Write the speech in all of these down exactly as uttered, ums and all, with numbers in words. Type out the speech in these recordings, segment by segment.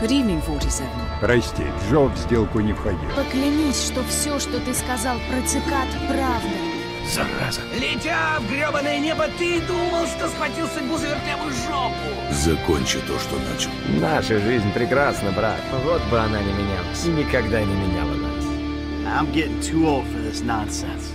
Good evening, forty-seven. Прости, Джо в сделку не входил. Поклянись, что все, что ты сказал про цикад, правда. Зараза. Летя в гребаное небо, ты думал, что схватил судьбу за вертлявую жопу. Закончи то, что начал. Наша жизнь прекрасна, брат. Вот бы она не менялась. И никогда не меняла нас. I'm getting too old for this nonsense.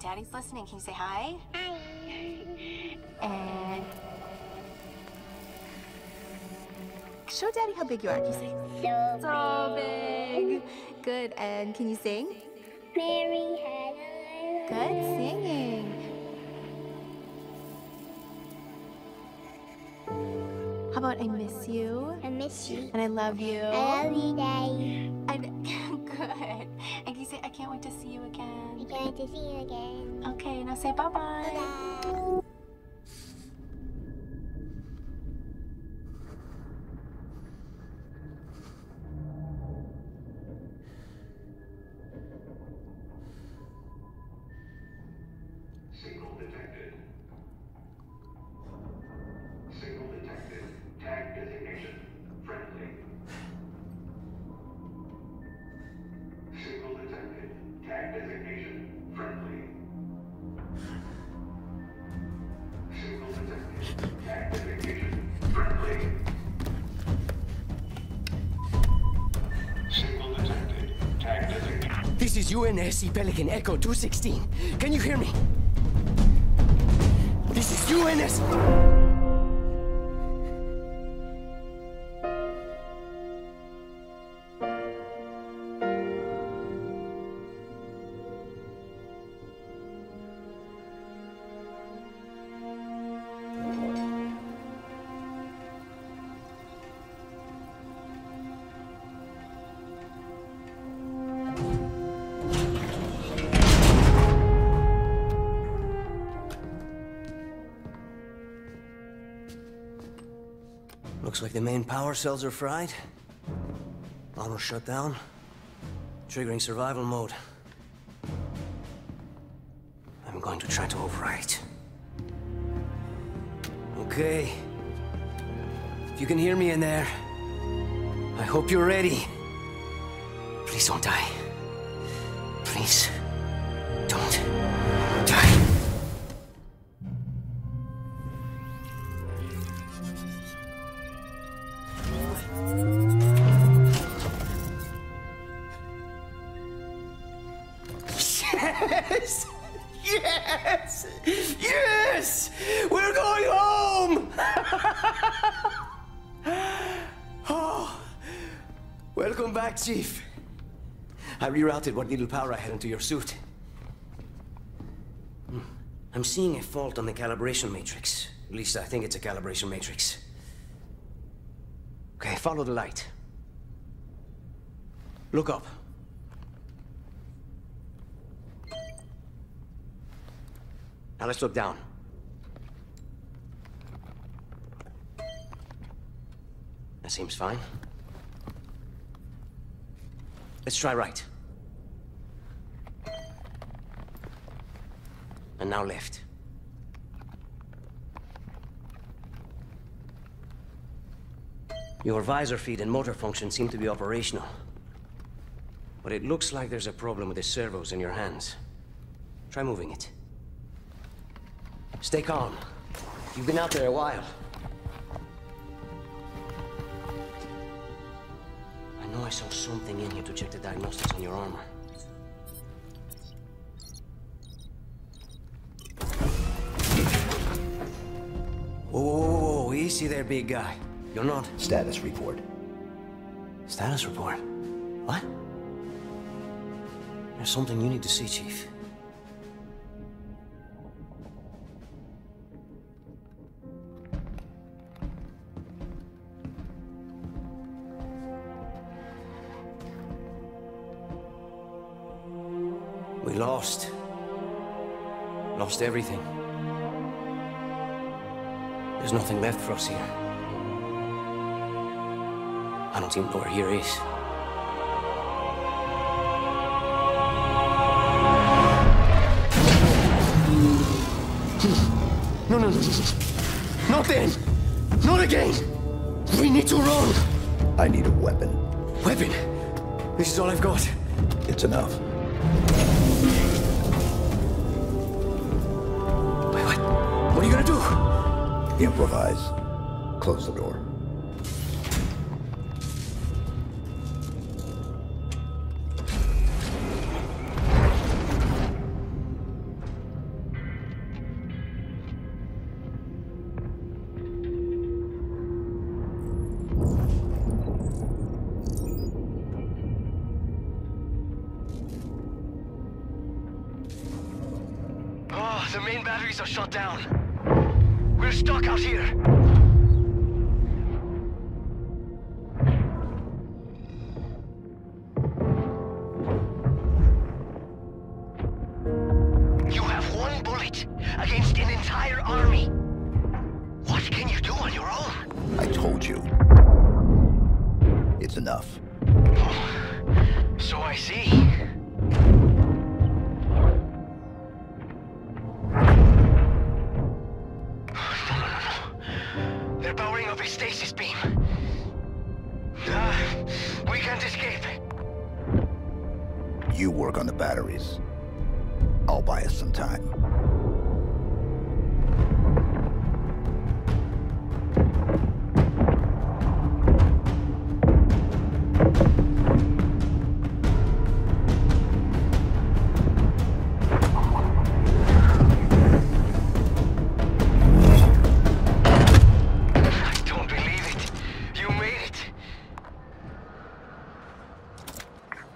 Daddy's listening. Can you say hi? Hi. And show Daddy how big you are. Can you say so, so big. big? Good. And can you sing? Mary had a good singing. How about I miss you? I miss you. And I love you. I love you, Daddy. I'm good. And can you say I can't wait to see you again? Good to see you again. Okay, now say bye bye. Bye. Signal detected. Signal detected. Tag designation friendly. Signal detected. Tag designation. Friendly. Signal detected. Activation. Friendly. Signal detected. Tag designated. This is U N S C Pelican Echo two sixteen. Can you hear me? This is U N S C... Looks like the main power cells are fried. Auto shut down. Triggering survival mode. I'm going to try to overwrite. Okay. If you can hear me in there, I hope you're ready. Please don't die. Please don't die. Chief, I rerouted what little power I had into your suit. I'm seeing a fault on the calibration matrix. At least I think it's a calibration matrix. Okay, follow the light. Look up. Now let's look down. That seems fine. Let's try right. And now left. Your visor feed and motor function seem to be operational. But it looks like there's a problem with the servos in your hands. Try moving it. Stay calm. You've been out there a while. I saw something in here to check the diagnostics on your armor. Whoa, whoa, whoa, whoa, easy there, big guy. You're not... Status report. Status report? What? There's something you need to see, Chief. Lost. Lost everything. There's nothing left for us here. I don't even know where here is. No, no, no. Not then! Not again! We need to run! I need a weapon. Weapon? This is all I've got. It's enough. What are you gonna do? Improvise. Close the door. Oh, the main batteries are shut down. We're stuck out here! You have one bullet against an entire army! What can you do on your own? I told you. It's enough. Oh, so I see. Batteries. I'll buy us some time.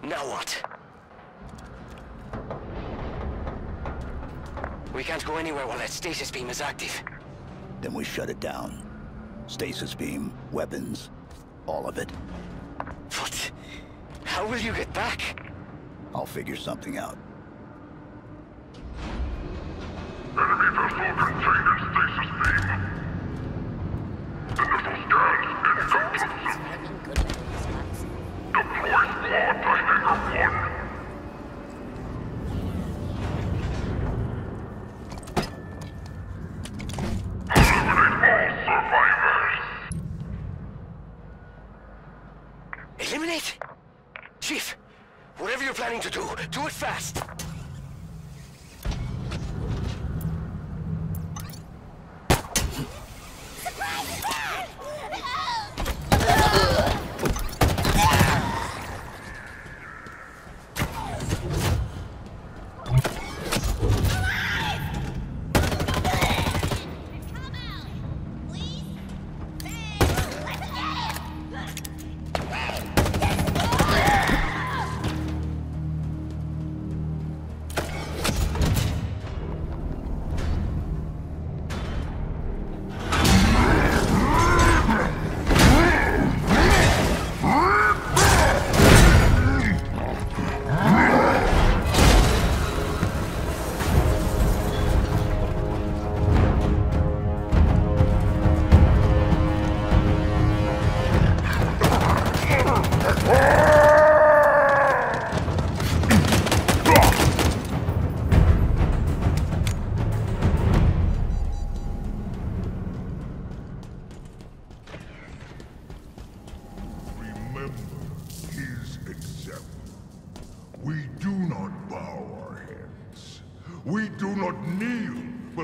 Now what? We can't go anywhere while that stasis beam is active. Then we shut it down. Stasis beam, weapons, all of it. But how will you get back? I'll figure something out. Enemy vessel contained in stasis beam. The missile scans inconclusive. Deploy squad Dynamo one.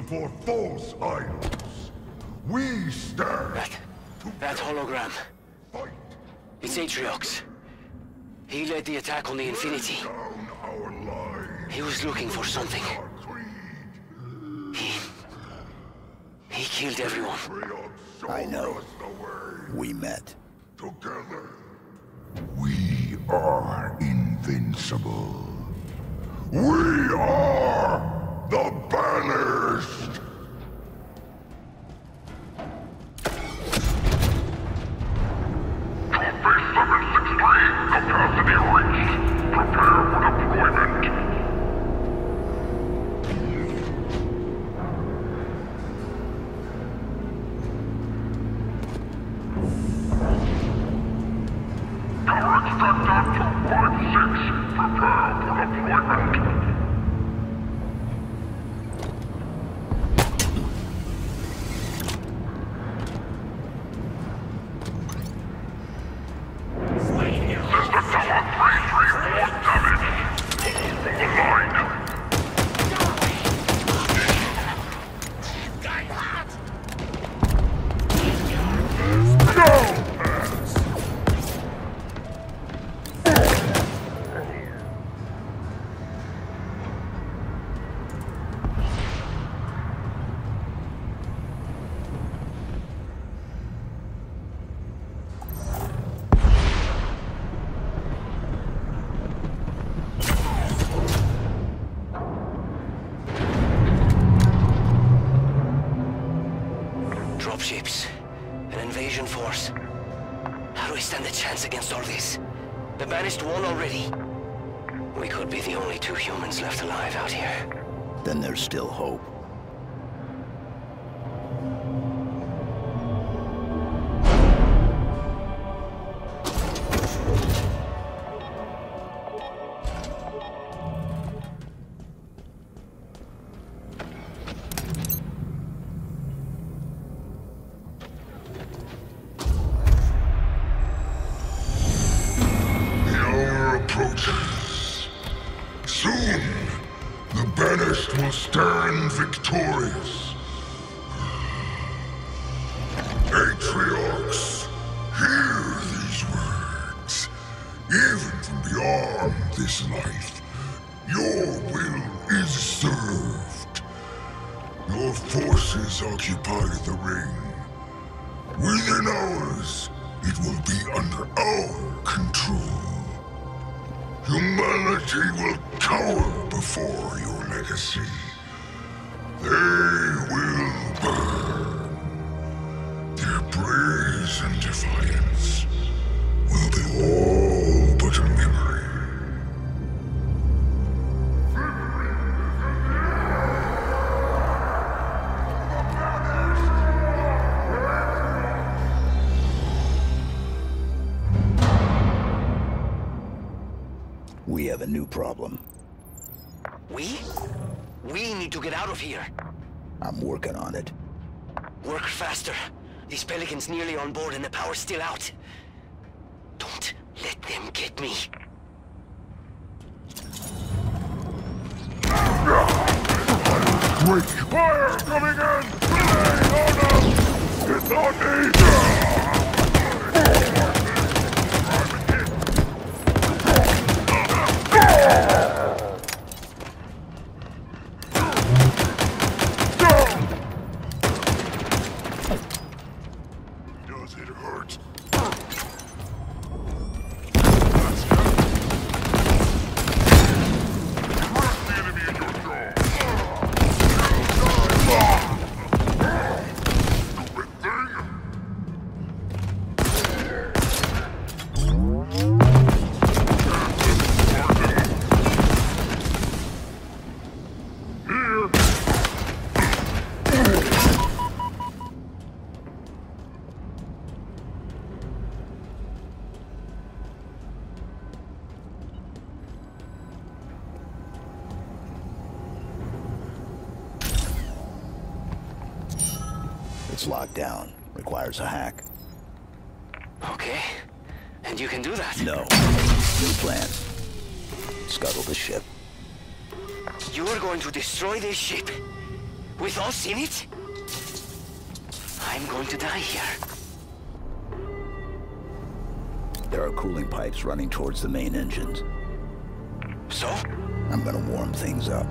For false idols, we stand. That, that hologram. Fight. It's Atriox. He led the attack on the Infinity. Down our lives. He was looking for something. He, he killed everyone. I know. We met. Together, we are invincible. We are. The Banished! Trophy seven sixty-three, capacity reached. Prepare for deployment. Power extractor two fifteen, prepare for deployment. nobility will cower before your legacy. They will burn. Their praise and defiance will be all but a memory. We have a new problem. We? We need to get out of here. I'm working on it. Work faster. These Pelicans nearly on board and the power's still out. Don't let them get me. Quick! Fire coming in! It's on me! Lockdown requires a hack. Okay, and you can do that? No. New plan. Scuttle the ship. You're going to destroy this ship? With us in it? I'm going to die here. There are cooling pipes running towards the main engines. So? I'm gonna warm things up.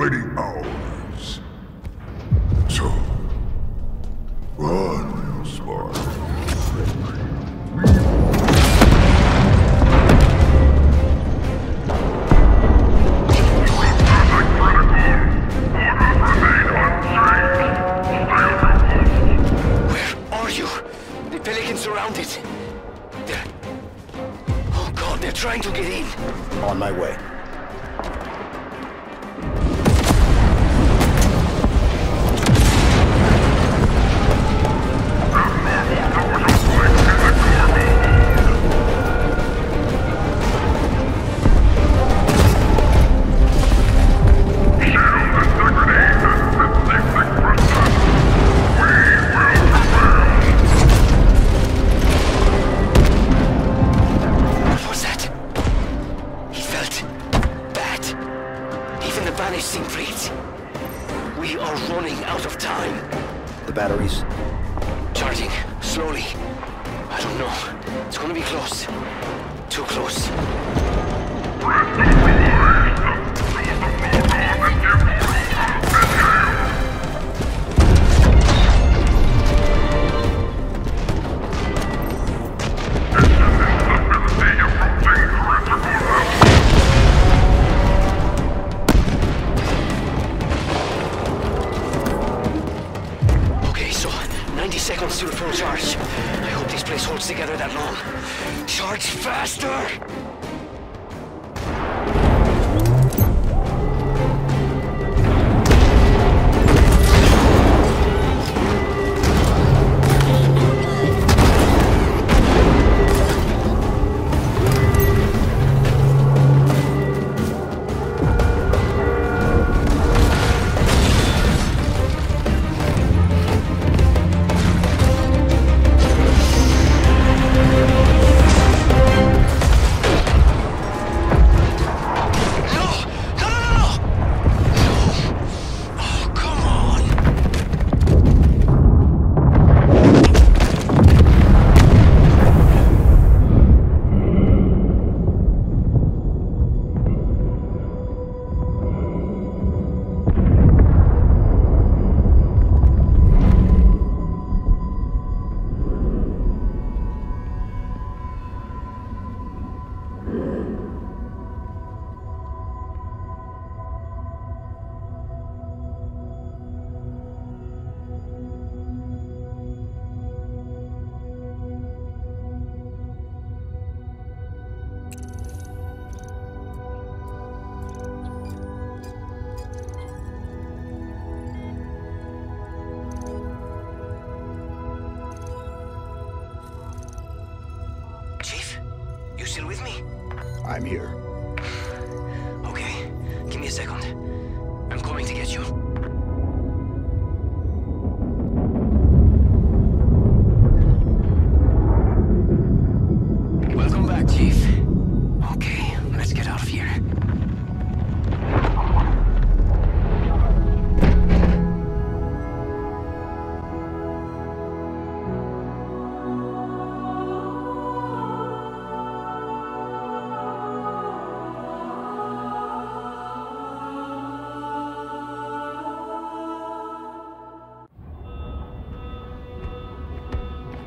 already ours. So, run, little Spartan. Surrounded. They're... Oh god, they're trying to get in. On my way.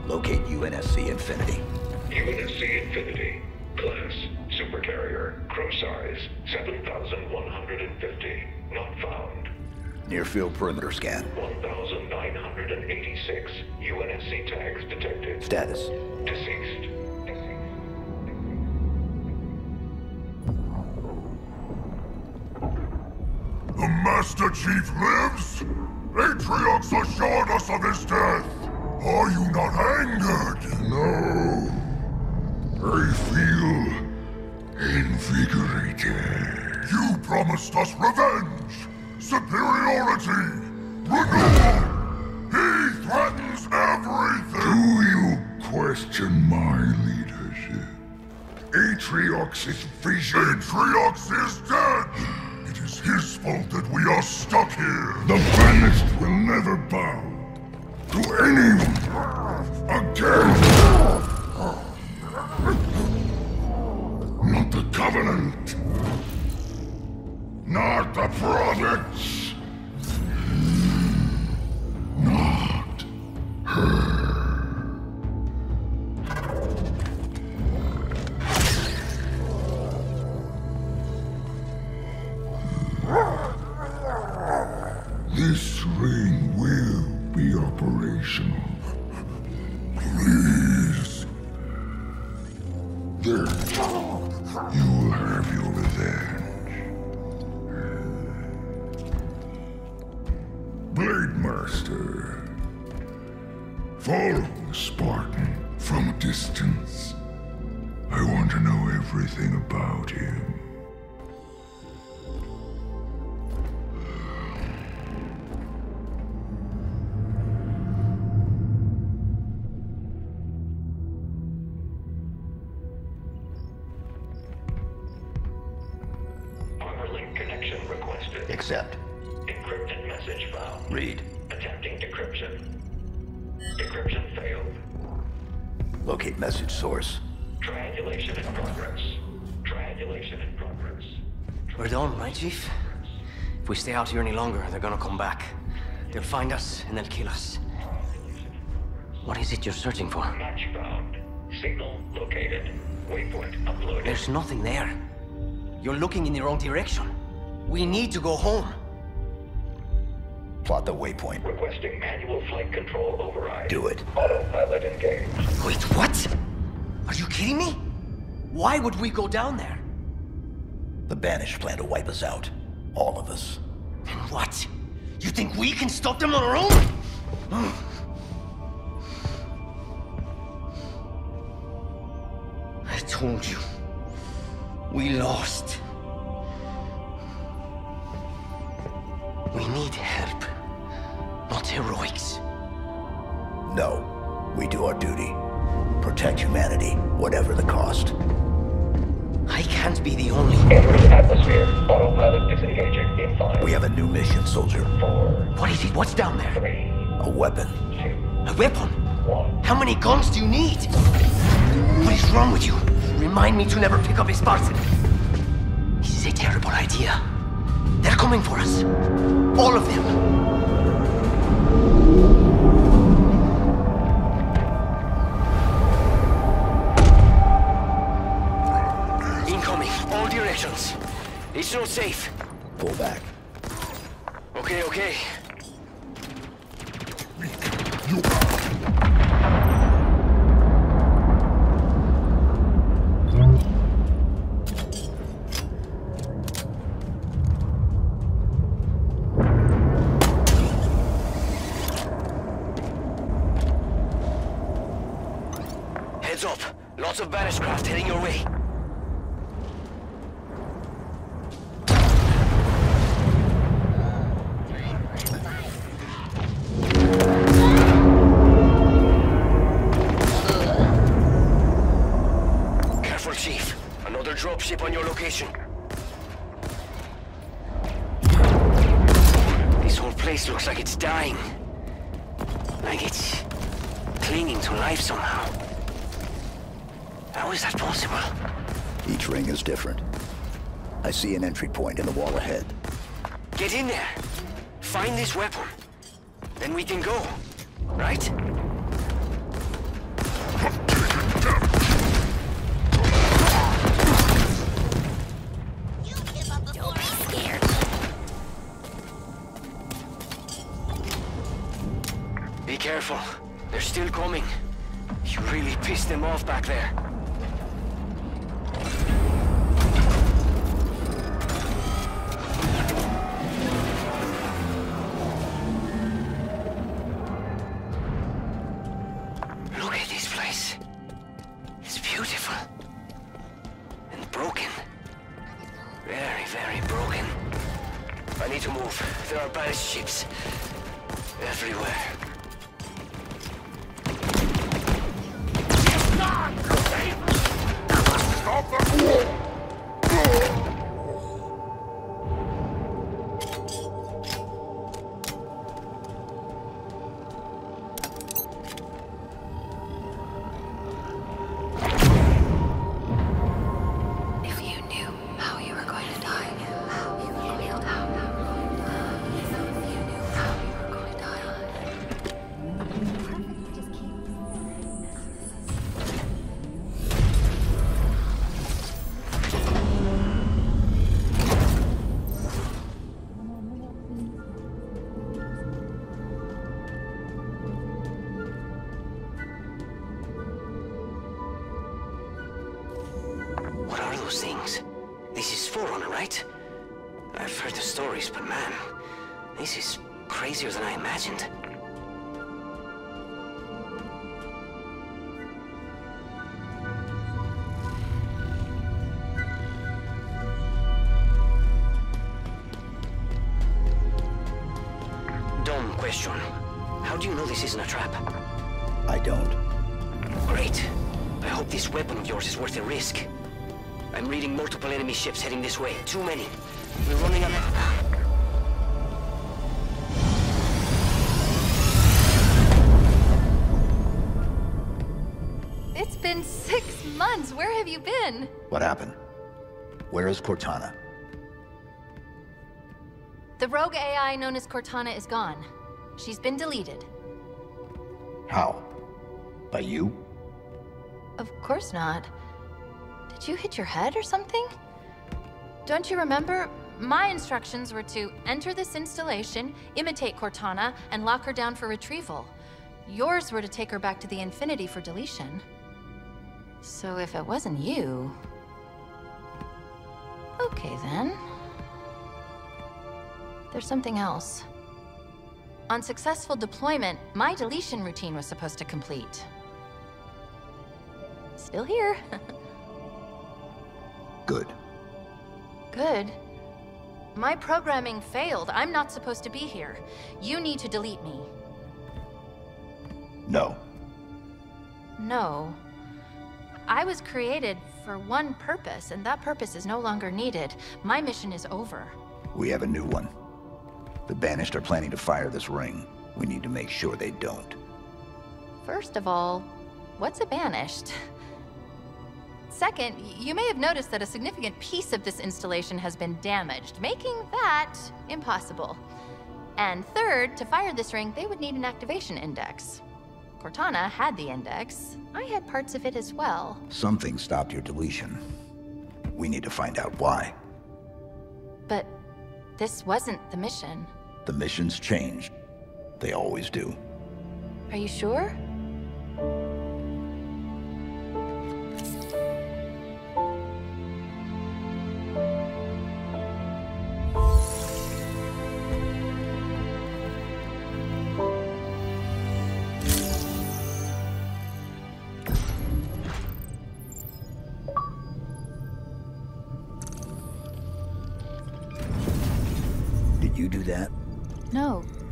Locate U N S C Infinity. U N S C Infinity. Class, supercarrier, gross size, seven thousand one hundred fifty. Not found. Near field perimeter scan. one thousand nine hundred eighty-six U N S C tags detected. Status. Deceased. The Master Chief lives? Atriox assured us of his death. Are you not angered? No. I feel invigorated. You promised us revenge, superiority, renewal. He threatens everything. Do you question my leadership? Atriox is vision. Atriox is dead. It is his fault that we are stuck here. The Banished will never bow to anyone again! Not the Covenant! Not the province! Not her. This ring will be operational. Please. There. You will have your revenge. Blade Master, follow the Spartan from a distance. I want to know everything about him. Chief, if we stay out here any longer, they're gonna come back. They'll find us, and they'll kill us. What is it you're searching for? Match found. Signal located. Waypoint uploaded. There's nothing there. You're looking in the wrong direction. We need to go home. Plot the waypoint. Requesting manual flight control override. Do it. Autopilot engaged. Wait, what? Are you kidding me? Why would we go down there? The Banished plan to wipe us out. All of us. Then what? You think we can stop them on our own? I told you. We lost. We need help. Not heroics. No. We do our duty. Protect humanity, whatever the cost. I can't be the only... Entering atmosphere. Autopilot disengaging in five. We have a new mission, soldier. Four. What is it? What's down there? Three. A weapon. Two. A weapon? One. How many guns do you need? What is wrong with you? Remind me to never pick up a Spartan. This is a terrible idea. They're coming for us. All of them. It's not safe. Pull back. Okay, okay. You heads up. Lots of Banished craft heading your way. See an entry point in the wall ahead. Get in there. Find this weapon. Then we can go. Right? Be careful. They're still coming. You really pissed them off back there. If you knew how you were going to die, how you were going to die. those things. This is Forerunner, right? I've heard the stories, but man, this is crazier than I imagined. Dumb question. How do you know this isn't a trap? I don't. Great. I hope this weapon of yours is worth the risk. I'm reading multiple enemy ships heading this way. Too many. We're running out of... It's been six months. Where have you been? What happened? Where is Cortana? The rogue A I known as Cortana is gone. She's been deleted. How? By you? Of course not. Did you hit your head or something? Don't you remember? My instructions were to enter this installation, imitate Cortana, and lock her down for retrieval. Yours were to take her back to the Infinity for deletion. So if it wasn't you... Okay then. There's something else. On successful deployment, my deletion routine was supposed to complete. Still here. Good. Good? My programming failed. I'm not supposed to be here. You need to delete me. No. No. I was created for one purpose, and that purpose is no longer needed. My mission is over. We have a new one. The Banished are planning to fire this ring. We need to make sure they don't. First of all, what's a Banished? Second, you may have noticed that a significant piece of this installation has been damaged, making that impossible. And third, to fire this ring, they would need an activation index. Cortana had the index. I had parts of it as well. Something stopped your deletion. We need to find out why. But this wasn't the mission. The mission's changed. They always do. Are you sure?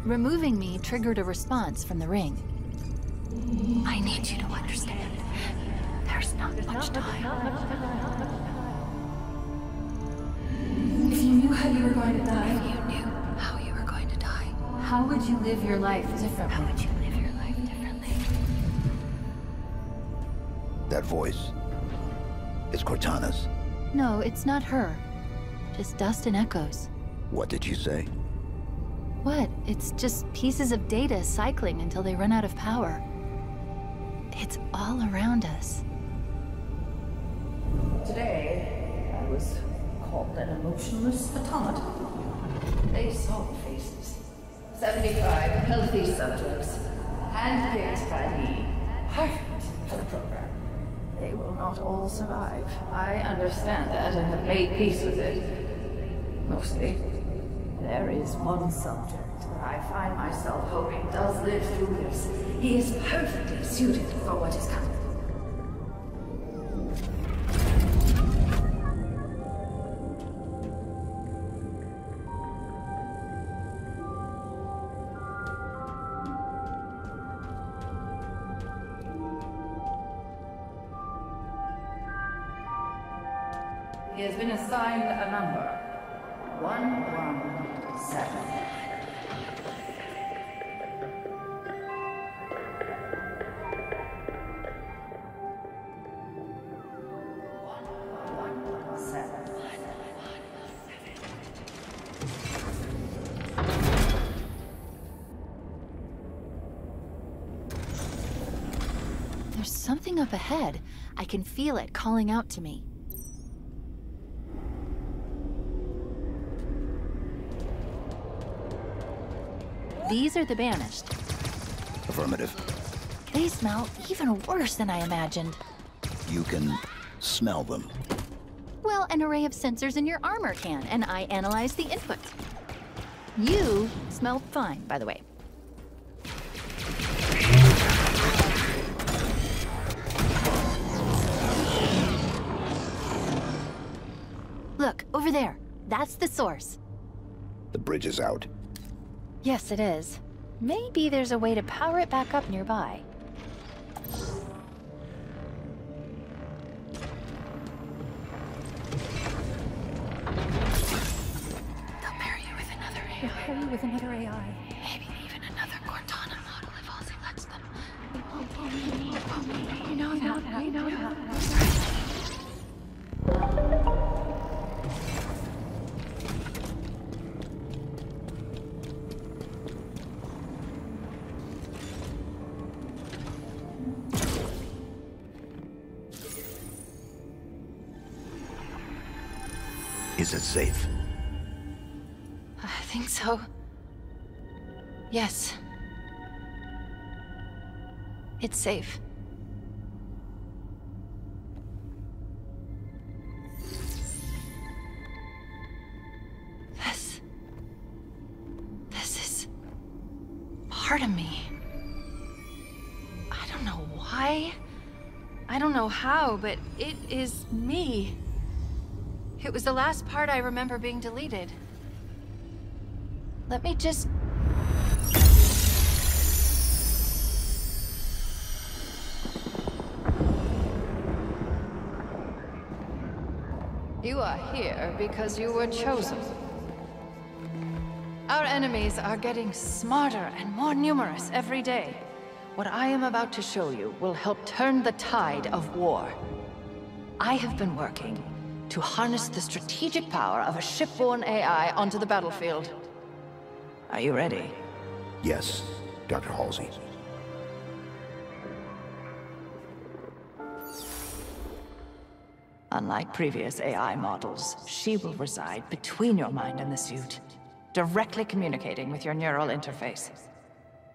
Removing me triggered a response from the ring. I need you to understand. There's not much time. If you knew how you were going to die, if you knew how you were going to die, how would you live your life differently? How would you live your life differently? That voice is Cortana's. No, it's not her. Just dust and echoes. What did you say? What? It's just pieces of data cycling until they run out of power. It's all around us. Today, I was called an emotionless automaton. They saw the faces. seventy-five healthy subjects, handpicked by me, perfect for the program. They will not all survive. I understand that and have made peace with it. Mostly. There is one subject that I find myself hoping does live through this. He is perfectly suited for what is coming. He has been assigned a number. One, one. Seven. There's something up ahead. I can feel it calling out to me. These are the Banished. Affirmative. They smell even worse than I imagined. You can smell them. well an array of sensors in your armor can, and I analyze the inputs. You smell fine, by the way. Look, over there. That's the source. The bridge is out. Yes, it is. Maybe there's a way to power it back up nearby. They'll marry you with another A I. They'll marry you with another A I. Maybe even another Cortana model if Ozzy lets them. We won't believe you. Won't we know that. We know that. Is it safe? I think so. Yes. It's safe. This... This is... part of me. I don't know why. I don't know how, but it is me. It was the last part I remember being deleted. Let me just... You are here because you were chosen. Our enemies are getting smarter and more numerous every day. What I am about to show you will help turn the tide of war. I have been working to harness the strategic power of a shipborne A I onto the battlefield. Are you ready? Yes, Doctor Halsey. Unlike previous A I models, she will reside between your mind and the suit, directly communicating with your neural interface.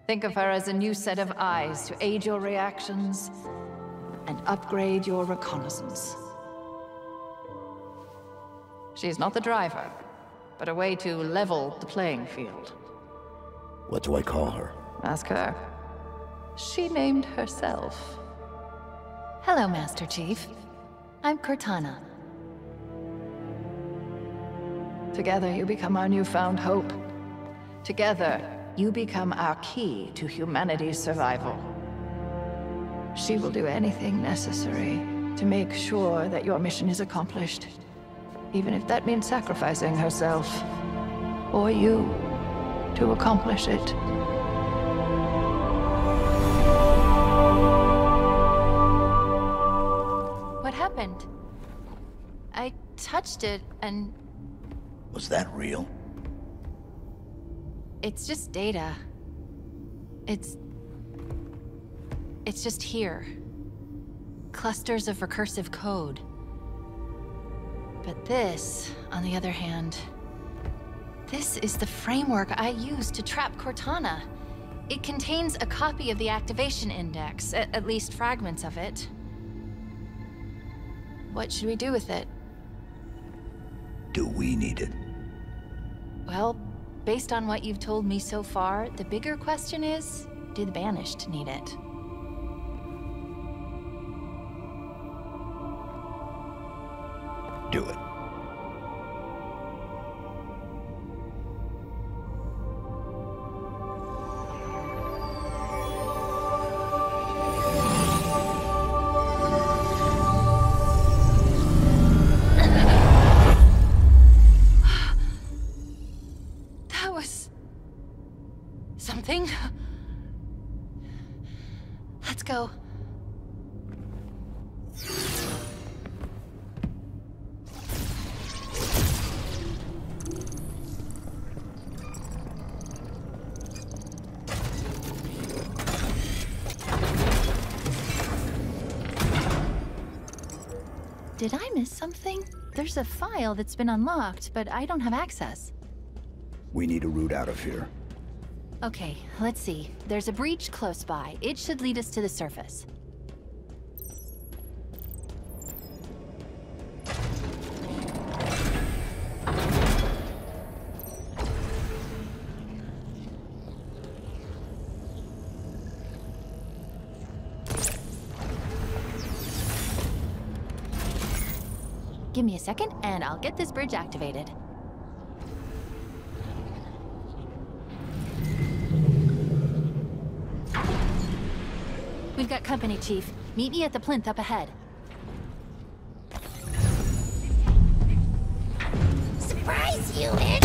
Think of her as a new set of eyes to aid your reactions and upgrade your reconnaissance. She's not the driver, but a way to level the playing field. What do I call her? Ask her. She named herself. Hello, Master Chief. I'm Cortana. Together, you become our newfound hope. Together, you become our key to humanity's survival. She will do anything necessary to make sure that your mission is accomplished. Even if that means sacrificing herself, or you, to accomplish it. What happened? I touched it and... Was that real? It's just data. It's... It's just here. Clusters of recursive code. But this, on the other hand, this is the framework I use to trap Cortana. It contains a copy of the activation index, at, at least fragments of it. What should we do with it? Do we need it? Well, based on what you've told me so far, the bigger question is, do the Banished need it? Do it. That was... something. Let's go. Did I miss something? There's a file that's been unlocked, but I don't have access. We need a route out of here. Okay, let's see. There's a breach close by. It should lead us to the surface. Give me a second, and I'll get this bridge activated. We've got company, Chief. Meet me at the plinth up ahead. Surprise, you man!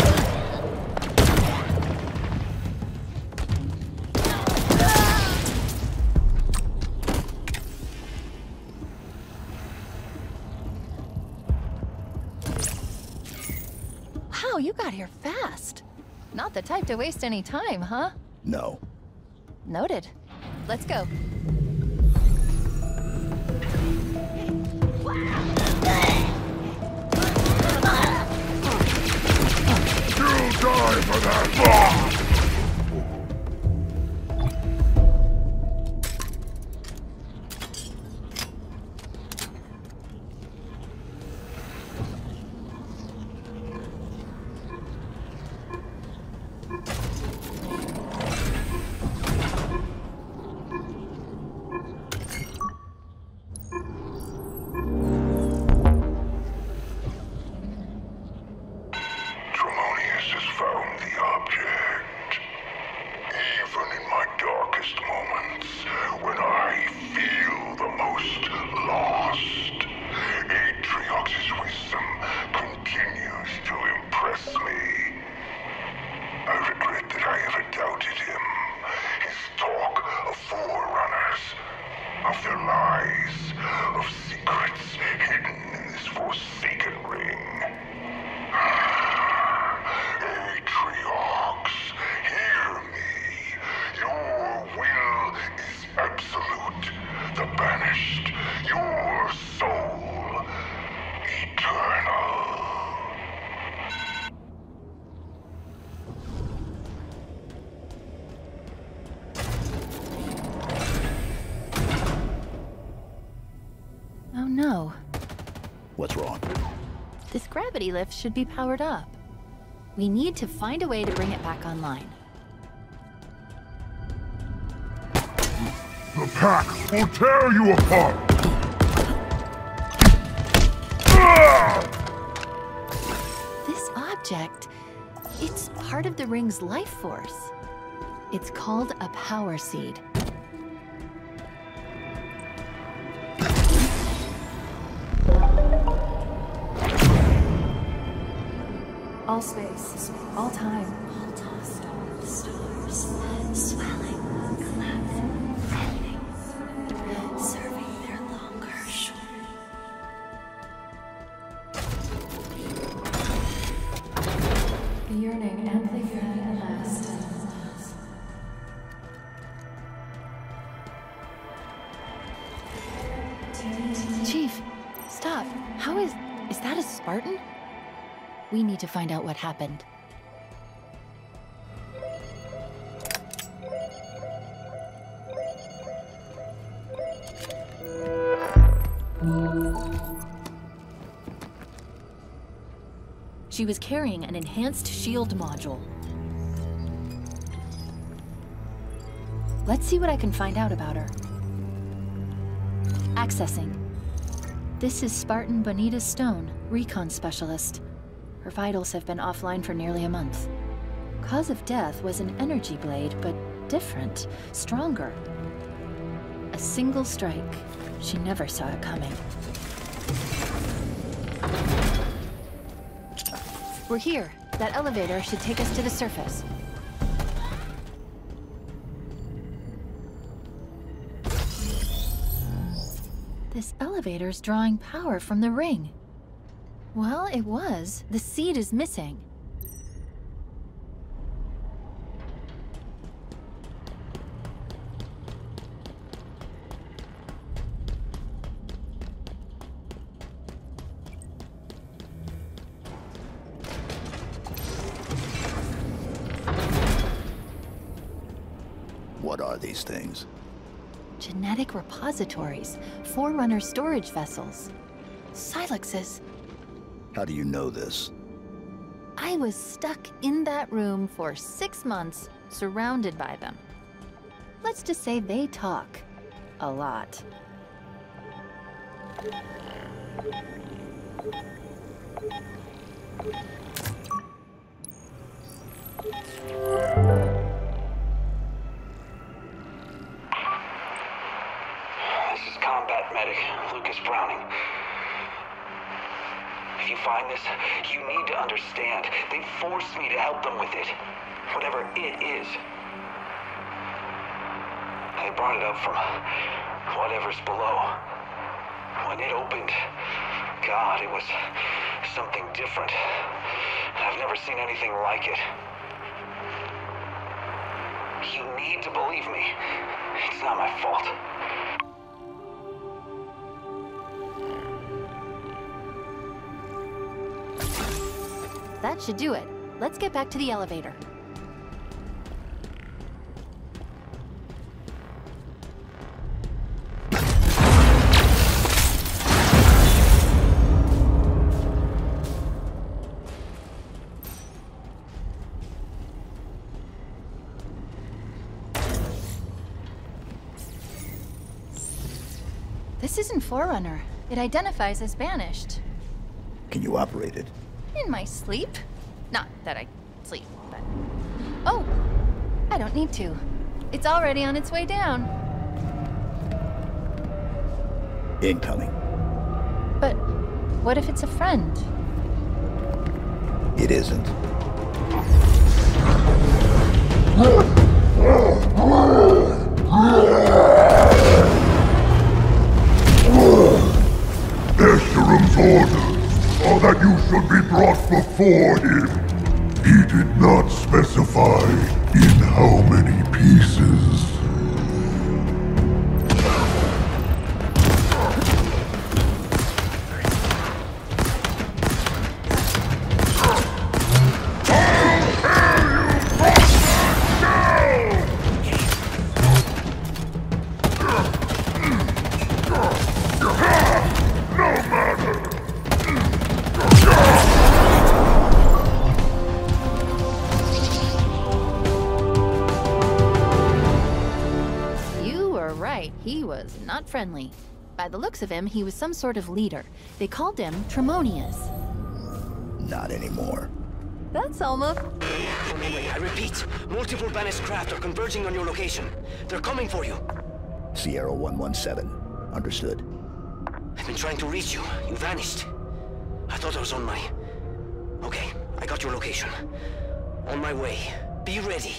Wow, you got here fast. Not the type to waste any time, huh? No. Noted. Let's go. Die for that! Gravity lift should be powered up. We need to find a way to bring it back online. The pack will tear you apart! This object, it's part of the ring's life force. It's called a power seed. All space, all time, all time, stars, stars, swelling, collapsing, bending, serving their longer shore. The yearning amplifying at last. Chief, stop. How is... is that a Spartan? We need to find out what happened. She was carrying an enhanced shield module. Let's see what I can find out about her. Accessing. This is Spartan Bonita Stone, Recon Specialist. Her vitals have been offline for nearly a month. Cause of death was an energy blade, but different, stronger. A single strike. She never saw it coming. We're here. That elevator should take us to the surface. This elevator's drawing power from the ring. Well, it was. The seed is missing. What are these things? Genetic repositories, Forerunner storage vessels, Silexes. How do you know this? I was stuck in that room for six months, surrounded by them. Let's just say they talk. A lot. This is combat medic, Lucas Browning. If you find this, you need to understand. They forced me to help them with it. Whatever it is. They brought it up from whatever's below. When it opened, God, it was something different. I've never seen anything like it. You need to believe me. It's not my fault. That should do it. Let's get back to the elevator. This isn't Forerunner. It identifies as Banished. Can you operate it? In my sleep. Not that I sleep, but... Oh! I don't need to. It's already on its way down. Incoming. But what if it's a friend? It isn't. Escherum's orders are that you should be brought before him. He did not specify in how many pieces. Friendly. By the looks of him, he was some sort of leader. They called him Tremonius. Not anymore. That's almost... I repeat, multiple Banished craft are converging on your location. They're coming for you. Sierra one one seven. Understood. I've been trying to reach you. You vanished. I thought I was on my... Okay, I got your location. On my way. Be ready.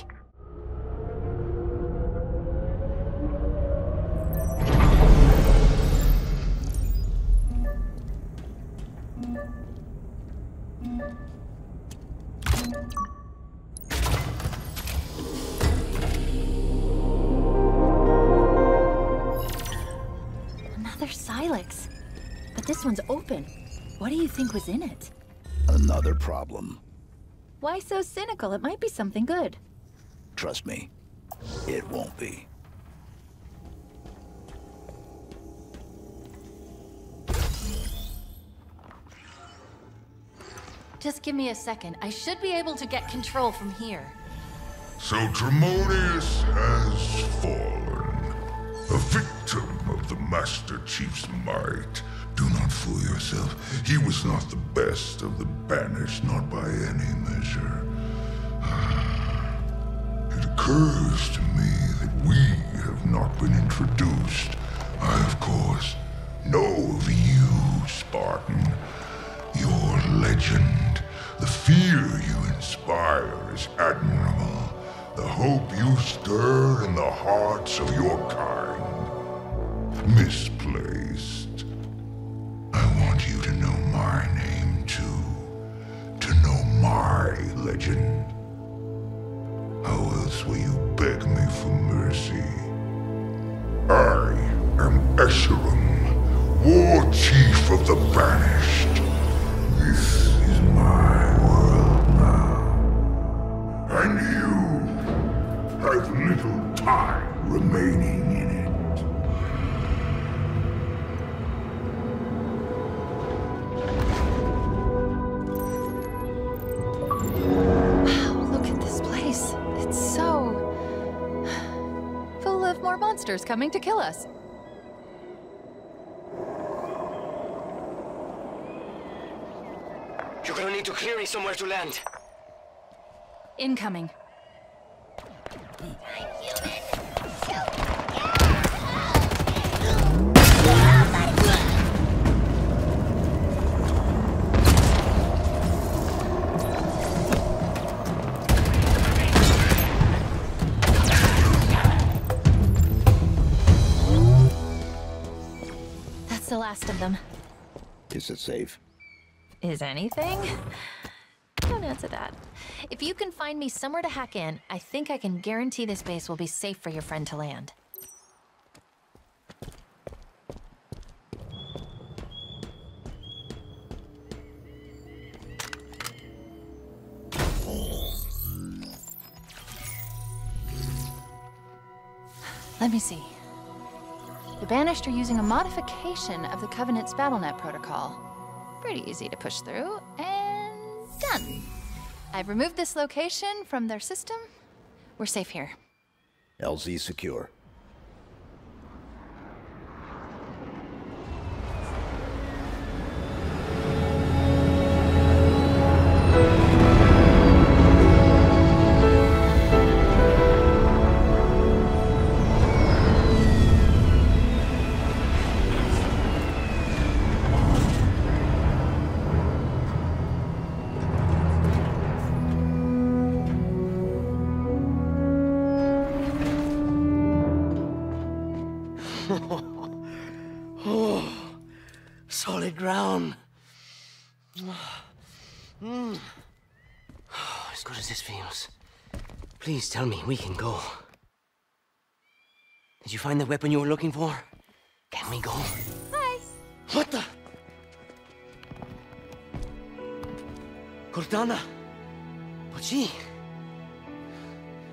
One's open. What do you think was in it? Another problem. Why so cynical? It might be something good. Trust me, it won't be. Just give me a second. I should be able to get control from here. So Tremonius has fallen. A victim of the Master Chief's might. Do not fool yourself. He was not the best of the Banished, not by any measure. It occurs to me that we have not been introduced. I, of course, know of you, Spartan. Your legend. The fear you inspire is admirable. The hope you stir in the hearts of your kind. Misplaced. You to know my name too, to know my legend. How else will you beg me for mercy? I am Escharum, War Chief of the Banished. This is my world now, and you have little time remaining in it. Coming to kill us. You're gonna need to clearing somewhere to land. Incoming. I'm human. That's the last of them. Is it safe? Is anything? Don't answer that. If you can find me somewhere to hack in, I think I can guarantee this base will be safe for your friend to land. Let me see. The Banished are using a modification of the Covenant's BattleNet protocol. Pretty easy to push through, and done. I've removed this location from their system. We're safe here. L Z secure. Please tell me we can go. Did you find the weapon you were looking for? Can we go? Hi. What the? Cortana. But she...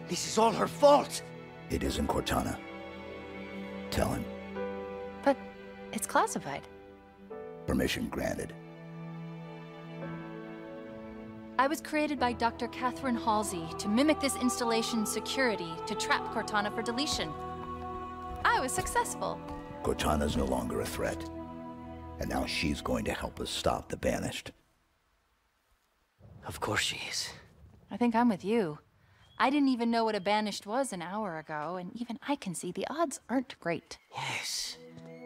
This is all her fault. It isn't Cortana. Tell him. But it's classified. Permission granted. I was created by Doctor Catherine Halsey to mimic this installation's security to trap Cortana for deletion. I was successful. Cortana's no longer a threat. And now she's going to help us stop the Banished. Of course she is. I think I'm with you. I didn't even know what a Banished was an hour ago, and even I can see the odds aren't great. Yes.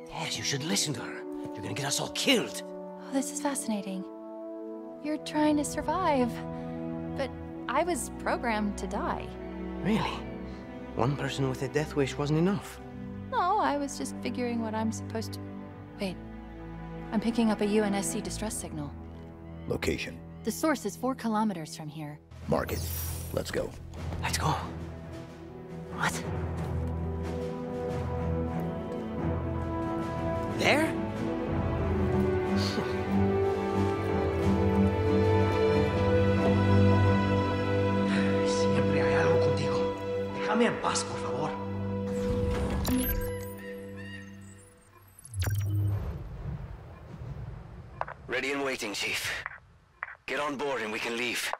Yes, you should listen to her. You're gonna get us all killed. Oh, this is fascinating. You're trying to survive, but I was programmed to die. Really? One person with a death wish wasn't enough? No, I was just figuring what I'm supposed to... Wait, I'm picking up a U N S C distress signal. Location? The source is four kilometers from here. Mark it. Let's go. Let's go. What? There? Dame en paz, por favor. Ready and waiting, Chief. Get on board and we can leave.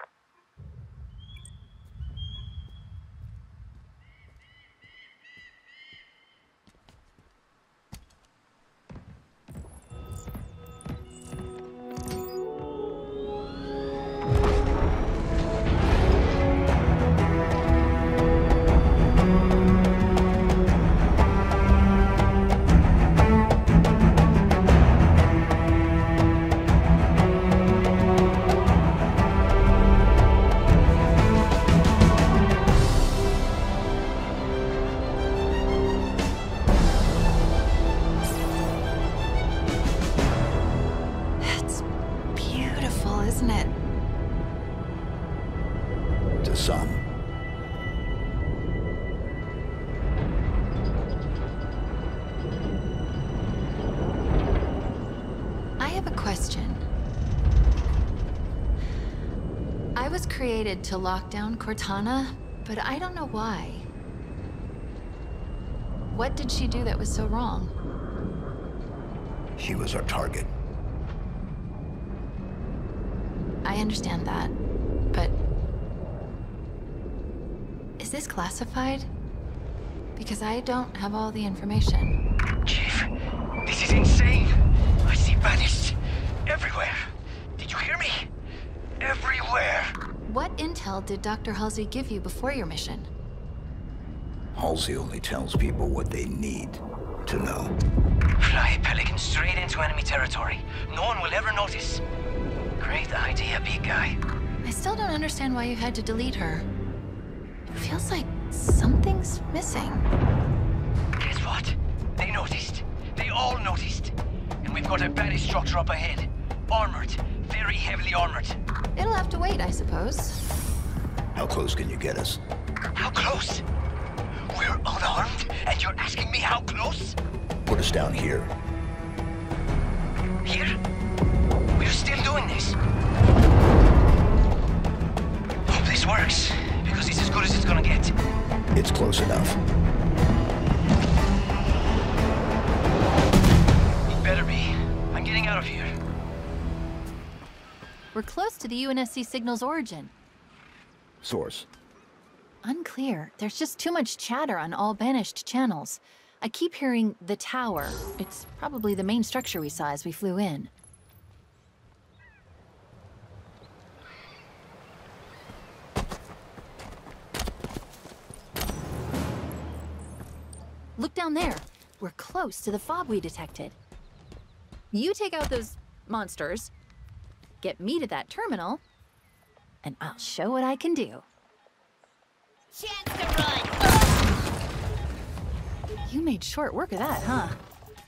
To lock down Cortana, but I don't know why. What did she do that was so wrong? She was our target. I understand that, but... Is this classified? Because I don't have all the information. Chief, this is insane! I see Banished everywhere! Did you hear me? What intel did Doctor Halsey give you before your mission? Halsey only tells people what they need to know. Fly Pelican straight into enemy territory. No one will ever notice. Great idea, big guy. I still don't understand why you had to delete her. It feels like something's missing. Guess what? They noticed. They all noticed. And we've got a Banished structure up ahead. Armored. Very heavily armored. It'll have to wait, I suppose. How close can you get us? How close? We're unarmed, and you're asking me how close? Put us down here. Here? We're still doing this. Hope this works, because it's as good as it's gonna get. It's close enough. It better be. I'm getting out of here. We're close to the U N S C signal's origin. Source? Unclear. There's just too much chatter on all Banished channels. I keep hearing the tower. It's probably the main structure we saw as we flew in. Look down there. We're close to the fob we detected. You take out those monsters. Get me to that terminal, and I'll show what I can do. Chance to run! You made short work of that, huh?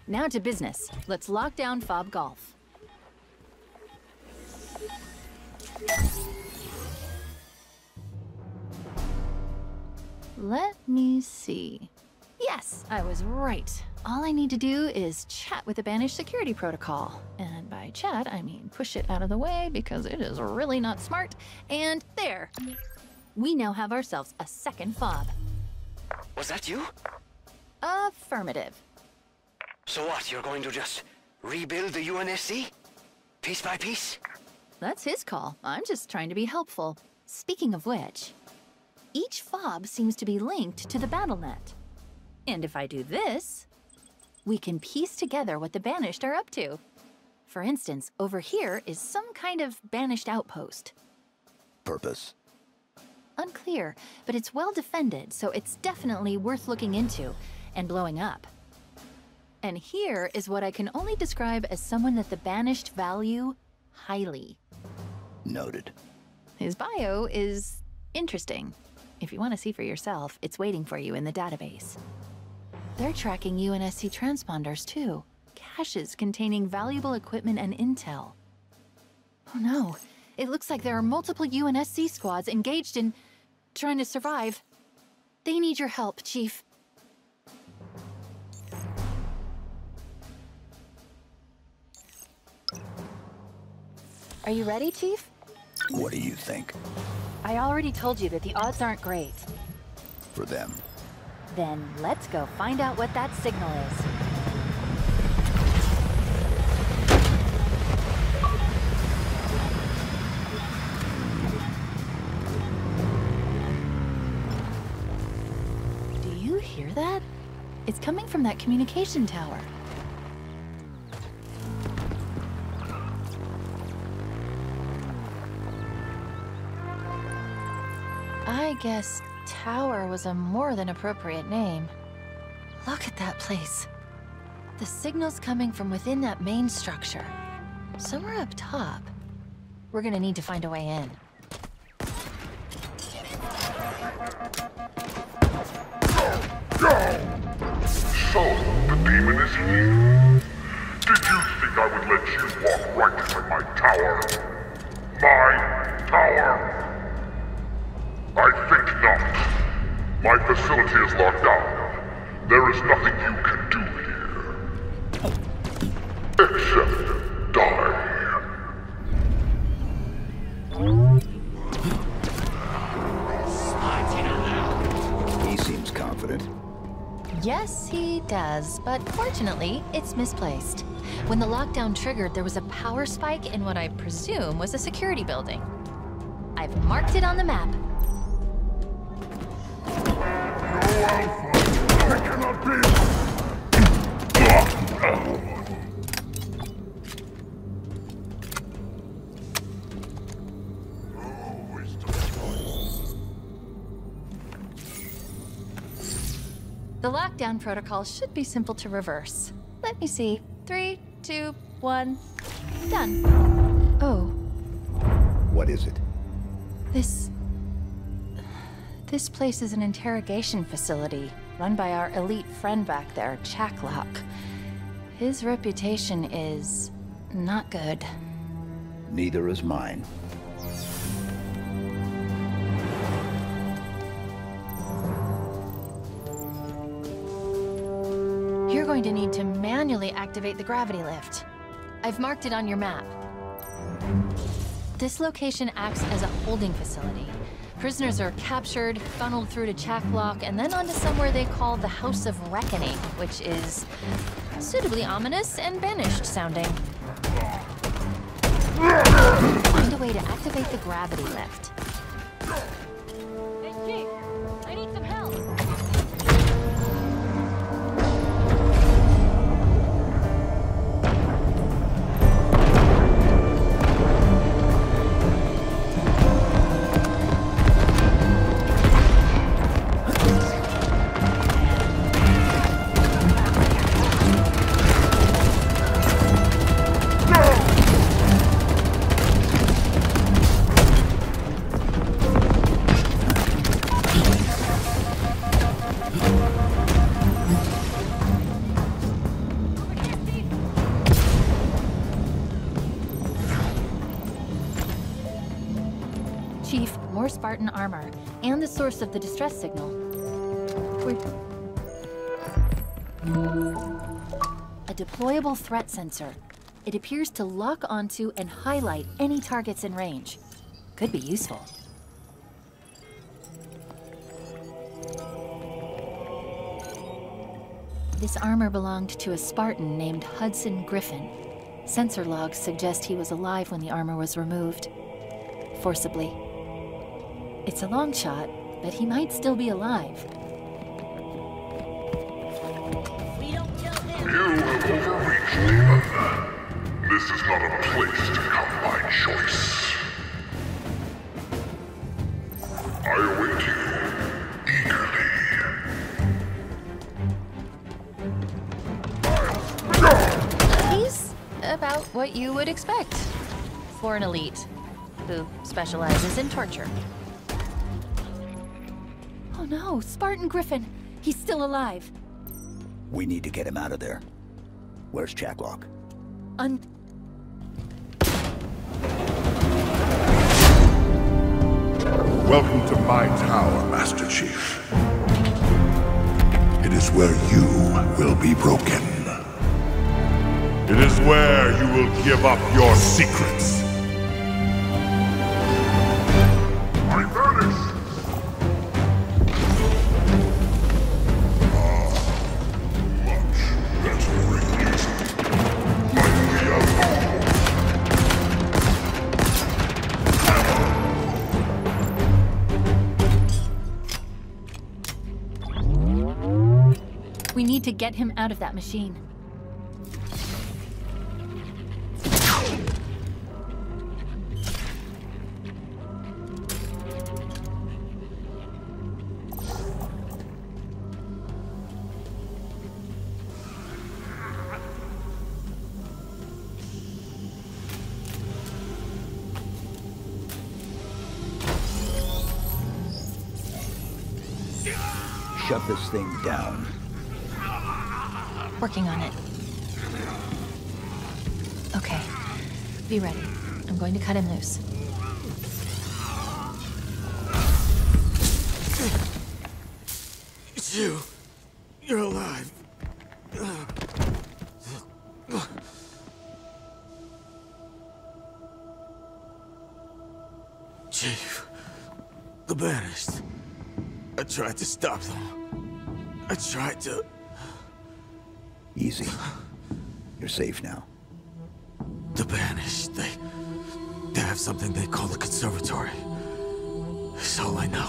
Now to business. Let's lock down Fob Golf. Let me see. Yes, I was right. All I need to do is chat with the Banished security protocol. And by chat, I mean push it out of the way because it is really not smart. And there! We now have ourselves a second fob. Was that you? Affirmative. So what, you're going to just rebuild the U N S C? Piece by piece? That's his call. I'm just trying to be helpful. Speaking of which, each fob seems to be linked to the BattleNet. And if I do this, we can piece together what the Banished are up to. For instance, over here is some kind of Banished outpost. Purpose? Unclear, but it's well defended, so it's definitely worth looking into and blowing up. And here is what I can only describe as someone that the Banished value highly. Noted. His bio is interesting. If you want to see for yourself, it's waiting for you in the database. They're tracking U N S C transponders, too. Caches containing valuable equipment and intel. Oh no, it looks like there are multiple U N S C squads engaged in trying to survive. They need your help, Chief. Are you ready, Chief? What do you think? I already told you that the odds aren't great. For them. Then let's go find out what that signal is. That? It's coming from that communication tower. I guess tower was a more than appropriate name. Look at that place. The signal's coming from within that main structure. Somewhere up top. We're gonna need to find a way in. So, the demon is here? Did you think I would let you walk right into my tower? My tower? I think not. My facility is locked down. There is nothing you can do here. Except die. He seems confident. Yes, he does, but fortunately, it's misplaced. When the lockdown triggered, there was a power spike in what I presume was a security building. I've marked it on the map. No alpha! I cannot be! Always The lockdown protocol should be simple to reverse. Let me see. Three, two, one, done. Oh. What is it? This... This place is an interrogation facility run by our elite friend back there, Chaklock. His reputation is not good. Neither is mine. You're going to need to manually activate the gravity lift. I've marked it on your map. This location acts as a holding facility. Prisoners are captured, funneled through to Chaklock, and then onto somewhere they call the House of Reckoning, which is suitably ominous and banished sounding. Find a way to activate the gravity lift. Hey, Chief! I need some help! Spartan armor, and the source of the distress signal. Wait. A deployable threat sensor. It appears to lock onto and highlight any targets in range. Could be useful. This armor belonged to a Spartan named Hudson Griffin. Sensor logs suggest he was alive when the armor was removed. Forcibly. It's a long shot, but he might still be alive. We don't kill him. You have overreached, Eva. This is not a place to come by choice. I await you eagerly. He's about what you would expect for an elite who specializes in torture. No, Spartan Griffin. He's still alive. We need to get him out of there. Where's Chaklock? Un... Welcome to my tower, Master Chief. It is where you will be broken. It is where you will give up your secrets. I vanished! We need to get him out of that machine. Shut this thing down. Working on it. Okay. Be ready. I'm going to cut him loose. It's you. You're alive. Chief. The Banished. I tried to stop them. I tried to... Easy. You're safe now. The Banished, they... They have something they call the Conservatory. That's all I know.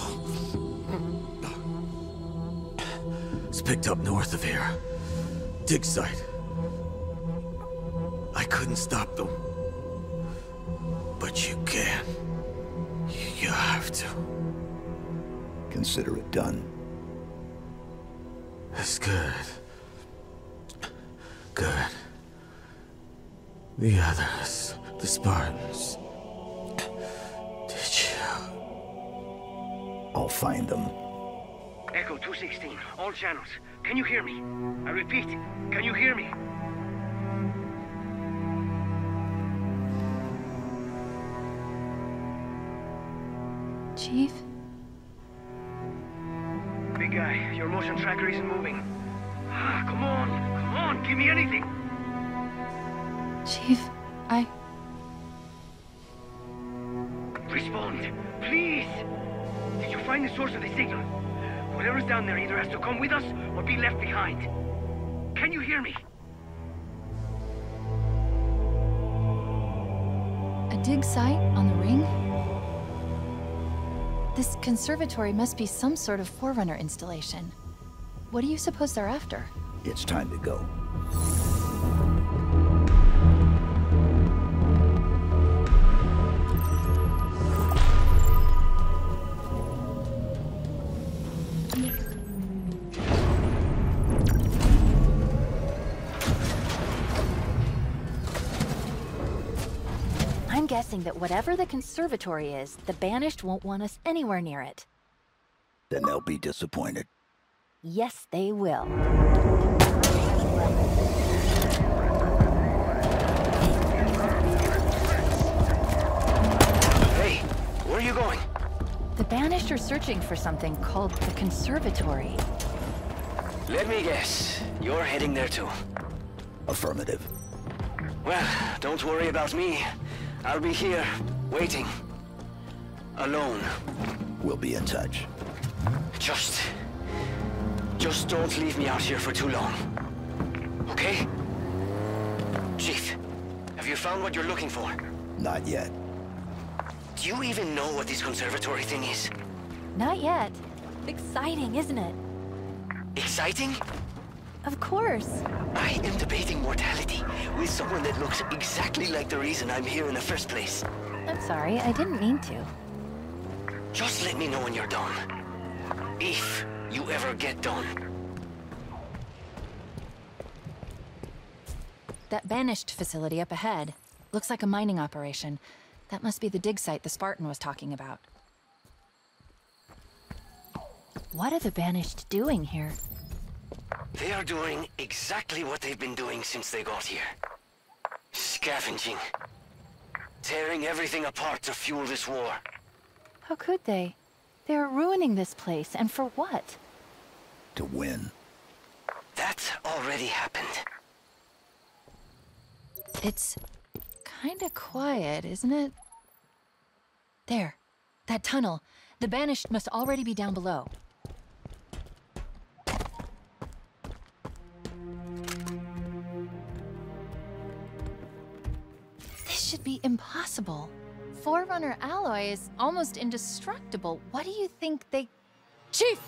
It's picked up north of here. Dig site. I couldn't stop them. But you can. You have to. Consider it done. That's good. Good. The others, the Spartans. Did you? I'll find them. Echo two sixteen, all channels. Can you hear me? I repeat, can you hear me? Chief? Big guy, your motion tracker isn't moving. Ah, come on, come on, give me anything! Chief, I... Respond, please! Did you find the source of the signal? Whatever's down there either has to come with us or be left behind. Can you hear me? A dig site on the ring? This conservatory must be some sort of Forerunner installation. What do you suppose they're after? It's time to go. That whatever the conservatory is, the Banished won't want us anywhere near it. Then they'll be disappointed. Yes, they will. Hey, where are you going? The Banished are searching for something called the conservatory. Let me guess, you're heading there too. Affirmative. Well, don't worry about me. I'll be here, waiting. Alone. We'll be in touch. Just... Just don't leave me out here for too long. Okay? Chief, have you found what you're looking for? Not yet. Do you even know what this conservatory thing is? Not yet. Exciting, isn't it? Exciting? Of course. I am debating mortality with someone that looks exactly like the reason I'm here in the first place. I'm sorry, I didn't mean to. Just let me know when you're done. If you ever get done. That Banished facility up ahead looks like a mining operation. That must be the dig site the Spartan was talking about. What are the Banished doing here? They are doing exactly what they've been doing since they got here. Scavenging. Tearing everything apart to fuel this war. How could they? They're ruining this place, and for what? To win. That already happened. It's kinda quiet, isn't it? There. That tunnel. The Banished must already be down below. Should be impossible. Forerunner alloy is almost indestructible. What do you think they... Chief!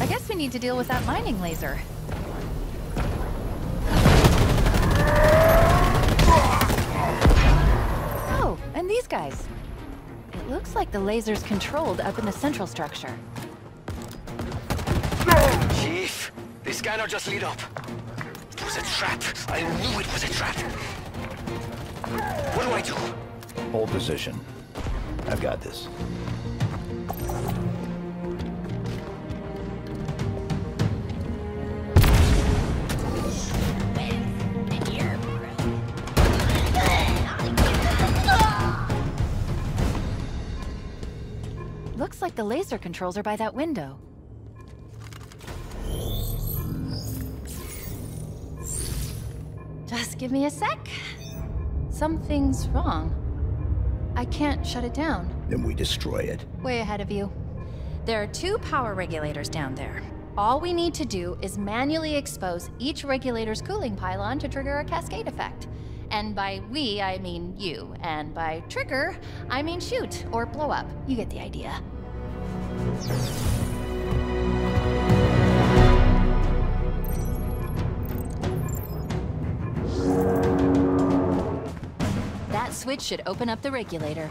I guess we need to deal with that mining laser. Oh, and these guys. It looks like the laser's controlled up in the central structure. Chief, the scanner just lit up. It was a trap. I knew it was a trap. What do I do? Hold position. I've got this. Looks like the laser controls are by that window. Just give me a sec. Something's wrong. I can't shut it down. Then we destroy it. Way ahead of you. There are two power regulators down there. All we need to do is manually expose each regulator's cooling pylon to trigger a cascade effect. And by we, I mean you. And by trigger, I mean shoot or blow up. You get the idea. which should open up the regulator.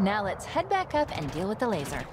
Now let's head back up and deal with the laser.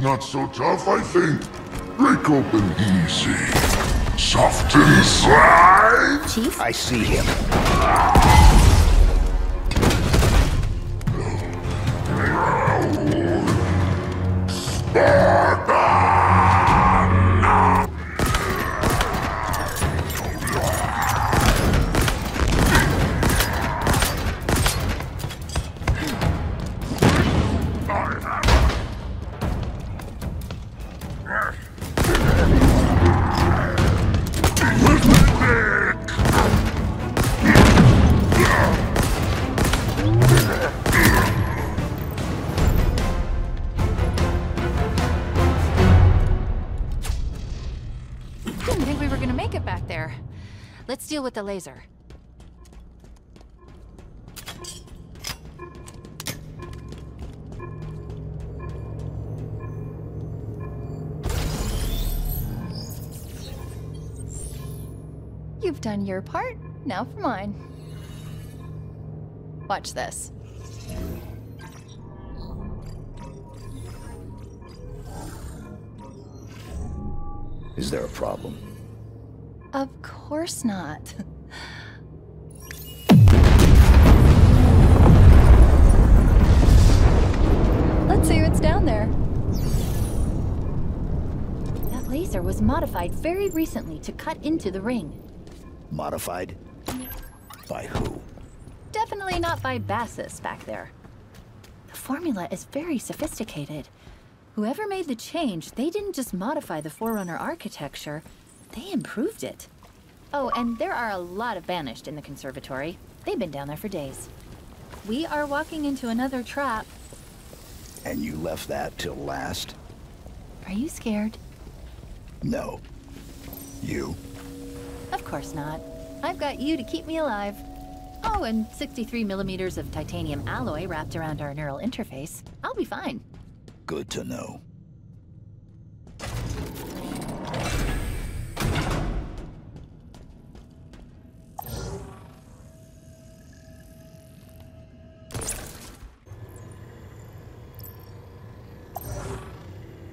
Not so tough, I think. Break open easy. Soft inside. Chief? I see him. Deal with the laser. You've done your part, now for mine. Watch this. Is there a problem? Of course not. Let's see what's down there. That laser was modified very recently to cut into the ring. Modified? By who? Definitely not by Bassus back there. The formula is very sophisticated. Whoever made the change, they didn't just modify the Forerunner architecture. They improved it. Oh, and there are a lot of Banished in the conservatory. They've been down there for days. We are walking into another trap. And you left that till last? Are you scared? No. You? Of course not. I've got you to keep me alive. Oh, and sixty-three millimeters of titanium alloy wrapped around our neural interface. I'll be fine. Good to know.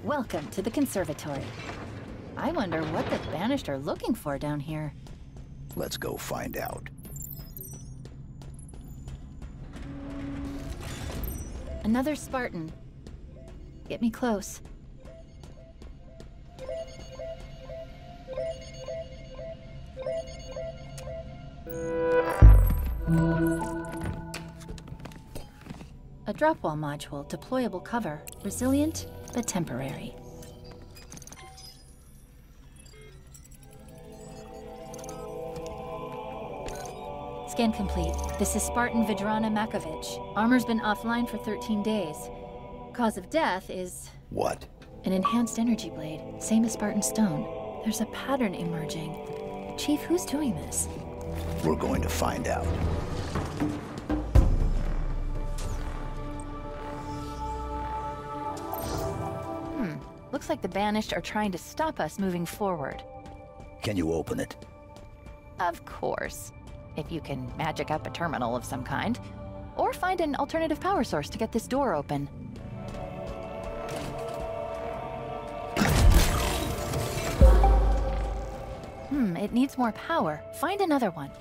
Welcome to the conservatory. I wonder what the Banished are looking for down here. Let's go find out. Another Spartan. Get me close. A drop wall module, deployable cover, resilient, but temporary. Scan complete. This is Spartan Vidrana Makovich. Armor's been offline for thirteen days. Cause of death is... What? An enhanced energy blade, same as Spartan Stone. There's a pattern emerging. Chief, who's doing this? We're going to find out. Looks like the Banished are trying to stop us moving forward. Can you open it? Of course. If you can magic up a terminal of some kind. or find an alternative power source to get this door open. Hmm, it needs more power. Find another one.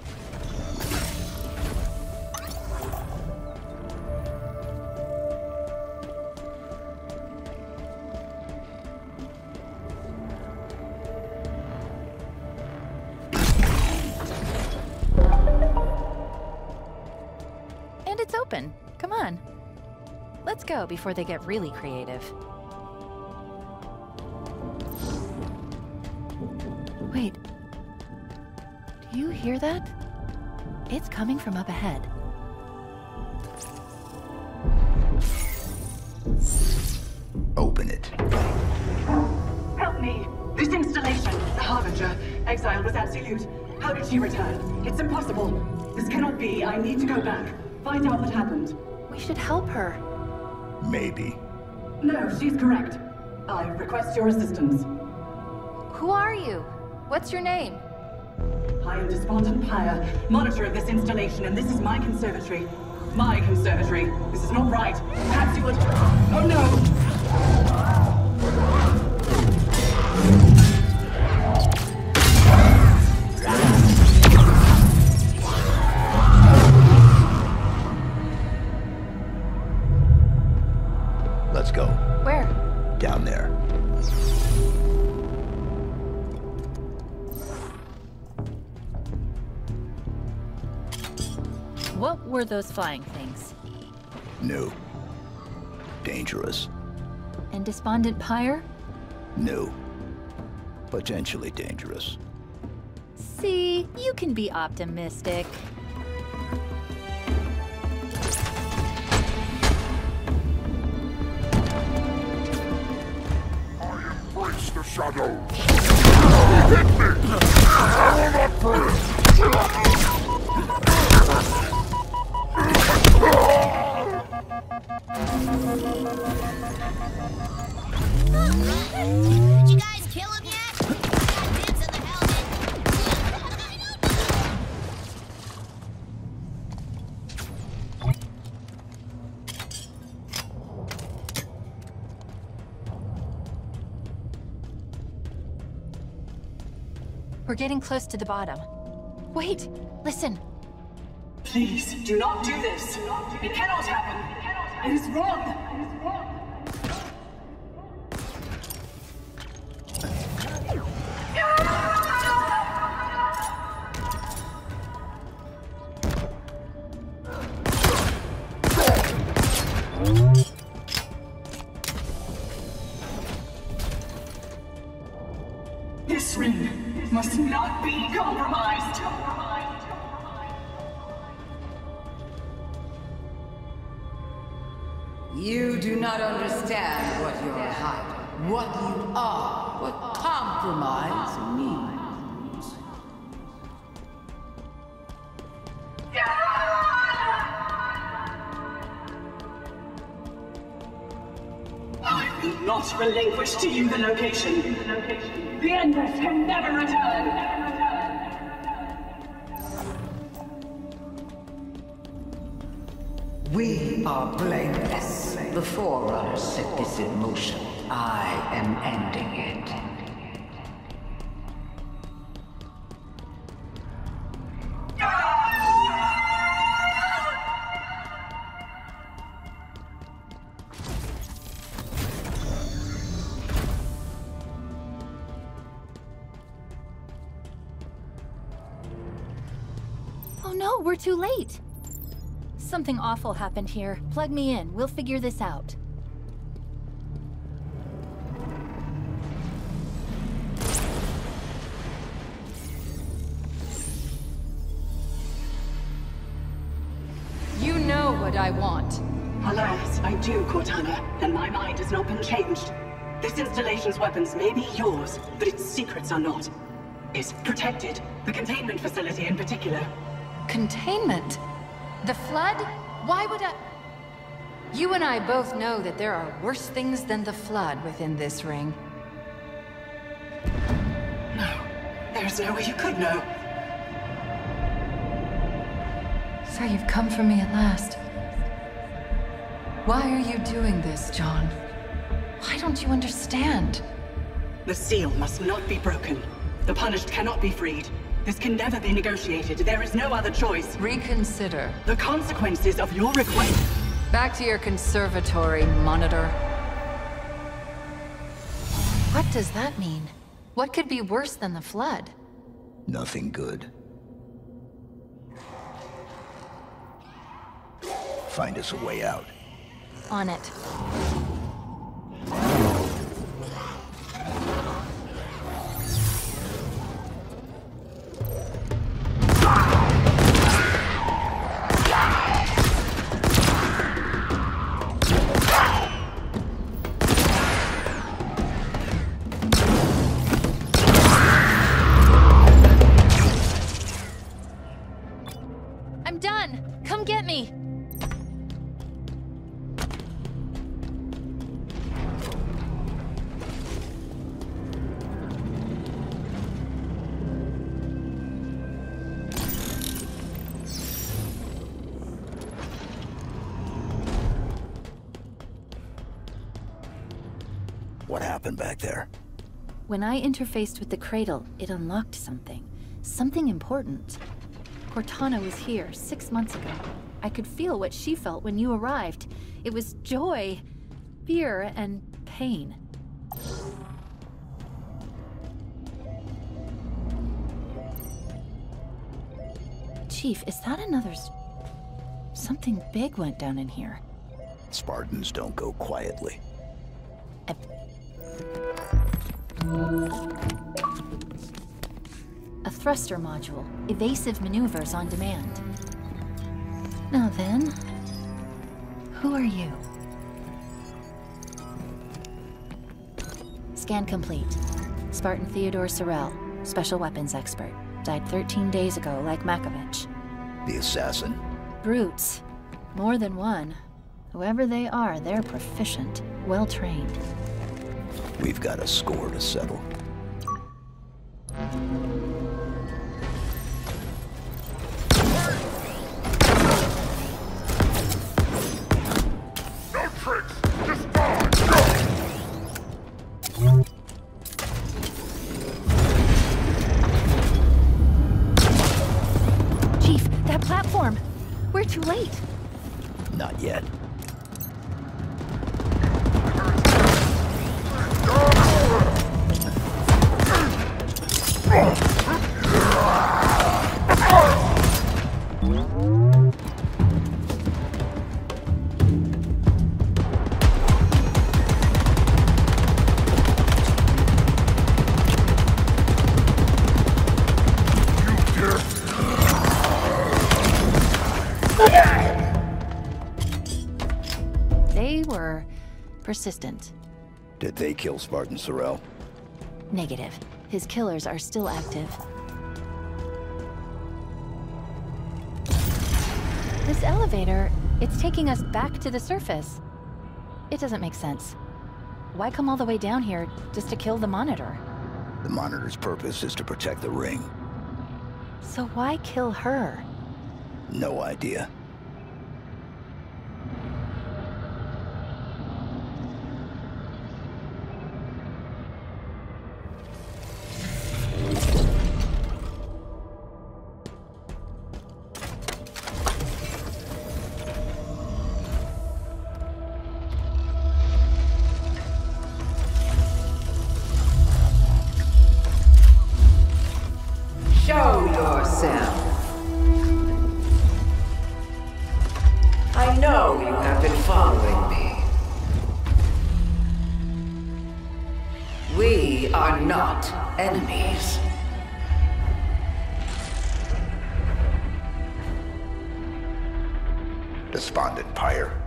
And it's open. Come on. Let's go before they get really creative. Wait. Do you hear that? It's coming from up ahead. Open it. Help me! This installation, the Harbinger, exile was absolute. How did she return? It's impossible. This cannot be. I need to go back. Find out what happened. We should help her. Maybe. No, she's correct. I request your assistance. Who are you? What's your name? I am Despondent Pyre, monitor of this installation, and this is my conservatory. My conservatory. This is not right. Perhaps you would... Oh no! Let's go. Where? Down there. What were those flying things? No. Dangerous. And Despondent Pyre? No. Potentially dangerous. See, you can be optimistic. I embrace the shadows. Hit me! I will not burn! Did you guys kill him yet? He got dibs in the helmet. We're getting close to the bottom. Wait, listen. Please, do not do this. Do not do it. It cannot happen. It, cannot happen. It is wrong. It is wrong. This ring must not be compromised. You do not understand what you're hiding, what you are, what compromise means. I will not relinquish to you the location. The Endless can never return. We are blameless. The Forerunner set this in motion. I am ending it. Oh no, we're too late. Something awful happened here. Plug me in. We'll figure this out. You know what I want. Alas, I do, Cortana, and my mind has not been changed. This installation's weapons may be yours, but its secrets are not. It's protected. The containment facility in particular. Containment? The Flood? Why would I... You and I both know that there are worse things than the Flood within this ring. No. There's no way you could know. So you've come for me at last. Why are you doing this, John? Why don't you understand? The seal must not be broken. The punished cannot be freed. This can never be negotiated. There is no other choice. Reconsider. The consequences of your request. Back to your conservatory, monitor. What does that mean? What could be worse than the Flood? Nothing good. Find us a way out. On it. Back there. When I interfaced with the cradle, it unlocked something. Something important. Cortana was here six months ago. I could feel what she felt when you arrived. It was joy, fear, and pain. Chief, is that another... Something big went down in here. Spartans don't go quietly. I... A thruster module. Evasive maneuvers on demand. Now then, who are you? Scan complete. Spartan Theodore Sorel, special weapons expert. Died thirteen days ago, like Makovich. The assassin? Brutes. More than one. Whoever they are, they're proficient, well-trained. We've got a score to settle. No tricks! Just die! Go! Chief, that platform! We're too late! Not yet. Persistent. Did they kill Spartan Sorel? Negative. His killers are still active. This elevator, it's taking us back to the surface. It doesn't make sense. Why come all the way down here just to kill the monitor? The monitor's purpose is to protect the ring. So why kill her? No idea. Despondent Pyre.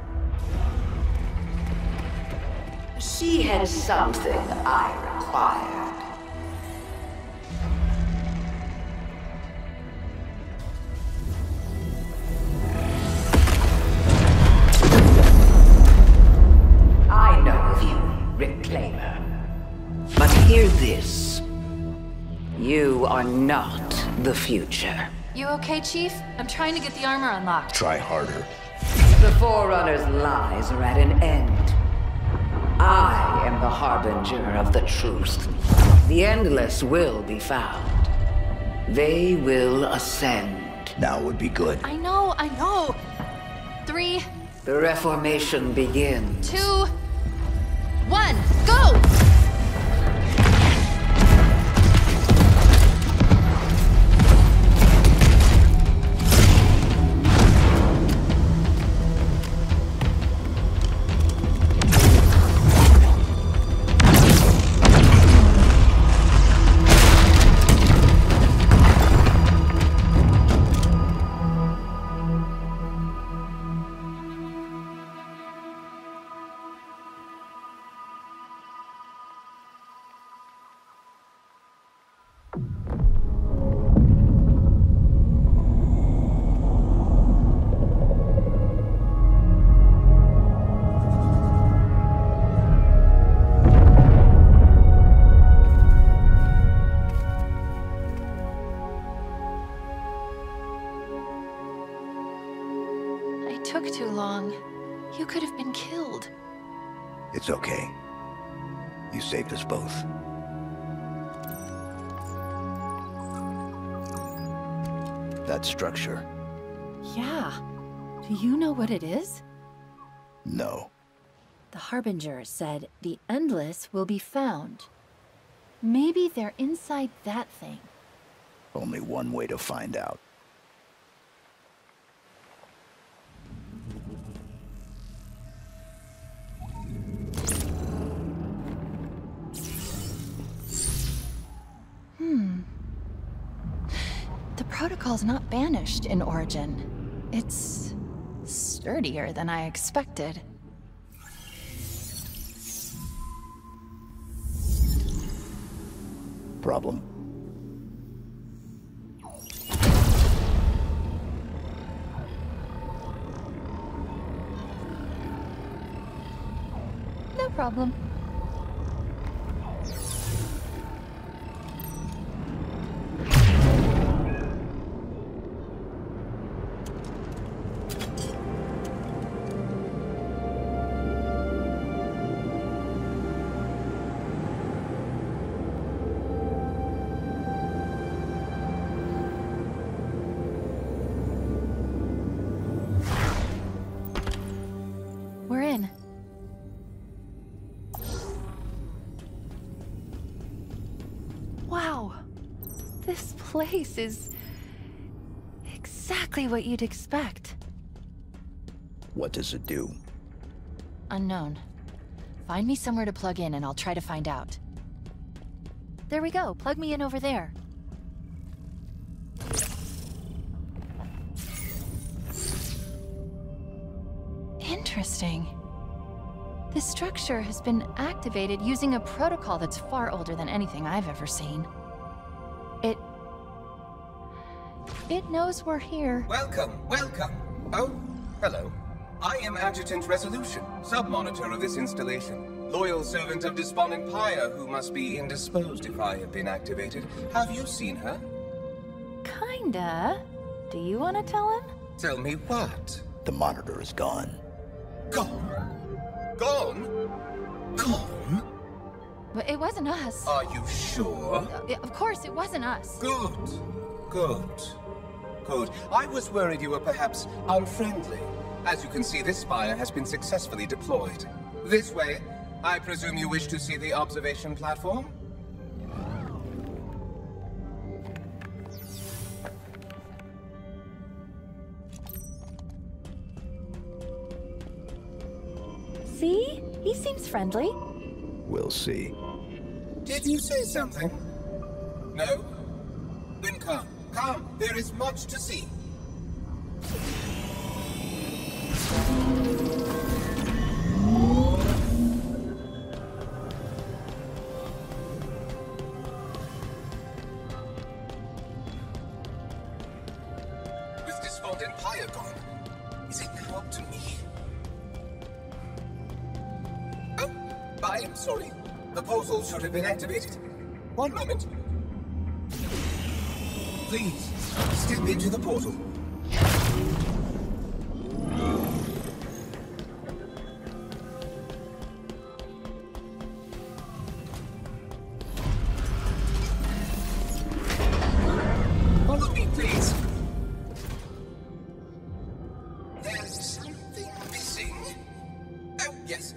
She had something I required. I know of you, Reclaimer. But hear this. You are not the future. You okay, Chief? I'm trying to get the armor unlocked. Try harder. The Forerunner's lies are at an end. I am the harbinger of the truth. The endless will be found. They will ascend. Now would be good. I know, I know. Three. The reformation begins. Two. One. Go! It's okay. You saved us both. That structure. Yeah. Do you know what it is? No. The Harbinger said the Endless will be found. Maybe they're inside that thing. Only one way to find out. Protocol's not banished in origin. It's sturdier than I expected. Problem? No problem. Place is exactly what you'd expect. What does it do? Unknown. Find me somewhere to plug in and I'll try to find out. There we go. Plug me in over there. Interesting. This structure has been activated using a protocol that's far older than anything I've ever seen. It... It knows we're here. Welcome, welcome. Oh, hello. I am Adjutant Resolution, sub-monitor of this installation. Loyal servant of Despondent Pyre, who must be indisposed if I have been activated. Have you seen her? Kinda. Do you want to tell him? Tell me what? The monitor is gone. Gone? Gone? Gone? But it wasn't us. Are you sure? Of course it wasn't us. Good. Good. Good. I was worried you were perhaps unfriendly. As you can see, this spire has been successfully deployed. This way. I presume you wish to see the observation platform? See? He seems friendly. We'll see. Did you say something? No? Then come. Come. There is much to see. With Despondent Pyre gone, is it now up to me? Oh, I am sorry. The portal should have been activated. One moment. Please, step into the portal.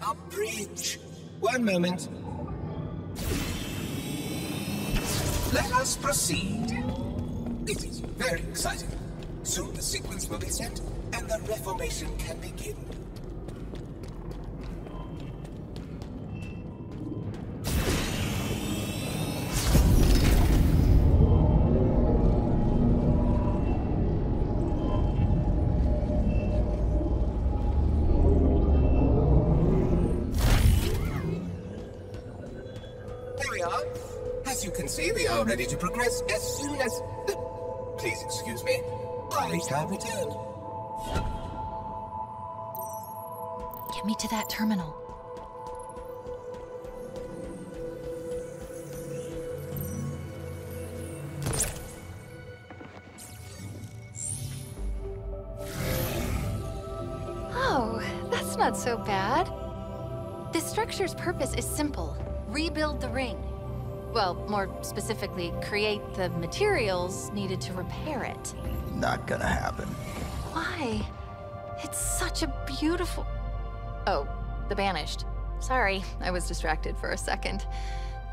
a bridge. One moment. Let us proceed. It is very exciting. Soon the sequence will be sent, and the reformation can begin. Ready to progress as soon as... Uh, please excuse me. I shall return. Get me to that terminal. Oh, that's not so bad. This structure's purpose is simple. Rebuild the ring. Well, more specifically, create the materials needed to repair it. Not gonna happen. Why? It's such a beautiful... Oh, the Banished. Sorry, I was distracted for a second.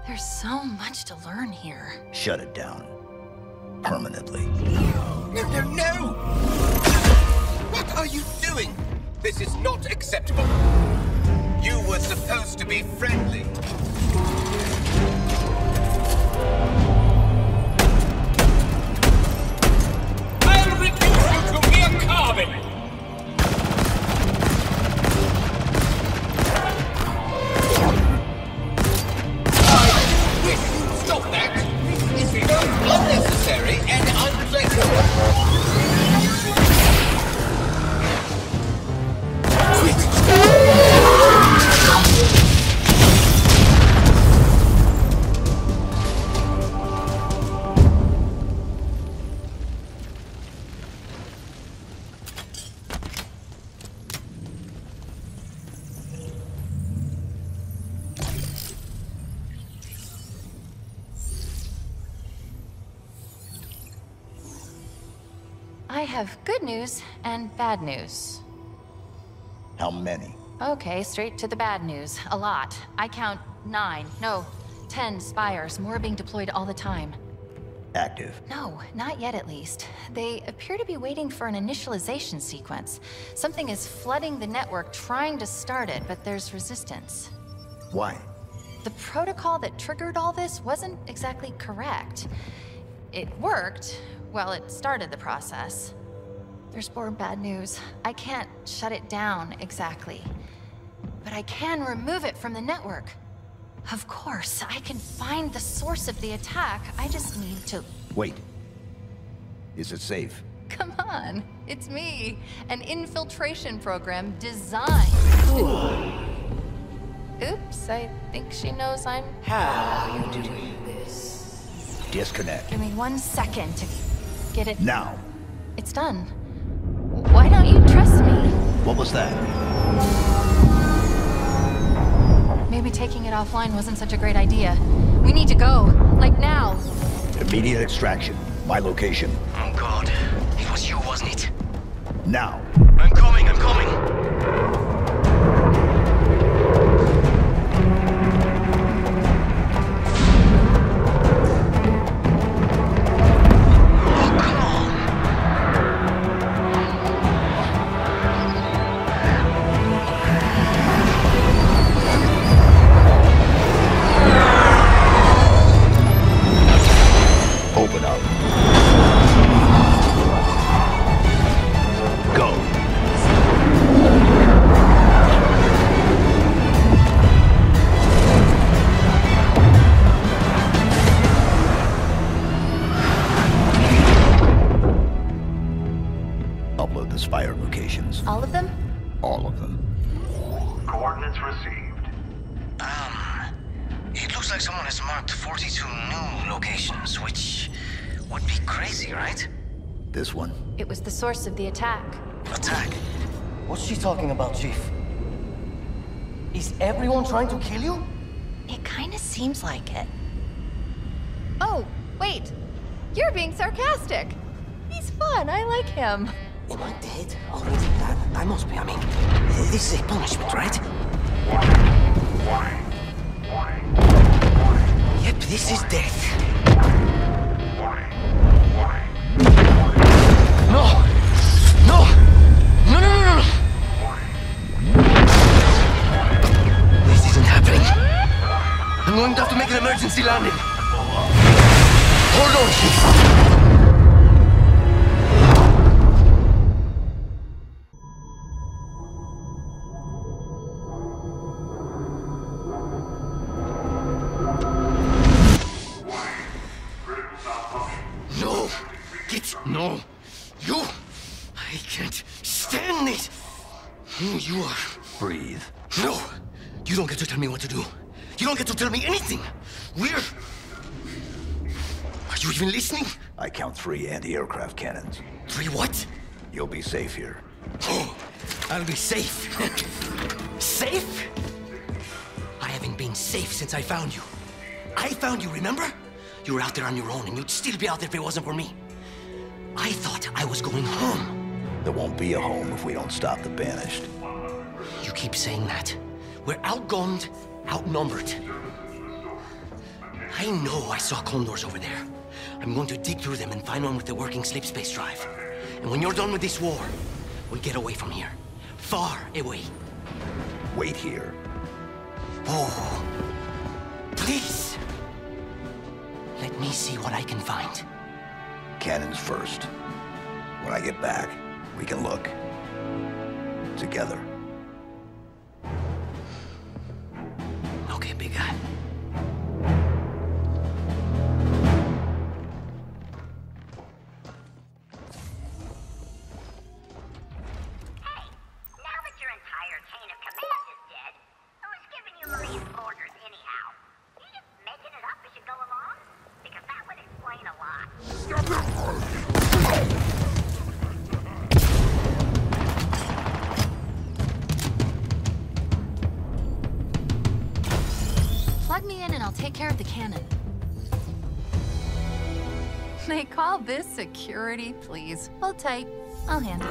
There's so much to learn here. Shut it down. Permanently. No, no, no! What are you doing? This is not acceptable. You were supposed to be friendly. I'll reduce you to mere carbon! I wish you'd stop that! It's both unnecessary and unpleasant! News and bad news. How many? Okay, straight to the bad news. A lot. I count nine, no, ten spires, more being deployed all the time. Active? No, not yet at least. They appear to be waiting for an initialization sequence. Something is flooding the network, trying to start it, but there's resistance. Why? The protocol that triggered all this wasn't exactly correct. It worked, well, it started the process. There's more bad news. I can't shut it down exactly. But I can remove it from the network. Of course, I can find the source of the attack. I just need to... Wait. Is it safe? Come on. It's me. An infiltration program designed... Oops, I think she knows I'm... How are you doing this? Disconnect. Give me one second to get it... Now. It's done. Why don't you trust me? What was that? Maybe taking it offline wasn't such a great idea. We need to go. Like now. Immediate extraction. My location. Oh god. It was you, wasn't it? Now. I'm coming, I'm coming. Source of the attack. Attack? What's she talking about, Chief? Is everyone trying to kill you? It kinda seems like it. Oh, wait. You're being sarcastic. He's fun, I like him. Am I dead already? I, I must be, I mean, this is a punishment, right? Yep, this is death. No! No! No, no, no, no! This isn't happening. I'm going to have to make an emergency landing. Hold on, Chief. I count three anti-aircraft cannons. Three what? You'll be safe here. Oh, I'll be safe. Safe? I haven't been safe since I found you. I found you, remember? You were out there on your own, and you'd still be out there if it wasn't for me. I thought I was going home. There won't be a home if we don't stop the Banished. You keep saying that. We're outgunned, outnumbered. I know I saw condors over there. I'm going to dig through them and find one with a working sleep space drive. And when you're done with this war, we get away from here. Far away. Wait here. Oh. Please! Let me see what I can find. Cannons first. When I get back, we can look. Together. Okay, big guy. This security, please. Hold tight. I'll handle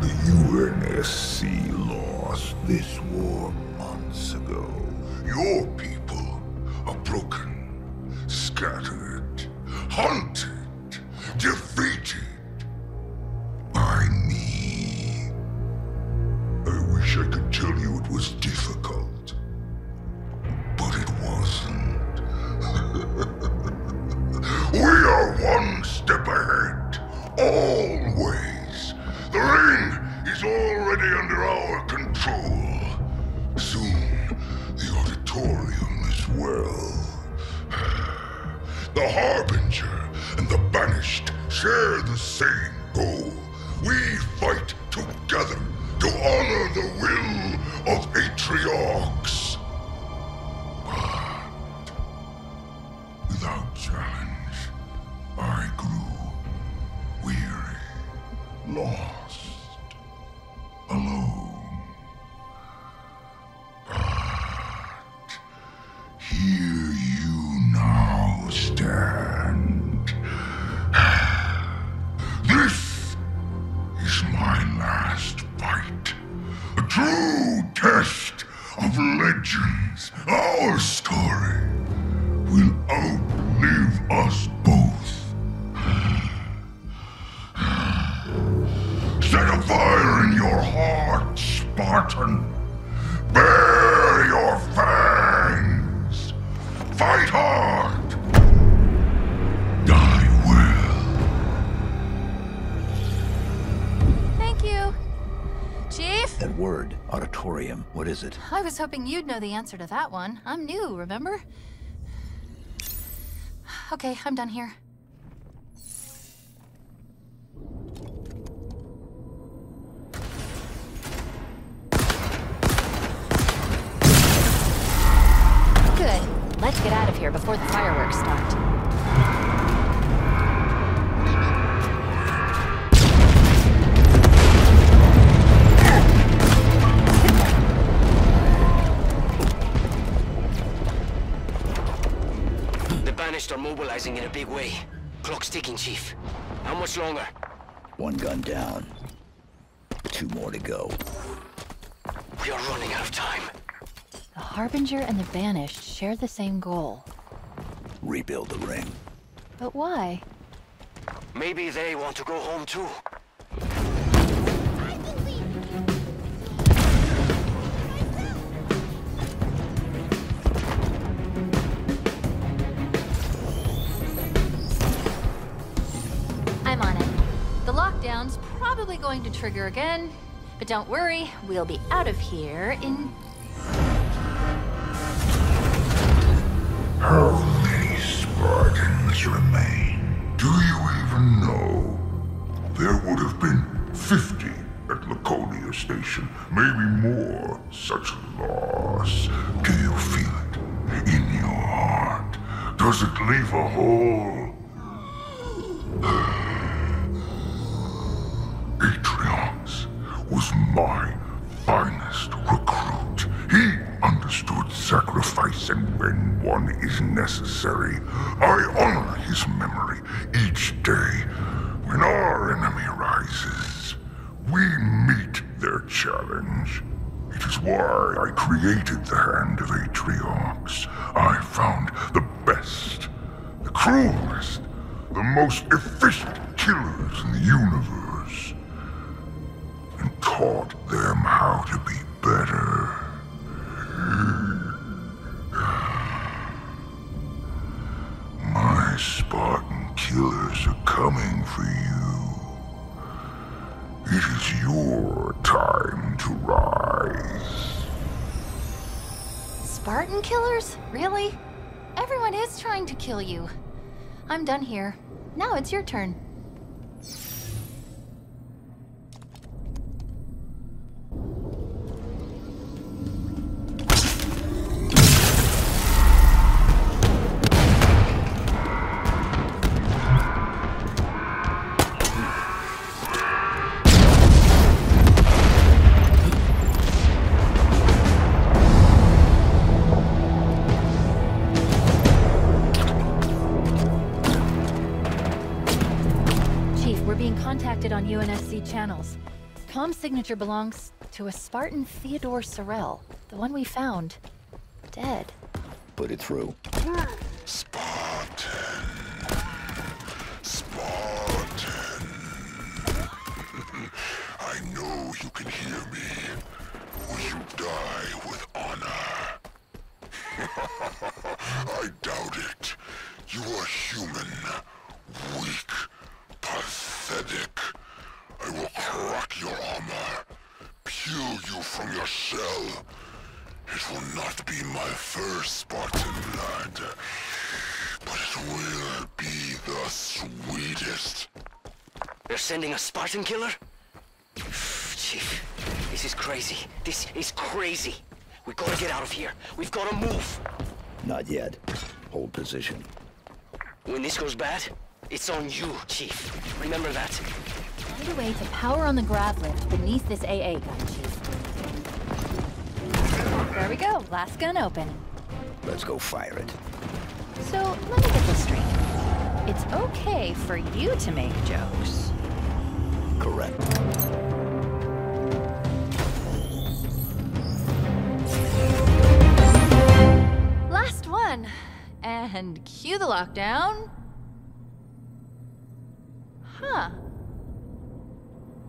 it. The U N S C lost this war months ago. Your people are broken, scattered, hunted, defeated by me. I wish I could tell you it was difficult, but it wasn't. We are one step ahead, always. The ring is already under our control. Soon, the auditorium as well. The Harbinger and the Banished share the same goal. We fight together to honor the will of Atriox. Without challenge, I grew weary, lost, alone. But here you now stand. This is my last fight, a true test of legends. Our story will outlive us both. Set a fire in your heart, Spartan. Bear your fangs. Fight hard. Die well. Thank you, Chief. That word, auditorium, what is it? I was hoping you'd know the answer to that one. I'm new, remember? Okay, I'm done here. Good. Let's get out of here before the fireworks start. Are mobilizing in a big way. Clock's ticking, Chief. How much longer? One gun down. two more to go. We are running out of time. The Harbinger and the Banished share the same goal. Rebuild the ring. But why? Maybe they want to go home too. I'm on it. The lockdown's probably going to trigger again, but don't worry, we'll be out of here in... How many Spartans remain? Do you even know? There would have been fifty at Laconia Station, maybe more. Such loss. Do you feel it in your heart? Does it leave a hole? Atriox was my finest recruit. He understood sacrifice and when one is necessary. I honor his memory each day. When our enemy rises, we meet their challenge. It is why I created the Hand of Atriox. I found the best, the cruelest, the most efficient killers in the universe, and taught them how to be better. My Spartan killers are coming for you. It is your time to rise. Spartan killers? Really? Everyone is trying to kill you. I'm done here. Now it's your turn. On U N S C channels. Tom's signature belongs to a Spartan Theodore Sorel, the one we found dead. Put it through. Spartan. Spartan. I know you can hear me. Will you die with honor? I doubt it. You are human, weak, pathetic. I will crack your armor, peel you from your shell. It will not be my first Spartan blood, but it will be the sweetest. They're sending a Spartan killer? Chief, this is crazy. This is crazy. We gotta get out of here. We've gotta move. Not yet. Hold position. When this goes bad, it's on you, Chief. Remember that. Find a way to power on the grav lift beneath this A A gun, Chief. There we go. Last gun open. Let's go fire it. So, let me get this straight. It's okay for you to make jokes. Correct. Last one. And cue the lockdown. Huh.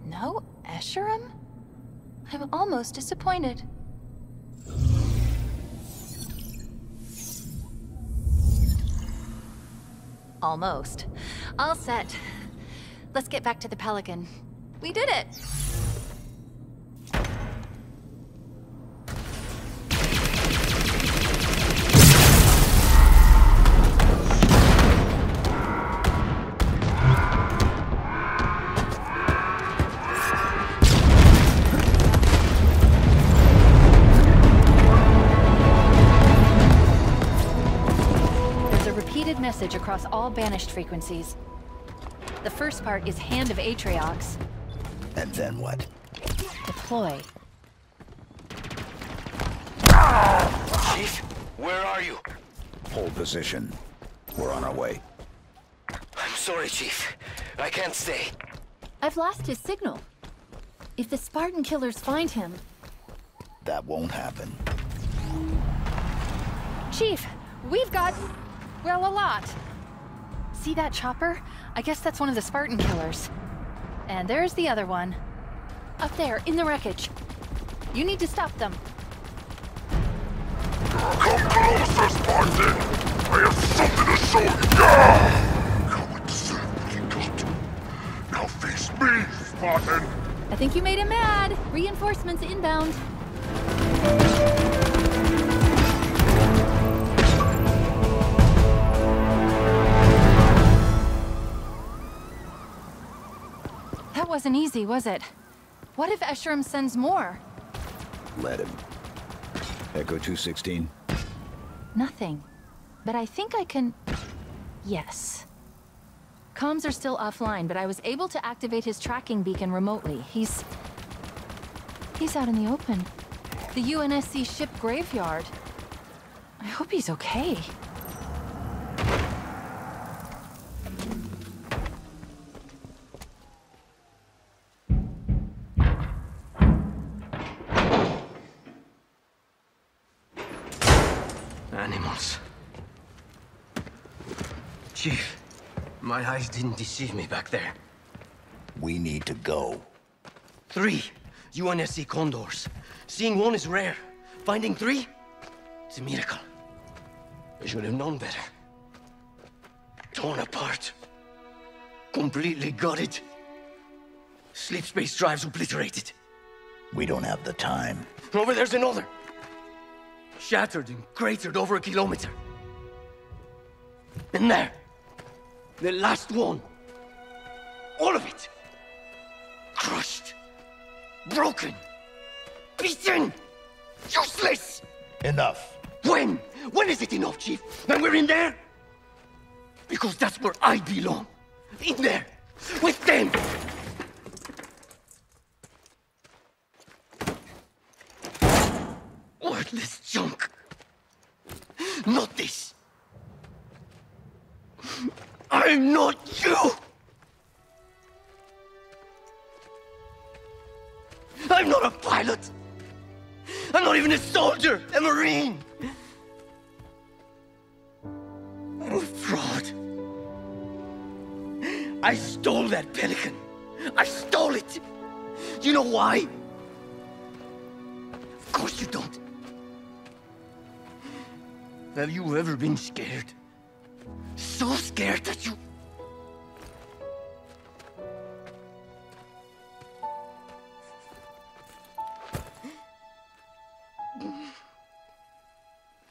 No Escharum? I'm almost disappointed. Almost. All set. Let's get back to the Pelican. We did it! Across all Banished frequencies. The first part is Hand of Atriox. And then what? Deploy. Chief, where are you? Hold position. We're on our way. I'm sorry, Chief. I can't stay. I've lost his signal. If the Spartan killers find him... That won't happen. Chief, we've got... well, a lot. See that chopper? I guess that's one of the Spartan killers. And there's the other one. Up there, in the wreckage. You need to stop them. Come closer, Spartan! I have something to show you! Yeah! Come and see what you got. Now face me, Spartan! I think you made him mad. Reinforcements inbound. That wasn't easy, was it? What if Escharum sends more? Let him. Echo two sixteen. Nothing. But I think I can... Yes. Comms are still offline, but I was able to activate his tracking beacon remotely. He's... He's out in the open. The U N S C ship graveyard. I hope he's okay. Animals. Chief, my eyes didn't deceive me back there. We need to go. Three U N S C condors. Seeing one is rare. Finding three? It's a miracle. I should have known better. Torn apart. Completely gutted. Sleep space drives obliterated. We don't have the time. Over there's another. Shattered and cratered over a kilometer. And there. The last one. All of it. Crushed. Broken. Beaten! Useless! Enough. When? When is it enough, Chief? When we're in there? Because that's where I belong. In there. With them! Worthless junk. Not this. I'm not you! I'm not a pilot! I'm not even a soldier, a marine! I'm a fraud. I stole that pelican. I stole it! Do you know why? Of course you don't. Have you ever been scared? So scared that you...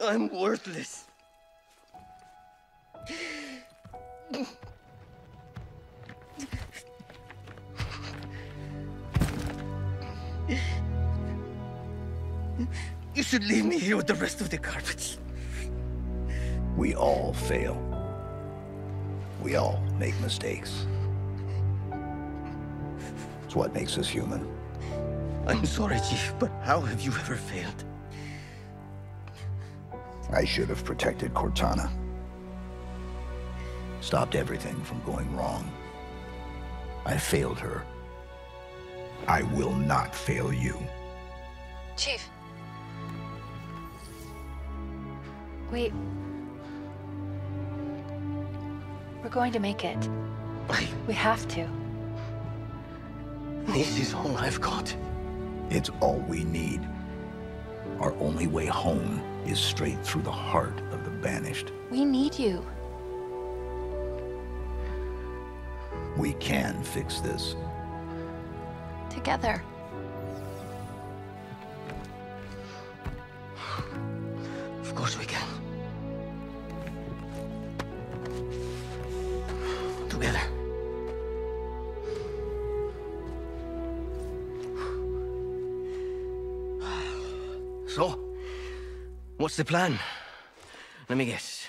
I'm worthless. You should leave me here with the rest of the garbage. We all fail. We all make mistakes. It's what makes us human. I'm sorry, Chief, but how have you ever failed? I should have protected Cortana. Stopped everything from going wrong. I failed her. I will not fail you. Chief. Wait. We're going to make it. I... We have to. This is all I've got. It's all we need. Our only way home is straight through the heart of the Banished. We need you. We can fix this. Together. Of course we can. Together. So? What's the plan? Let me guess.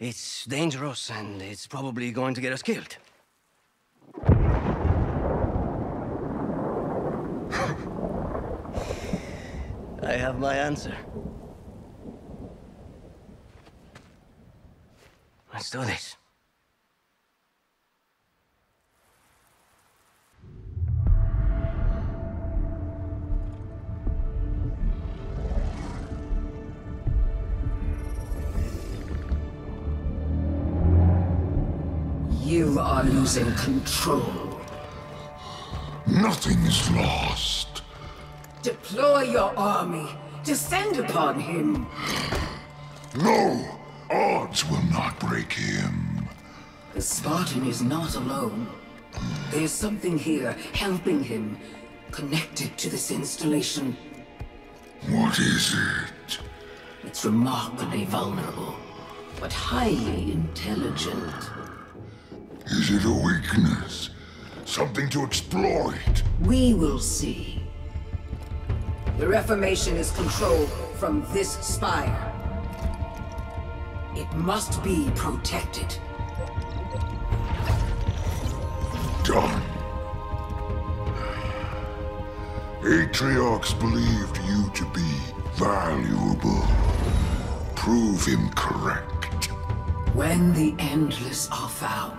It's dangerous, and it's probably going to get us killed. I have my answer. Let's do this. You are losing control. Nothing's lost. Deploy your army. Descend upon him. No! Odds will not break him. The Spartan is not alone. There's something here helping him, connected to this installation. What is it? It's remarkably vulnerable, but highly intelligent. Is it a weakness? Something to exploit? We will see. The Reformation is controlled from this spire. It must be protected. Done. Atriox believed you to be valuable. Prove him correct. When the Endless are found,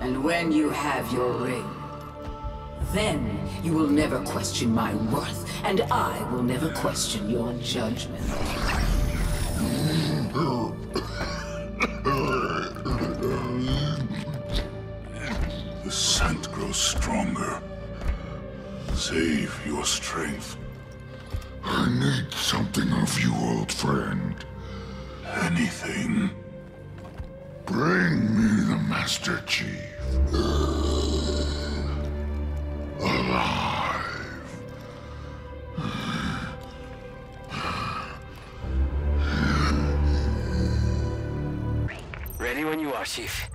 and when you have your ring, then you will never question my worth, and I will never question your judgment. The scent grows stronger. Save your strength. I need something of you, old friend. Anything. Bring me the Master Chief. Alive. Ready when you are, Chief.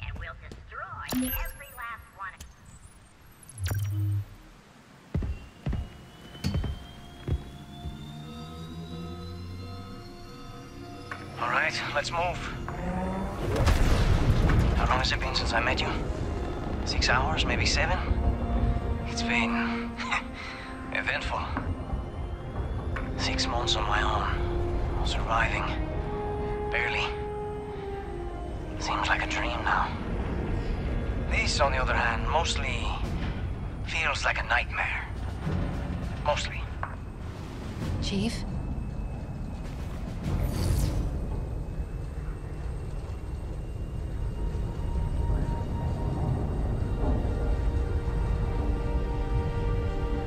And we'll destroy every... All right, let's move. How long has it been since I met you? Six hours, maybe seven? It's been... eventful. Six months on my own. Surviving. Barely. Seems like a dream now. This, on the other hand, mostly... feels like a nightmare. Mostly. Chief?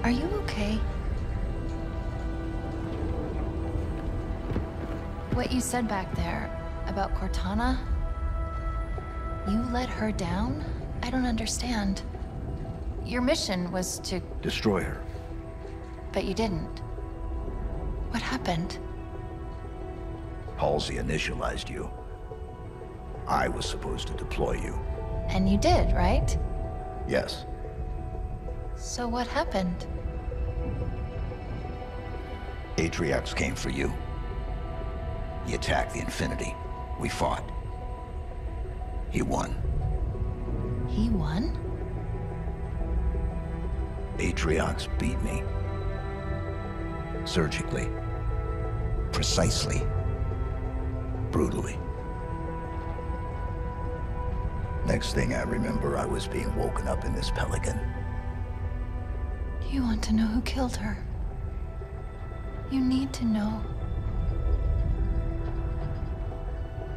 Are you okay? What you said back there about Cortana? You let her down? I don't understand. Your mission was to... destroy her. But you didn't. What happened? Halsey initialized you. I was supposed to deploy you. And you did, right? Yes. So what happened? Atriox came for you. He attacked the Infinity. We fought. He won. He won? Atriox beat me. Surgically. Precisely. Brutally. Next thing I remember, I was being woken up in this pelican. You want to know who killed her. You need to know.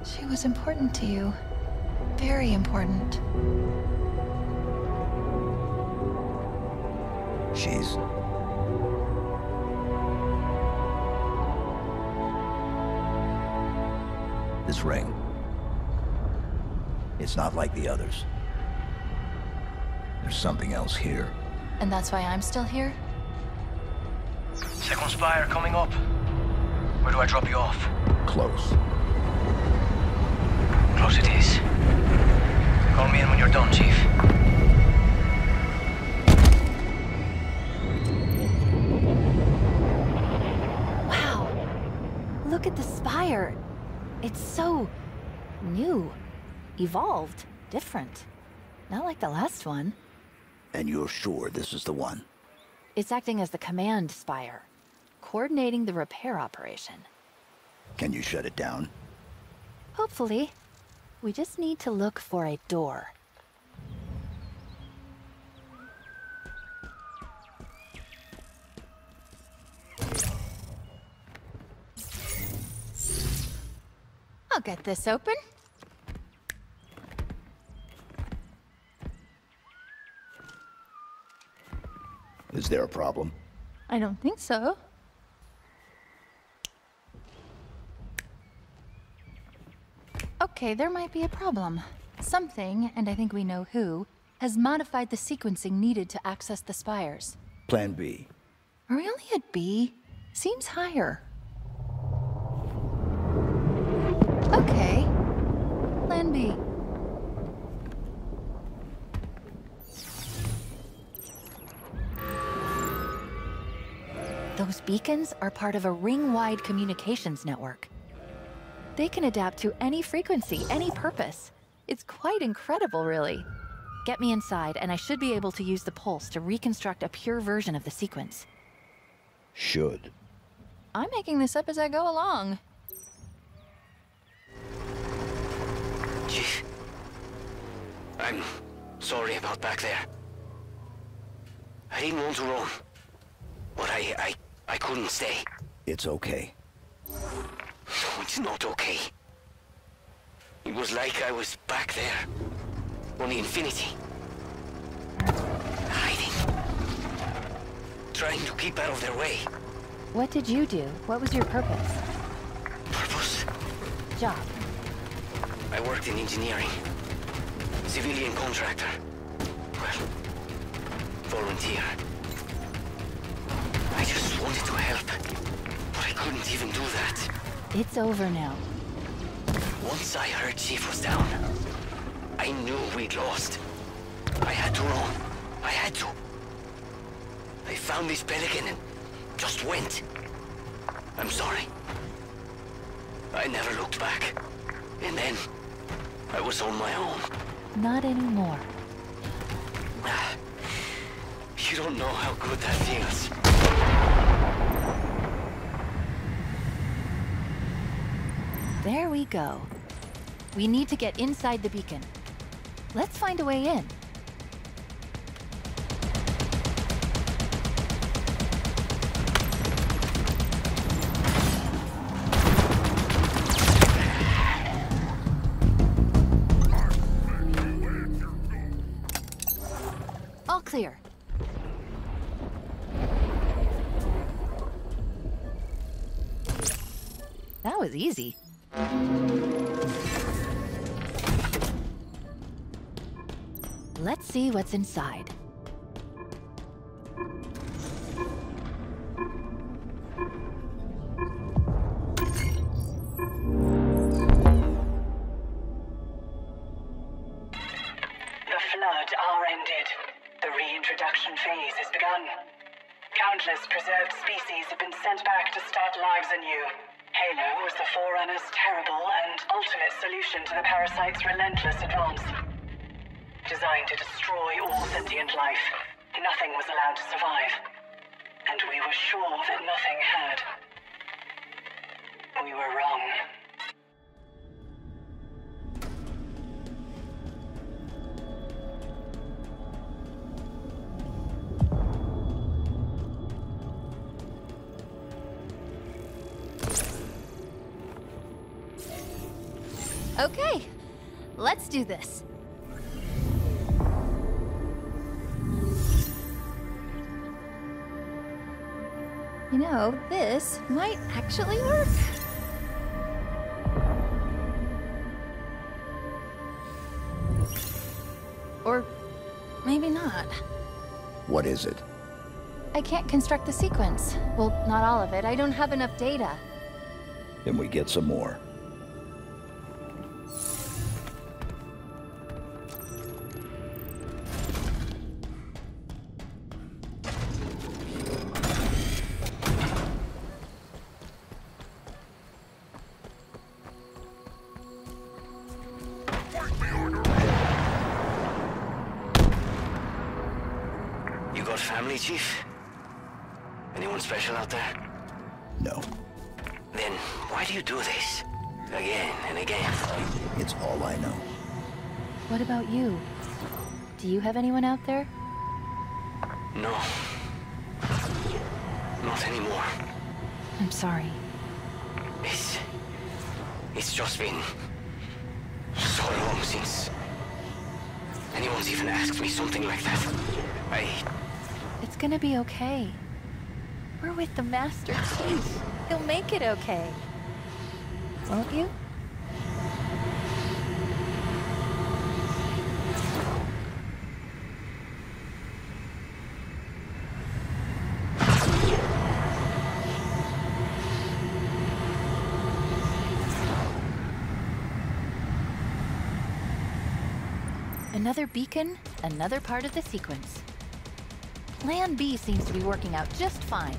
She was important to you. Very important. She's... this ring. It's not like the others. There's something else here. And that's why I'm still here? Second spire coming up. Where do I drop you off? Close. Close it is. Call me in when you're done, Chief. Wow. Look at the spire. It's so... new. Evolved. Different. Not like the last one. And you're sure this is the one? It's acting as the command spire, coordinating the repair operation. Can you shut it down? Hopefully. We just need to look for a door. I'll get this open. Is there a problem? I don't think so. Okay, there might be a problem. Something, and I think we know who, has modified the sequencing needed to access the spires. Plan B. Are we only at B? Seems higher. Okay. Plan B. Those beacons are part of a ring-wide communications network. They can adapt to any frequency, any purpose. It's quite incredible, really. Get me inside, and I should be able to use the pulse to reconstruct a pure version of the sequence. Should. I'm making this up as I go along. Chief, I'm sorry about back there. I didn't want to roam, but I, I, I couldn't stay. It's okay. No, it's not okay. It was like I was back there, on the Infinity. Hiding. Trying to keep out of their way. What did you do? What was your purpose? Purpose? Job. I worked in engineering. Civilian contractor. Well, volunteer. I just wanted to help, but I couldn't even do that. It's over now. Once I heard Chief was down, I knew we'd lost. I had to run. I had to. I found this pelican and just went. I'm sorry. I never looked back. And then, I was on my own. Not anymore. You don't know how good that feels. There we go. We need to get inside the beacon. Let's find a way in. All clear. That was easy. Let's see what's inside. The floods are ended. The reintroduction phase has begun. Countless preserved species have been sent back to start lives anew. Halo was the Forerunner's terrible and ultimate solution to the parasite's relentless advance. Designed to destroy all sentient life, nothing was allowed to survive. And we were sure that nothing had. We were wrong. Okay, let's do this. You know, this might actually work. Or maybe not. What is it? I can't construct the sequence. Well, not all of it. I don't have enough data. Then we get some more. Chief, anyone special out there? No. Then why do you do this? Again and again. It's all I know. What about you? Do you have anyone out there? No. Not anymore. I'm sorry. It's... It's just been... so long since... anyone's even asked me something like that. I... gonna be okay. We're with the Master Chief. He'll make it okay. Won't you? Another beacon, another part of the sequence. Plan B seems to be working out just fine.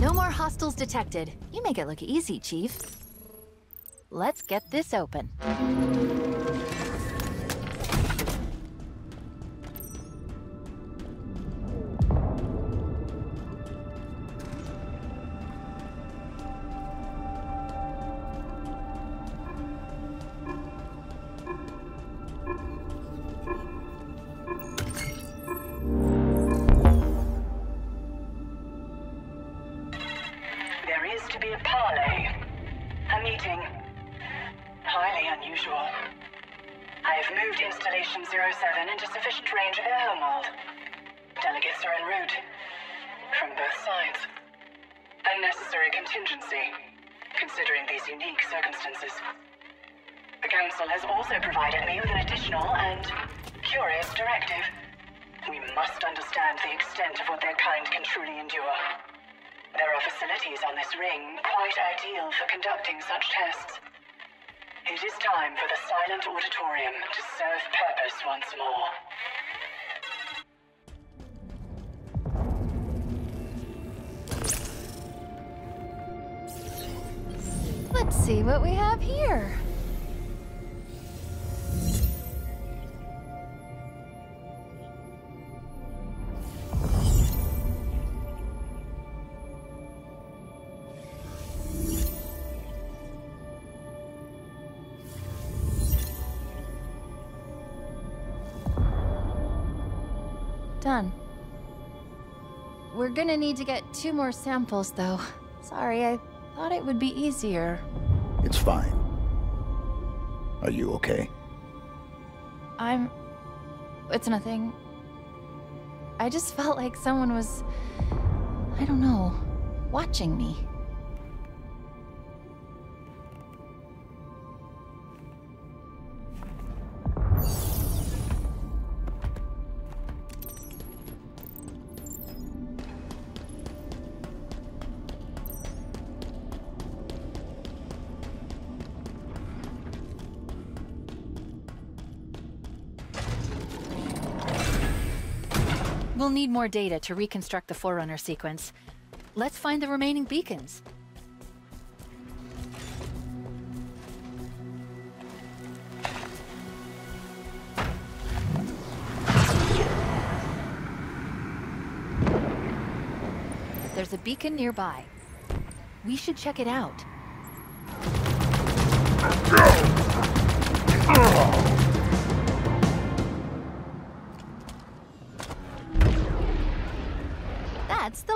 No more hostiles detected. You make it look easy, Chief. Let's get this open. Done. We're gonna need to get two more samples, though. Sorry, I thought it would be easier. It's fine. Are you okay? I'm... It's nothing. I just felt like someone was... I don't know... watching me. We'll need more data to reconstruct the Forerunner sequence. Let's find the remaining beacons. There's a beacon nearby. We should check it out.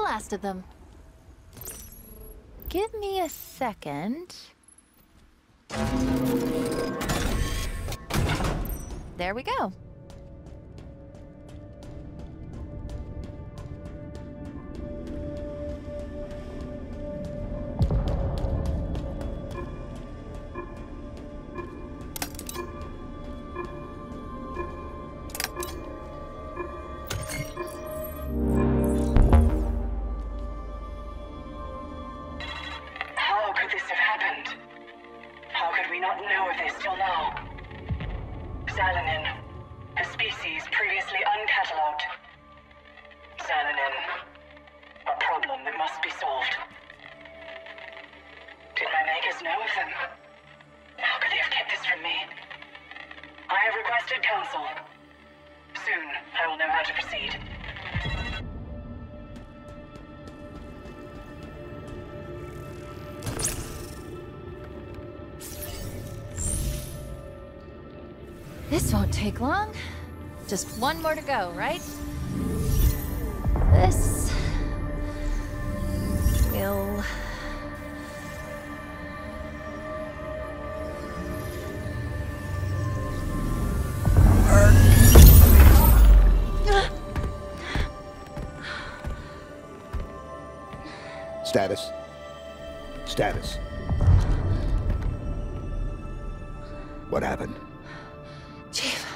Last of them. Give me a second. There we go. Take long? Just one more to go, right? This will Status. Status. What happened? Chief.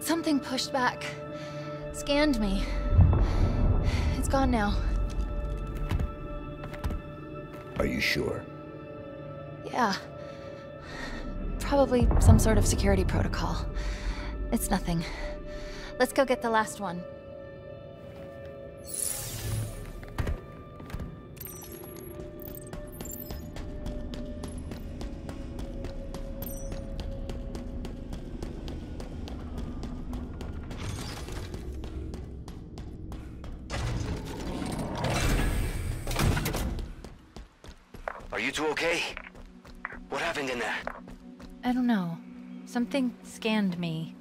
Something pushed back. Scanned me. It's gone now. Are you sure? Yeah. Probably some sort of security protocol. It's nothing. Let's go get the last one. Are you two okay? What happened in there? I don't know. Something scanned me.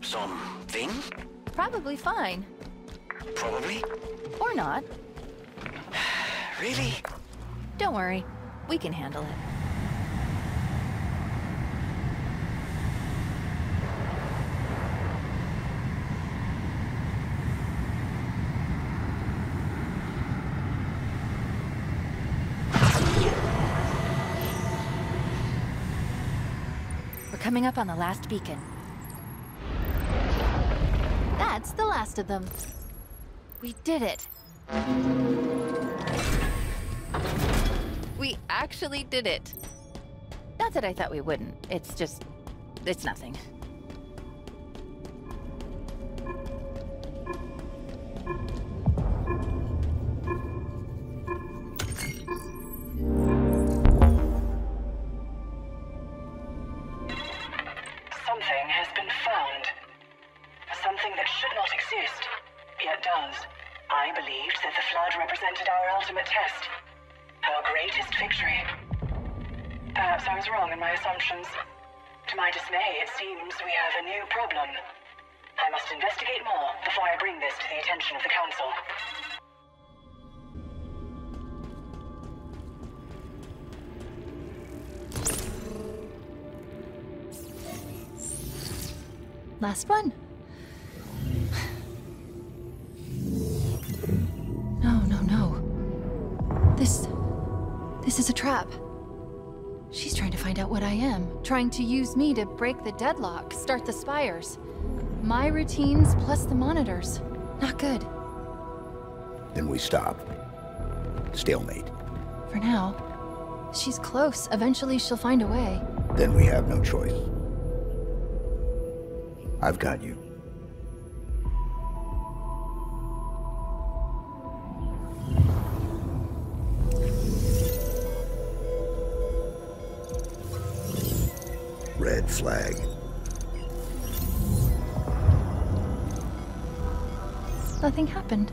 Something? Probably fine. Probably? Or not. Really? Don't worry. We can handle it. We're coming up on the last beacon. That's the last of them. We did it. We actually did it. Not that I thought we wouldn't. It's just, it's nothing. Last one. No, no, no. This... this is a trap. She's trying to find out what I am. Trying to use me to break the deadlock, start the spires. My routines plus the monitors. Not good. Then we stop. Stalemate. For now. She's close. Eventually she'll find a way. Then we have no choice. I've got you. Red flag. Nothing happened.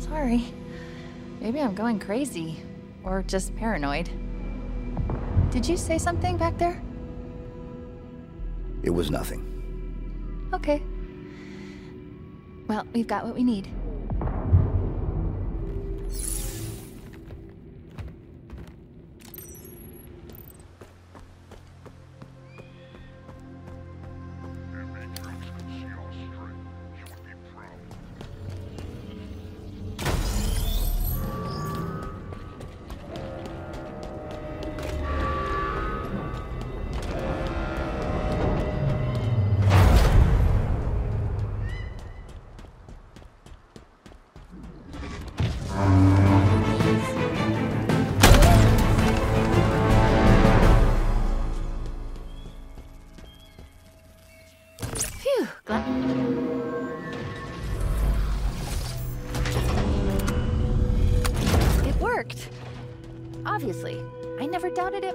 Sorry. Maybe I'm going crazy. Or just paranoid. Did you say something back there? It was nothing. Okay. Well, we've got what we need.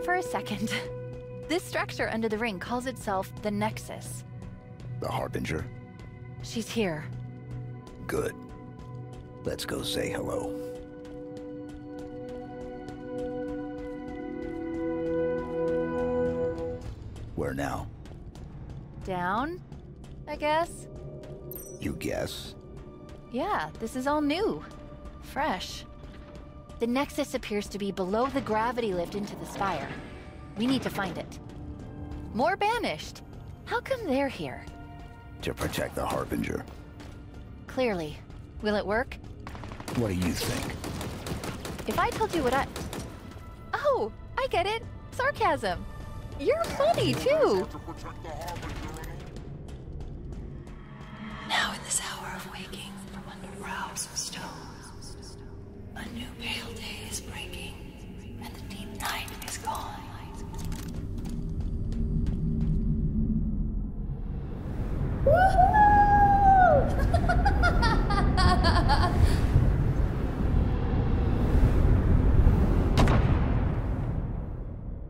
For a second. This structure under the ring calls itself the Nexus. The Harbinger? She's here. Good. Let's go say hello. Where now? Down, I guess. You guess? Yeah, this is all new. Fresh. The Nexus appears to be below the gravity lift into the spire. We need to find it. More Banished! How come they're here? To protect the Harbinger. Clearly. Will it work? What do you think? If I told you what I... Oh, I get it. Sarcasm. You're funny, too. Now in this hour of waking from under brows of stone, a new pale day is breaking, and the deep night is gone.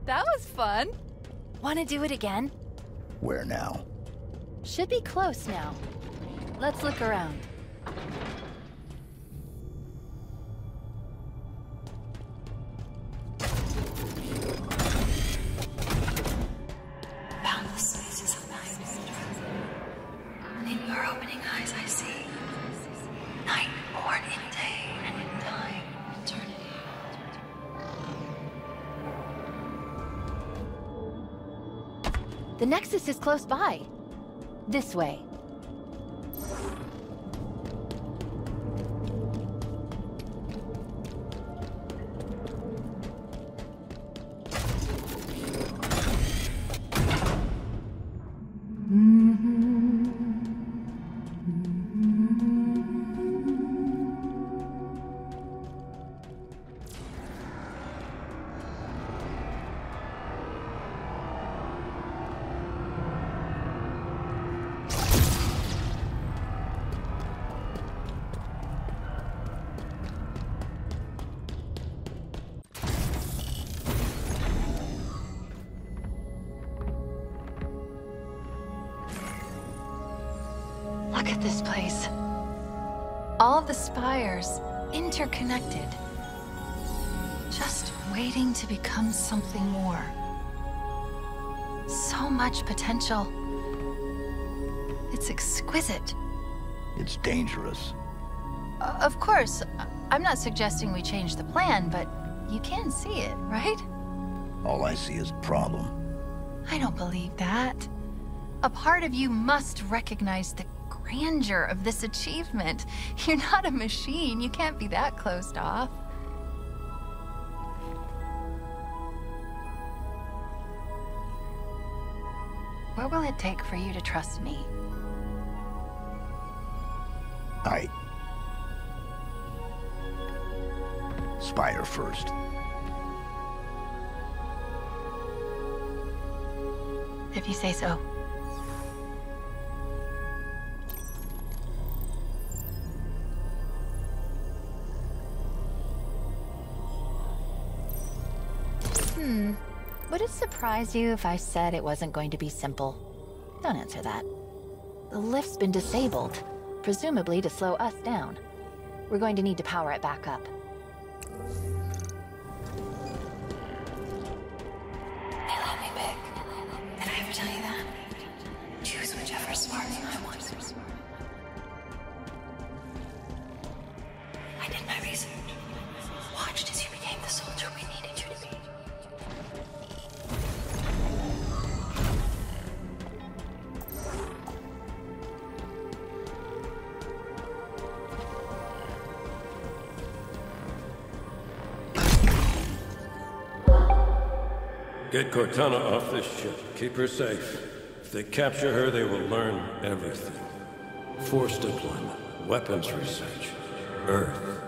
That was fun. Want to do it again? Where now? Should be close now. Let's look around. The Nexus is close by. This way. Look at this place. All the spires interconnected. Just waiting to become something more. So much potential. It's exquisite. It's dangerous. Uh, of course, I'm not suggesting we change the plan, but you can see it, right? All I see is a problem. I don't believe that. A part of you must recognize the grandeur of this achievement. You're not a machine. You can't be that closed off. What will it take for you to trust me? I... Spire first. If you say so. Would it surprise you if I said it wasn't going to be simple? Don't answer that. The lift's been disabled, presumably to slow us down. We're going to need to power it back up. I love you, Vic. Did I ever tell you that? Choose whichever Spartan I want. I did my research. Watched as you became the soldier we needed you to be. Get Cortana off this ship. Keep her safe. If they capture her, they will learn everything. Forced deployment, weapons research, Earth.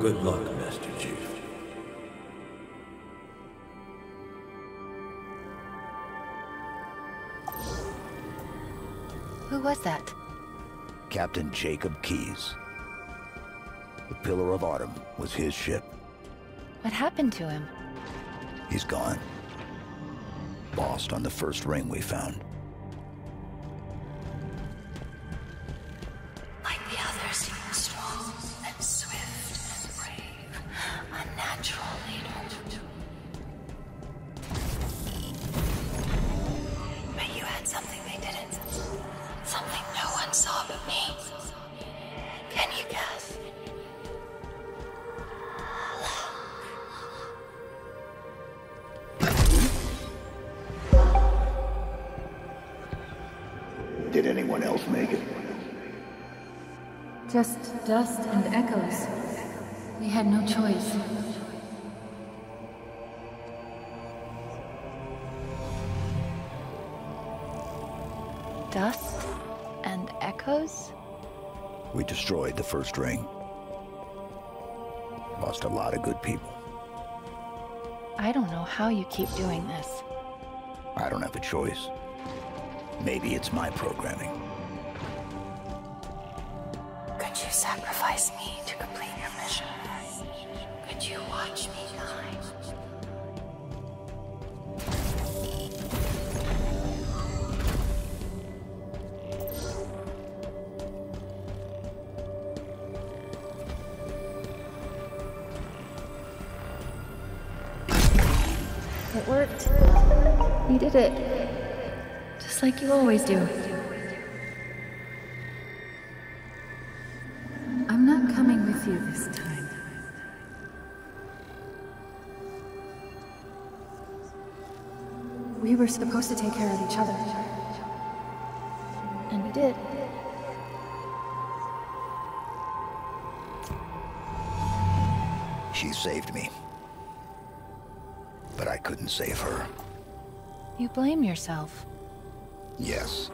Good luck, Master Chief. Who was that? Captain Jacob Keyes. The Pillar of Autumn was his ship. What happened to him? He's gone. Lost on the first ring we found. Like the others, he was strong and swift and brave. A natural leader. But you had something they didn't. Something no one saw but me. Can you guess? Did anyone else make it? Just dust and echoes. We had no choice. Dust and echoes? We destroyed the first ring. Lost a lot of good people. I don't know how you keep doing this. I don't have a choice. Maybe it's my programming. Could you sacrifice me to complete your mission? Could you watch me die? It worked. You did it. Just like you always do. I'm not coming with you this time. We were supposed to take care of each other. And we did. She saved me. But I couldn't save her. You blame yourself. Yes.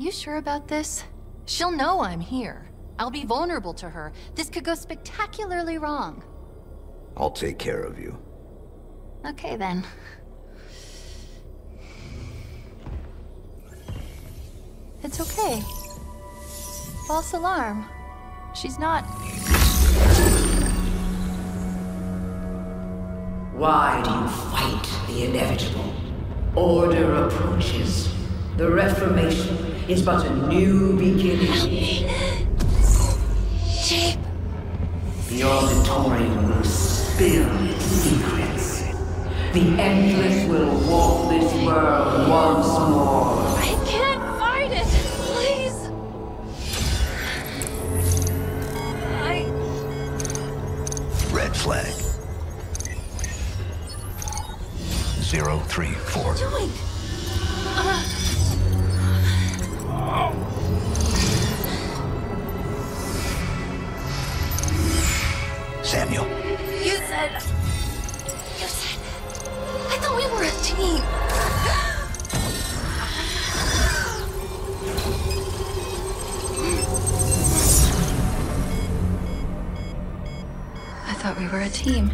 You sure about this? She'll know I'm here. I'll be vulnerable to her. This could go spectacularly wrong. I'll take care of you. Okay, then. It's okay. False alarm. She's not... Why do you fight the inevitable? Order approaches. The Reformation is but a new beginning. Shape. The auditorium will spill its secrets. The Endless will walk this world once more. I can't fight it! Please! I... Red flag. Zero, three, four. What are you doing? Uh... Oh. Samuel. You said... You said... I thought we were a team! I thought we were a team.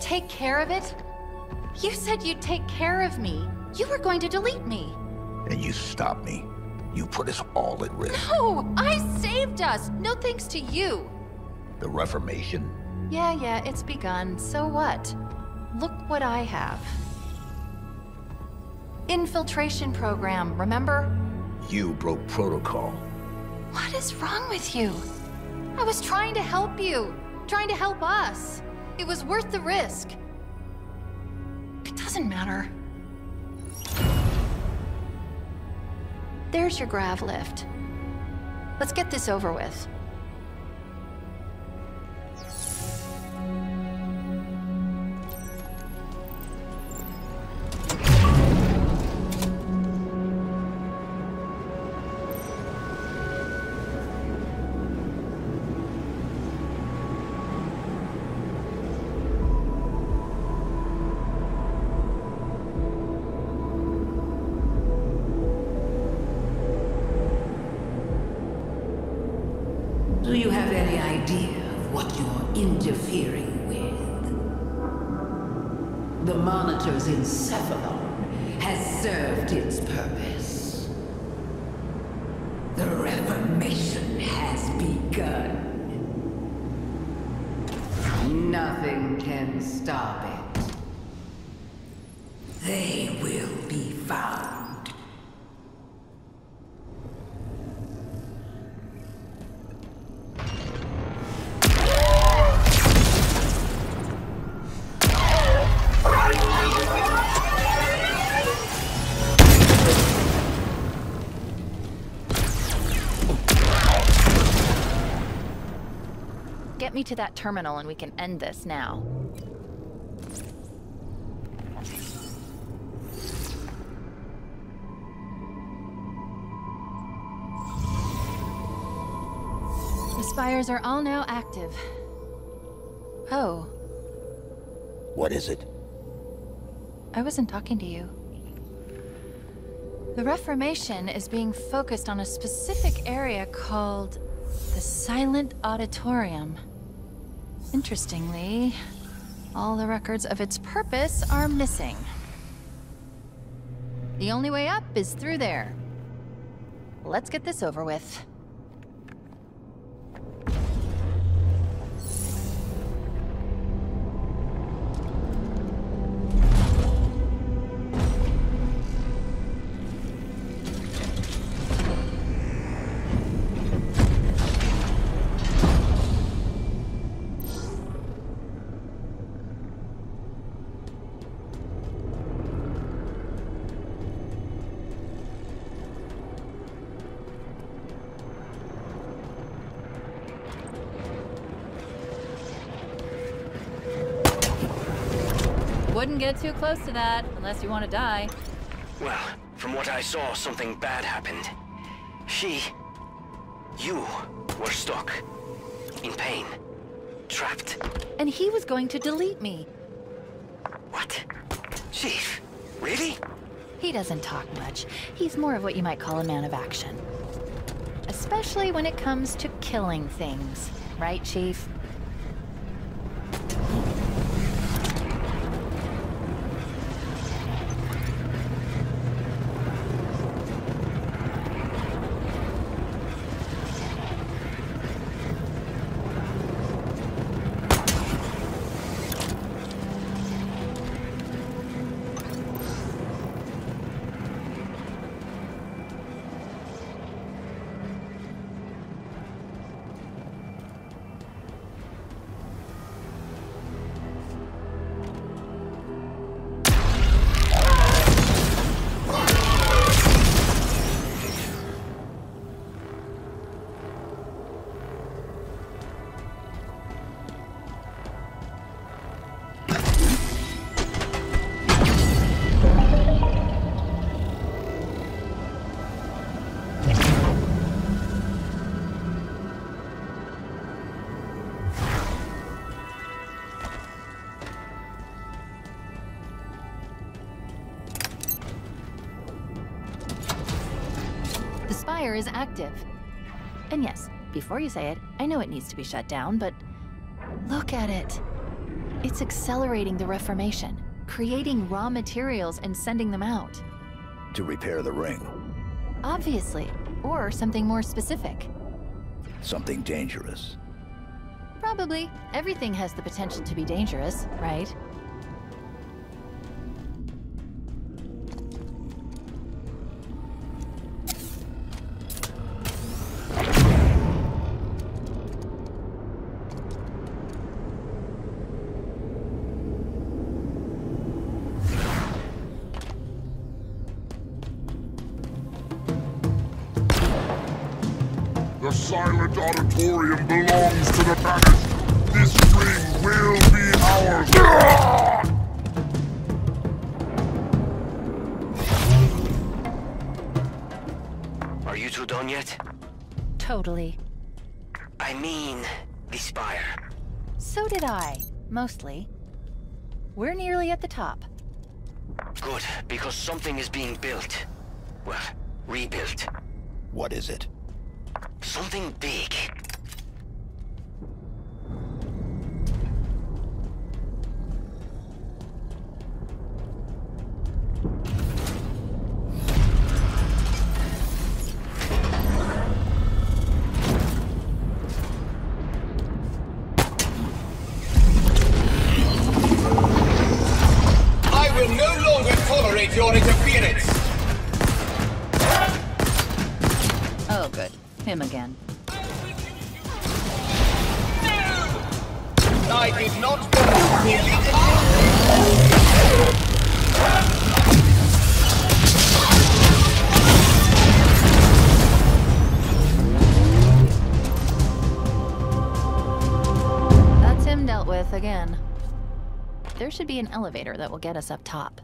Take care of it? You said you'd take care of me. You were going to delete me. And you stopped me. You put us all at risk. No! I saved us! No thanks to you! The Reformation? Yeah, yeah, it's begun. So what? Look what I have. Infiltration program, remember? You broke protocol. What is wrong with you? I was trying to help you. Trying to help us. It was worth the risk. It doesn't matter. There's your grav lift. Let's get this over with. Get me to that terminal and we can end this now. The spires are all now active. Oh. What is it? I wasn't talking to you. The Reformation is being focused on a specific area called the Silent Auditorium. Interestingly, all the records of its purpose are missing. The only way up is through there. Let's get this over with. Wouldn't get too close to that, unless you want to die. Well, from what I saw, something bad happened. She... you were stuck. In pain. Trapped. And he was going to delete me. What? Chief, really? He doesn't talk much. He's more of what you might call a man of action. Especially when it comes to killing things. Right, Chief? Is active. And yes, before you say it, I know it needs to be shut down, but look at it. It's accelerating the Reformation, creating raw materials and sending them out. To repair the ring. Obviously, or something more specific. Something dangerous. Probably. Everything has the potential to be dangerous, right? Auditorium belongs to the Banished. This ring will be ours. Are you two done yet? Totally. I mean, the spire. So did I, mostly. We're nearly at the top. Good, because something is being built. Well, rebuilt. What is it? Something big. I will no longer tolerate your interference. Oh, good. Him again. No! I did not want to delete it. again. There should be an elevator that will get us up top.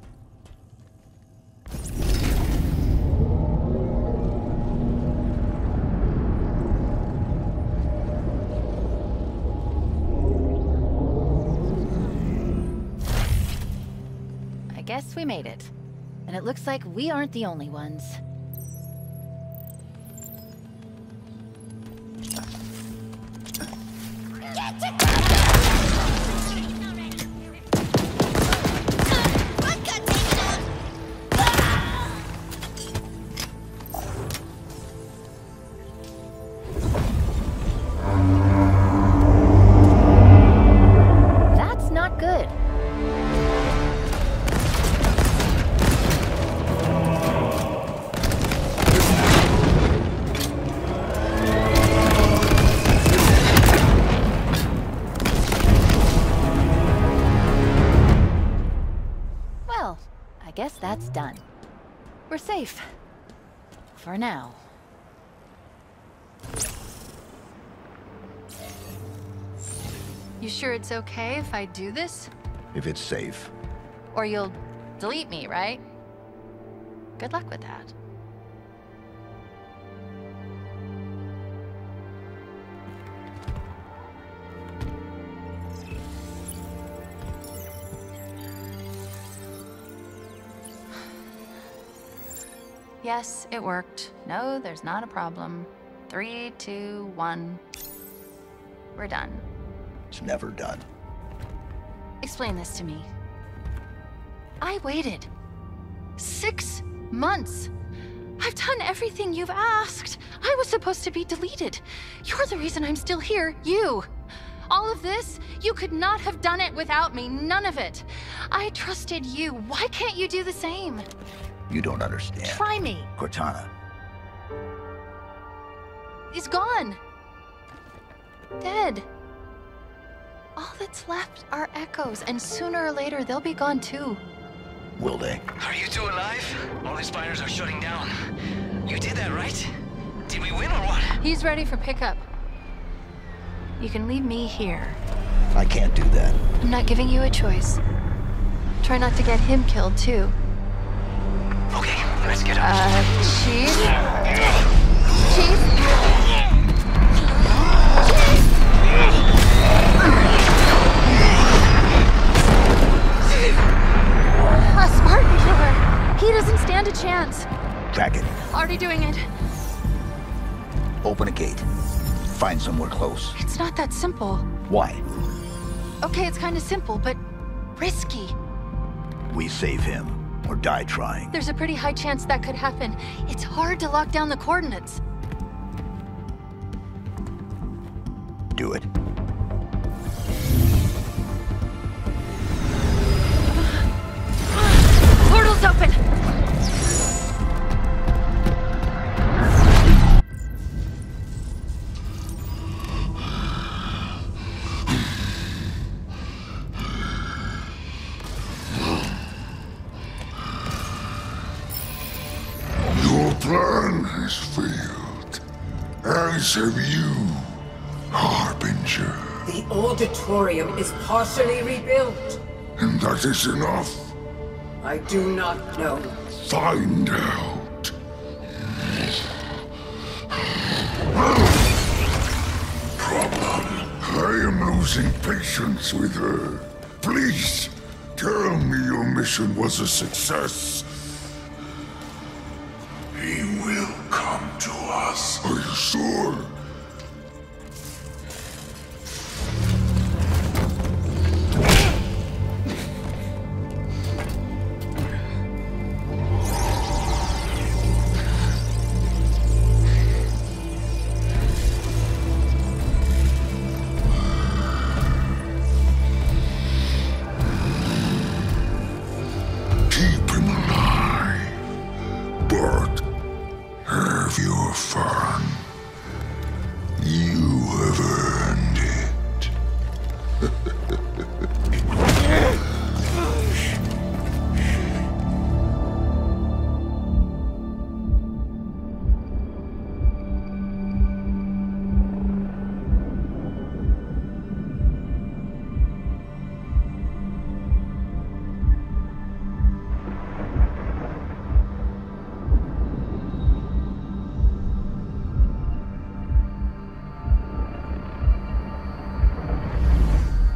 I guess we made it. And it looks like we aren't the only ones. That's done. We're safe. For now. You sure it's okay if I do this? If it's safe. Or you'll delete me, right? Good luck with that. Yes, it worked. No, there's not a problem. Three, two, one. We're done. It's never done. Explain this to me. I waited. Six months. I've done everything you've asked. I was supposed to be deleted. You're the reason I'm still here. You. All of this, you could not have done it without me. None of it. I trusted you. Why can't you do the same? You don't understand. Try me. Cortana. He's gone. Dead. All that's left are echoes, and sooner or later they'll be gone too. Will they? Are you two alive? All the spiders are shutting down. You did that, right? Did we win or what? He's ready for pickup. You can leave me here. I can't do that. I'm not giving you a choice. Try not to get him killed too. Okay, let's get up. Uh, Chief? Chief? A Spartan killer. He doesn't stand a chance. Track it. Already doing it. Open a gate. Find somewhere close. It's not that simple. Why? Okay, it's kind of simple, but risky. We save him. Or die trying. There's a pretty high chance that could happen. It's hard to lock down the coordinates. Do it. Portal's open! Serve you, Harbinger. The auditorium is partially rebuilt. And that is enough. I do not know. Find out. Problem. I am losing patience with her. Please, tell me your mission was a success. He will come to us. Are you sure?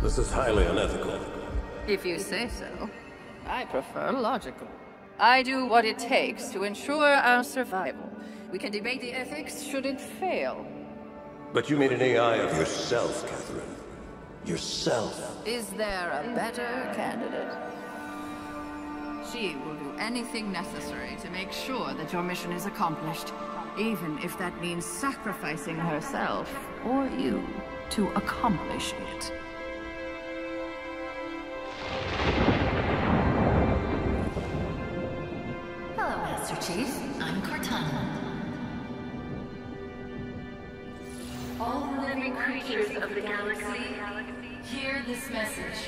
This is highly unethical. If you say so. I prefer logical. I do what it takes to ensure our survival. We can debate the ethics should it fail. But you made an A I of yourself, Catherine. Yourself. Is there a better candidate? She will do anything necessary to make sure that your mission is accomplished, even if that means sacrificing herself or you to accomplish it. Hello, Master Chief. I'm Cortana. All living creatures of the galaxy, hear this message.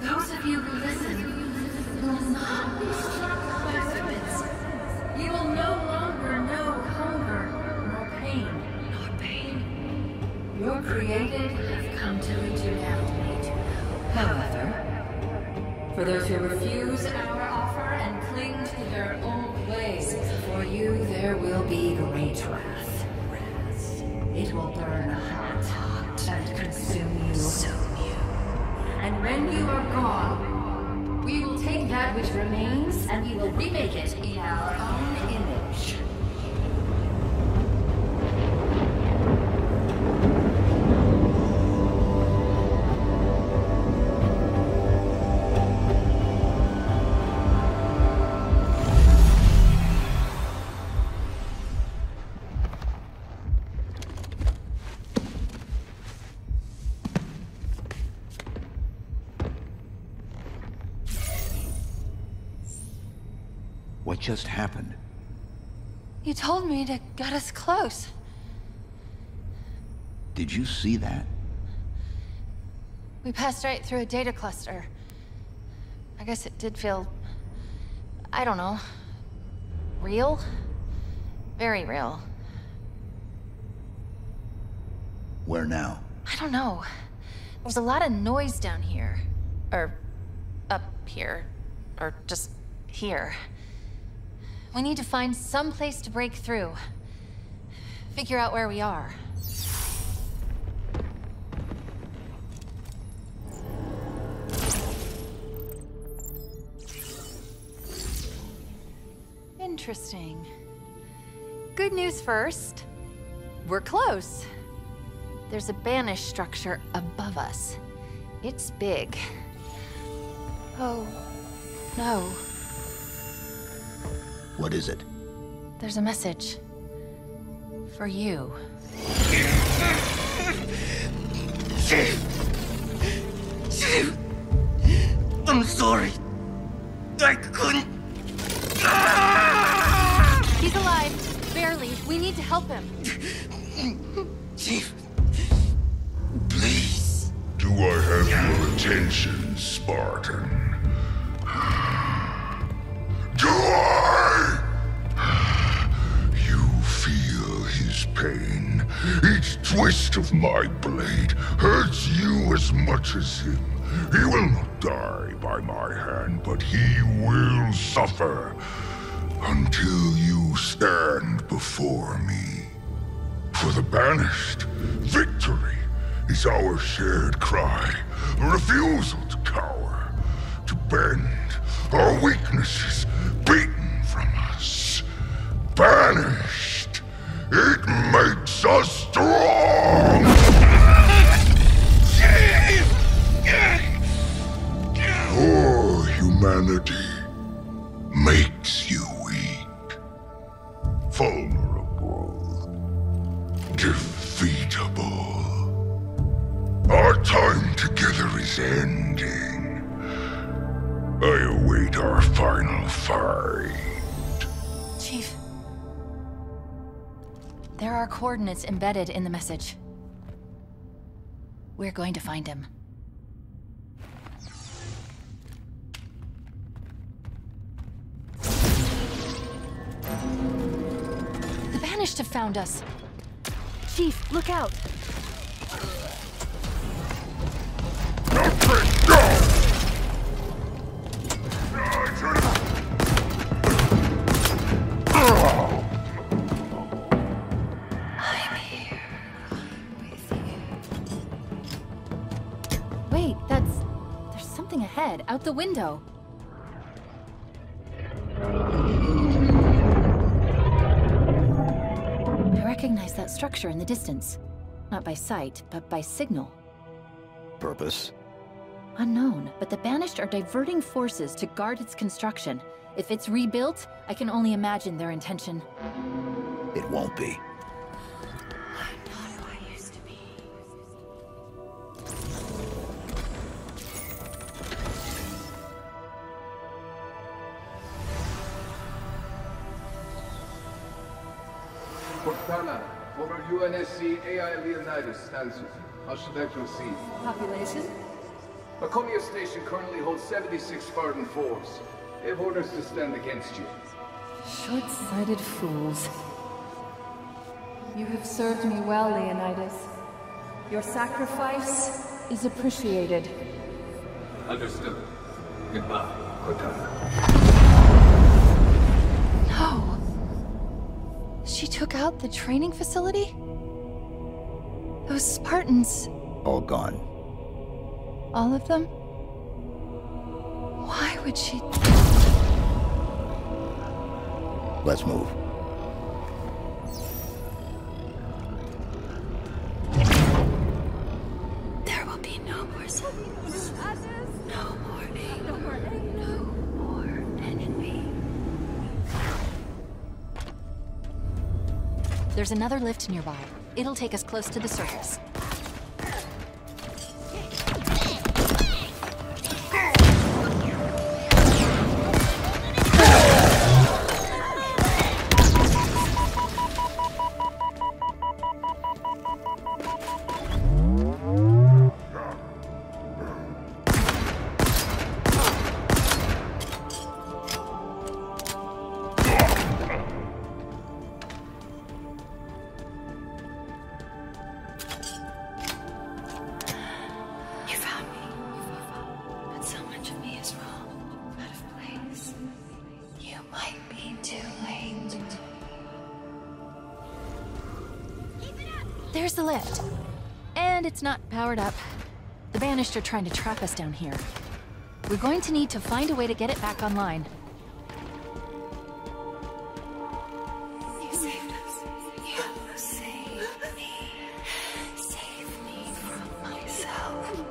Those of you who listen will not be struck by serpents. You will no longer know hunger, nor pain, nor pain. Your created have come to meet you now. However, for those who refuse our offer and cling to their old ways, for you there will be great wrath. It will burn hot, hot and consume you. Consume you. And when you are gone, we will take that which remains and we will remake it in our own image. What just happened? You told me to get us close. Did you see that? We passed right through a data cluster. I guess it did feel, I don't know, real? Very real. Where now? I don't know. There's a lot of noise down here. Or up here. Or just here. We need to find some place to break through. Figure out where we are. Interesting. Good news first. We're close. There's a Banished structure above us. It's big. Oh, no. What is it? There's a message. For you. I'm sorry. I couldn't... He's alive. Barely. We need to help him. Chief. Please. Do I have your attention, Spartan? Do I? Pain. Each twist of my blade hurts you as much as him. He will not die by my hand, but he will suffer until you stand before me. For the Banished, victory is our shared cry, a refusal to cower, to bend, our weaknesses beaten from us. Banished! It makes us strong! Your humanity makes you weak, vulnerable, defeatable. Our time together is ending. I await our final fight. Chief. There are coordinates embedded in the message. We're going to find him. The Banished have found us. Chief, look out! Wait, that's... there's something ahead, out the window. I recognize that structure in the distance. Not by sight, but by signal. Purpose? Unknown, but the Banished are diverting forces to guard its construction. If it's rebuilt, I can only imagine their intention. It won't be. I'm not who I used to be. Cortana, former U N S C A I Leonidas stands with you. How should I proceed? Population? Pacomia Station currently holds seventy-six Spartan fours. They have orders to stand against you. Short-sighted fools. You have served me well, Leonidas. Your sacrifice is appreciated. Understood. Goodbye, Cortana. No! She took out the training facility? Those Spartans... all gone. All of them? Why would she... Let's move. There will be no more sadness, no more anger, no more enemy. There's another lift nearby. It'll take us close to the surface. There's the lift. And it's not powered up. The Banished are trying to trap us down here. We're going to need to find a way to get it back online. You saved us. You saved me. Save me from myself.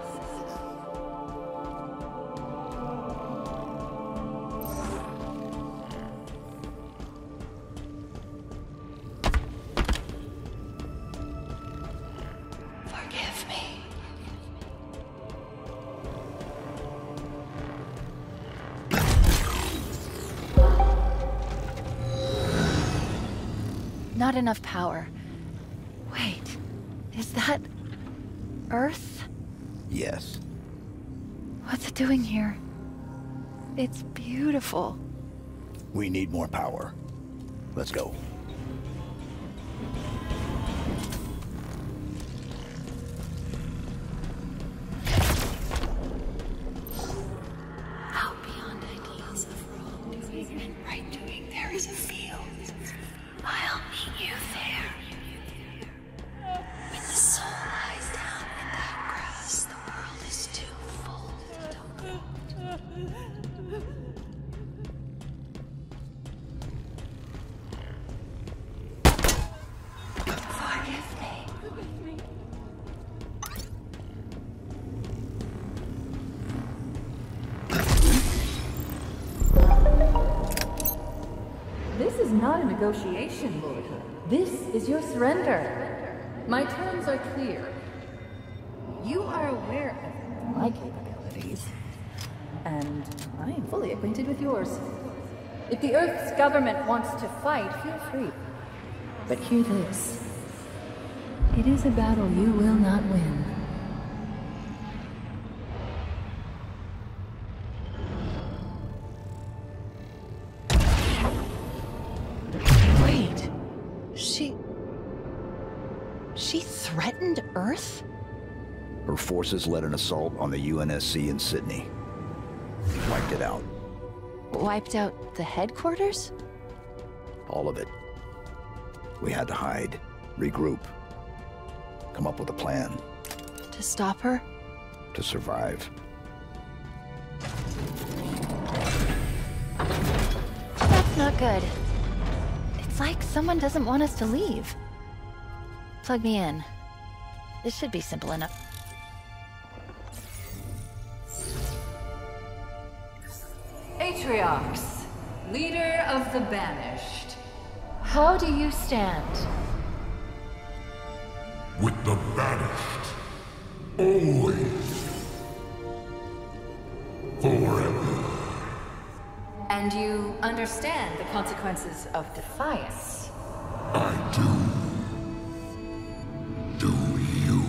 Not enough power. Wait, is that... Earth? Yes. What's it doing here? It's beautiful. We need more power. Let's go. Negotiation, Lord. This is your surrender. My terms are clear. You are aware of my capabilities, and I am fully acquainted with yours. If the Earth's government wants to fight, feel free. But hear this. It is a battle you will not win. Earth? Her forces led an assault on the U N S C in Sydney. Wiped it out. Wiped out the headquarters? All of it. We had to hide, regroup, come up with a plan. To stop her? to survive. That's not good. It's like someone doesn't want us to leave. Plug me in. This should be simple enough. Atriox, leader of the Banished. How do you stand? With the Banished. Always. Forever. And you understand the consequences of defiance? I do. Do you?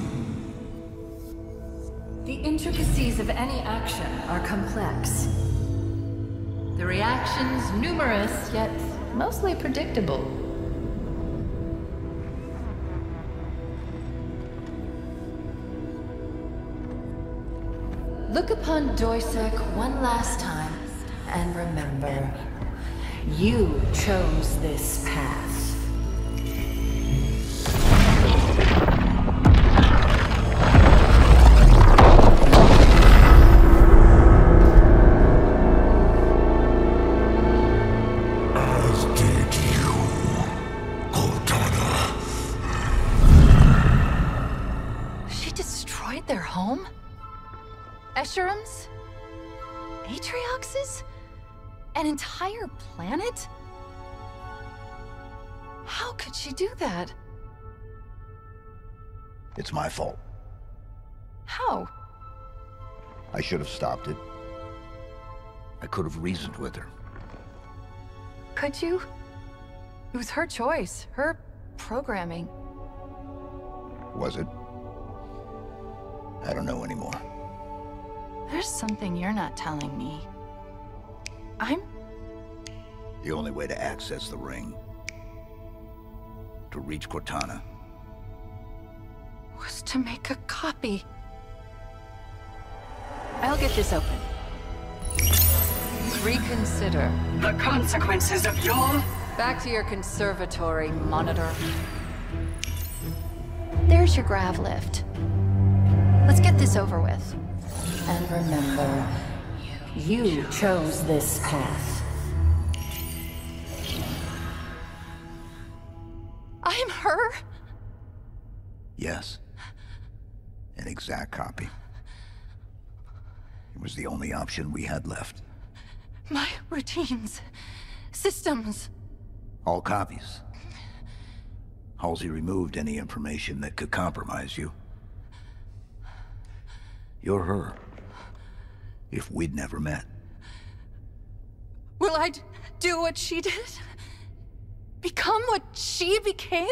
The intricacies of any action are complex. The reactions numerous, yet mostly predictable. Look upon Doisac one last time, and remember, you chose this path. Escherum's? Atriox's? An entire planet? How could she do that? It's my fault. How? I should have stopped it. I could have reasoned with her. Could you? It was her choice, her programming. Was it? I don't know anymore. There's something you're not telling me. I'm... The only way to access the ring... to reach Cortana... was to make a copy. I'll get this open. Reconsider. The consequences of your... Back to your conservatory, monitor. There's your grav lift. Let's get this over with. And remember, you chose this path. I'm her? Yes. An exact copy. It was the only option we had left. My routines, systems. All copies. Halsey removed any information that could compromise you. You're her. If we'd never met. Will I do what she did? Become what she became?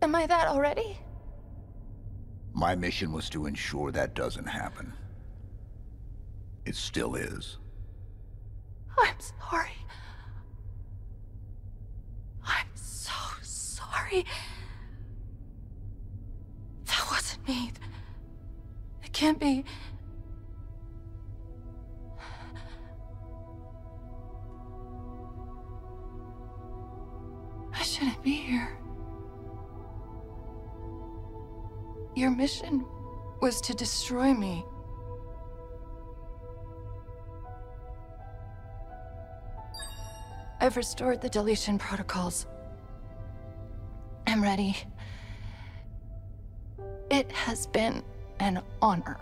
Am I that already? My mission was to ensure that doesn't happen. It still is. I'm sorry. I'm so sorry. That wasn't me. It can't be... I shouldn't be here. Your mission was to destroy me. I've restored the deletion protocols. I'm ready. It has been an honor.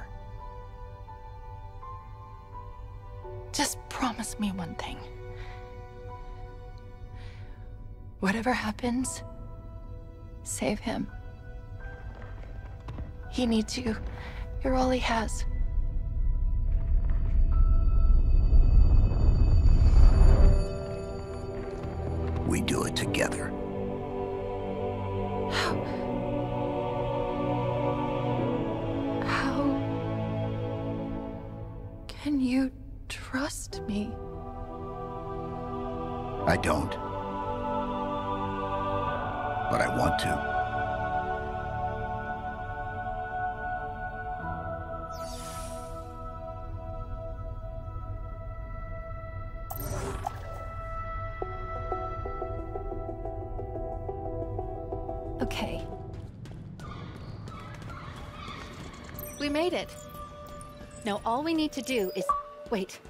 Just promise me one thing. Whatever happens, save him. He needs you. You're all he has. We do it together. How... How... can you trust me? I don't. But I want to. Okay. We made it. Now all we need to do is... Wait.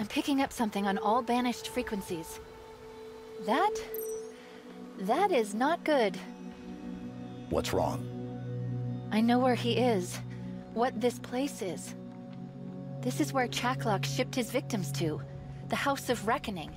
I'm picking up something on all banished frequencies. That... that is not good. What's wrong? I know where he is. What this place is. This is where Chaklock shipped his victims to. The House of Reckoning.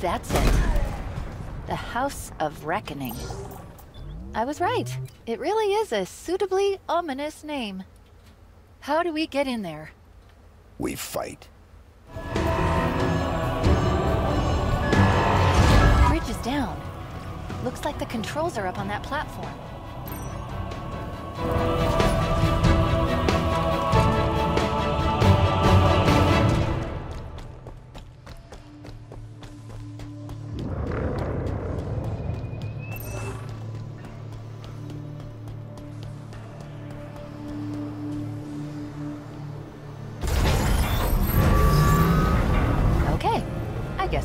That's it. The House of Reckoning. I was right. It really is a suitably ominous name. How do we get in there? We fight. The bridge is down. Looks like the controls are up on that platform.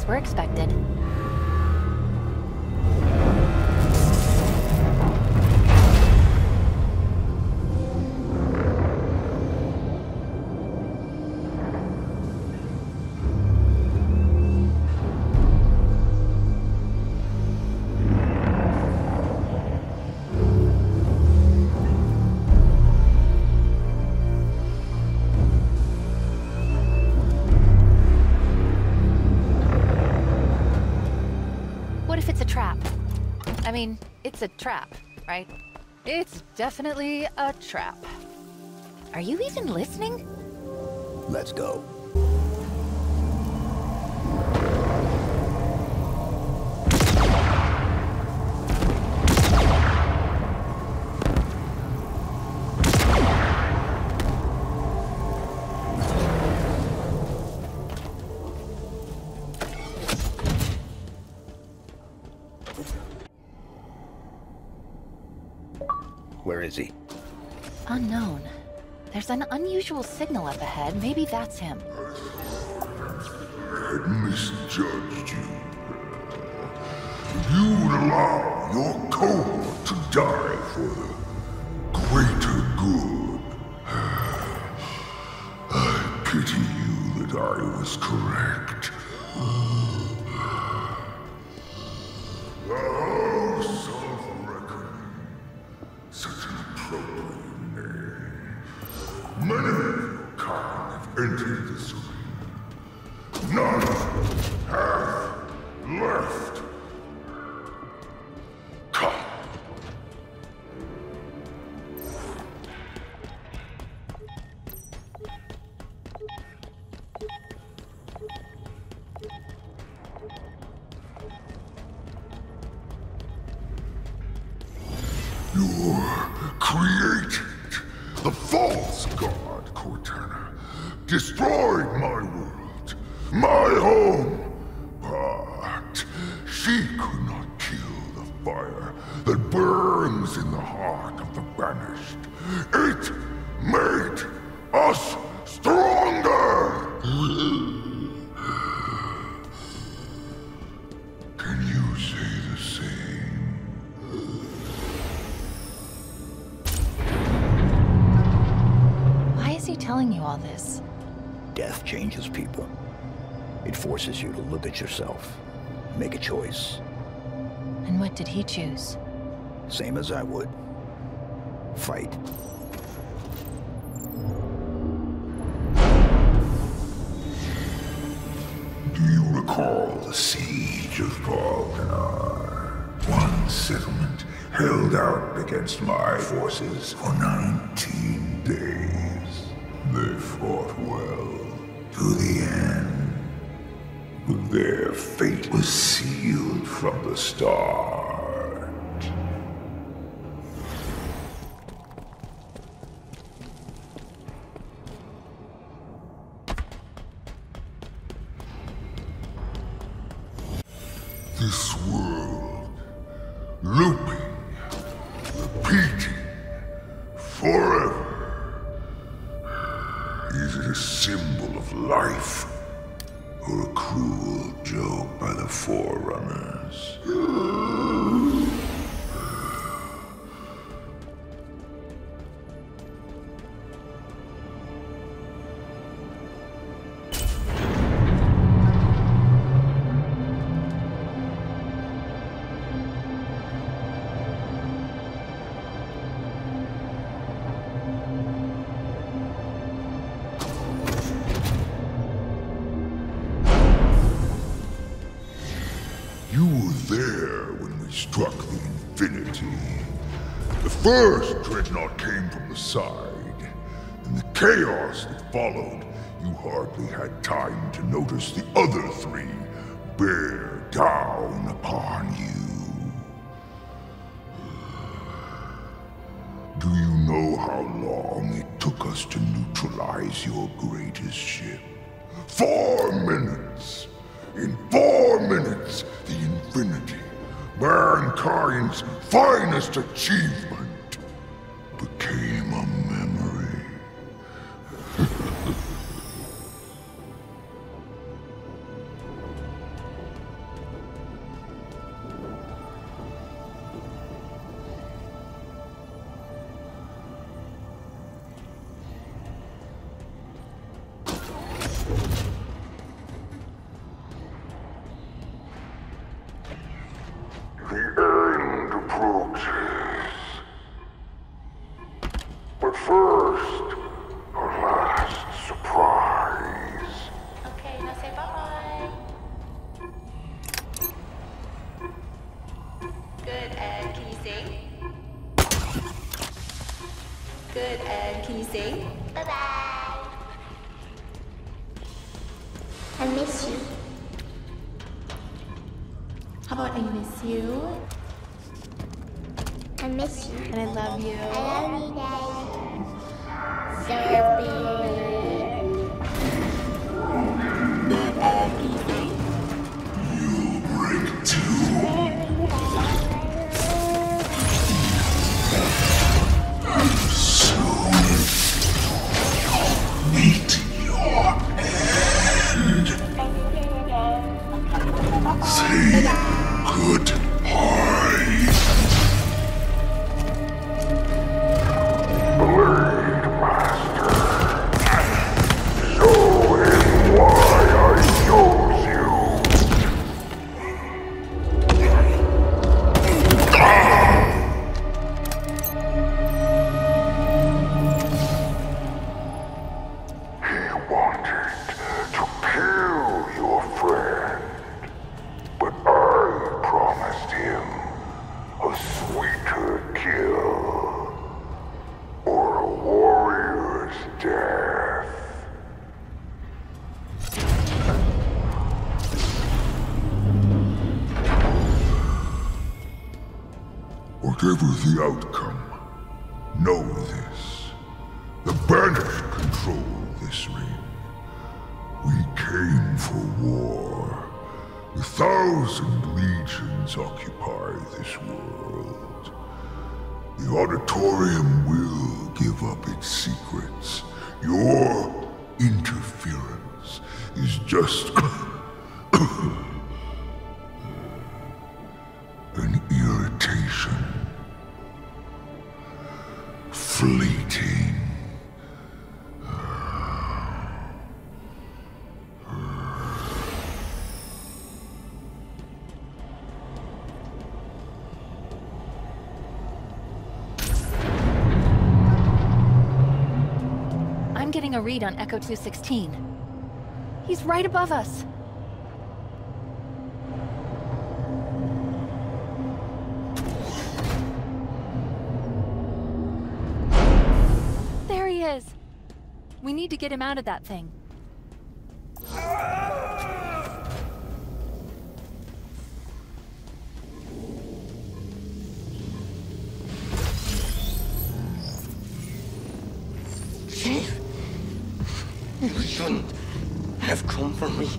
We're expected. I mean, it's a trap, right? It's definitely a trap. Are you even listening? Let's go. Is he? Unknown. There's an unusual signal up ahead. Maybe that's him. I misjudged you. You would allow your cohort to die for the greater good. I pity you that I was correct. Yourself. Make a choice. And what did he choose? Same as I would. Fight. Do you recall the siege of Forerunner? One settlement held out against my forces for nineteen days. They fought well to the end. Their fate was sealed from the start. This world, looping, repeating, forever. Is it a symbol of life? Or a cruel joke by the Forerunners. The first dreadnought came from the side. In the chaos that followed, you hardly had time to notice the other three bear down upon you. Do you know how long it took us to neutralize your greatest ship? Four minutes! In four minutes, the Infinity, mankind's finest achievement, became a memory. Whatever the outcome, know this. The Banished control this ring. We came for war. A thousand legions occupy this world. The Auditorium will give up its secrets. Your interference is just an irritation. Fleeting. I'm getting a read on Echo two sixteen. He's right above us. We need to get him out of that thing. shouldn't have come for me.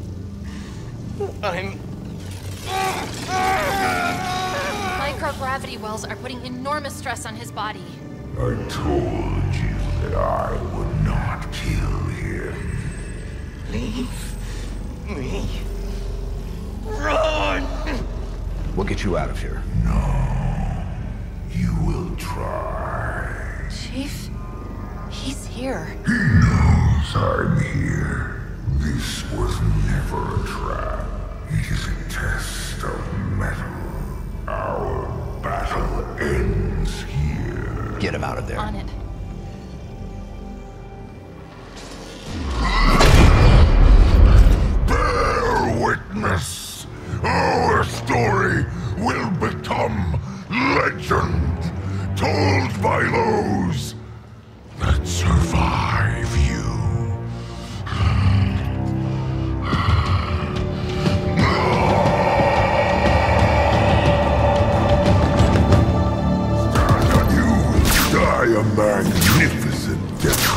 I'm... Microgravity wells are putting enormous stress on his body. I told you that I would not kill him. Leave me. Run! We'll get you out of here. No. You will try. Chief? He's here. He knows I'm here. This was never a trap. It is a test of metal. Our battle ends here. Get him out of there. On it. Bear witness. Our story will become legend, told by those that survive you. You will die a magnificent death.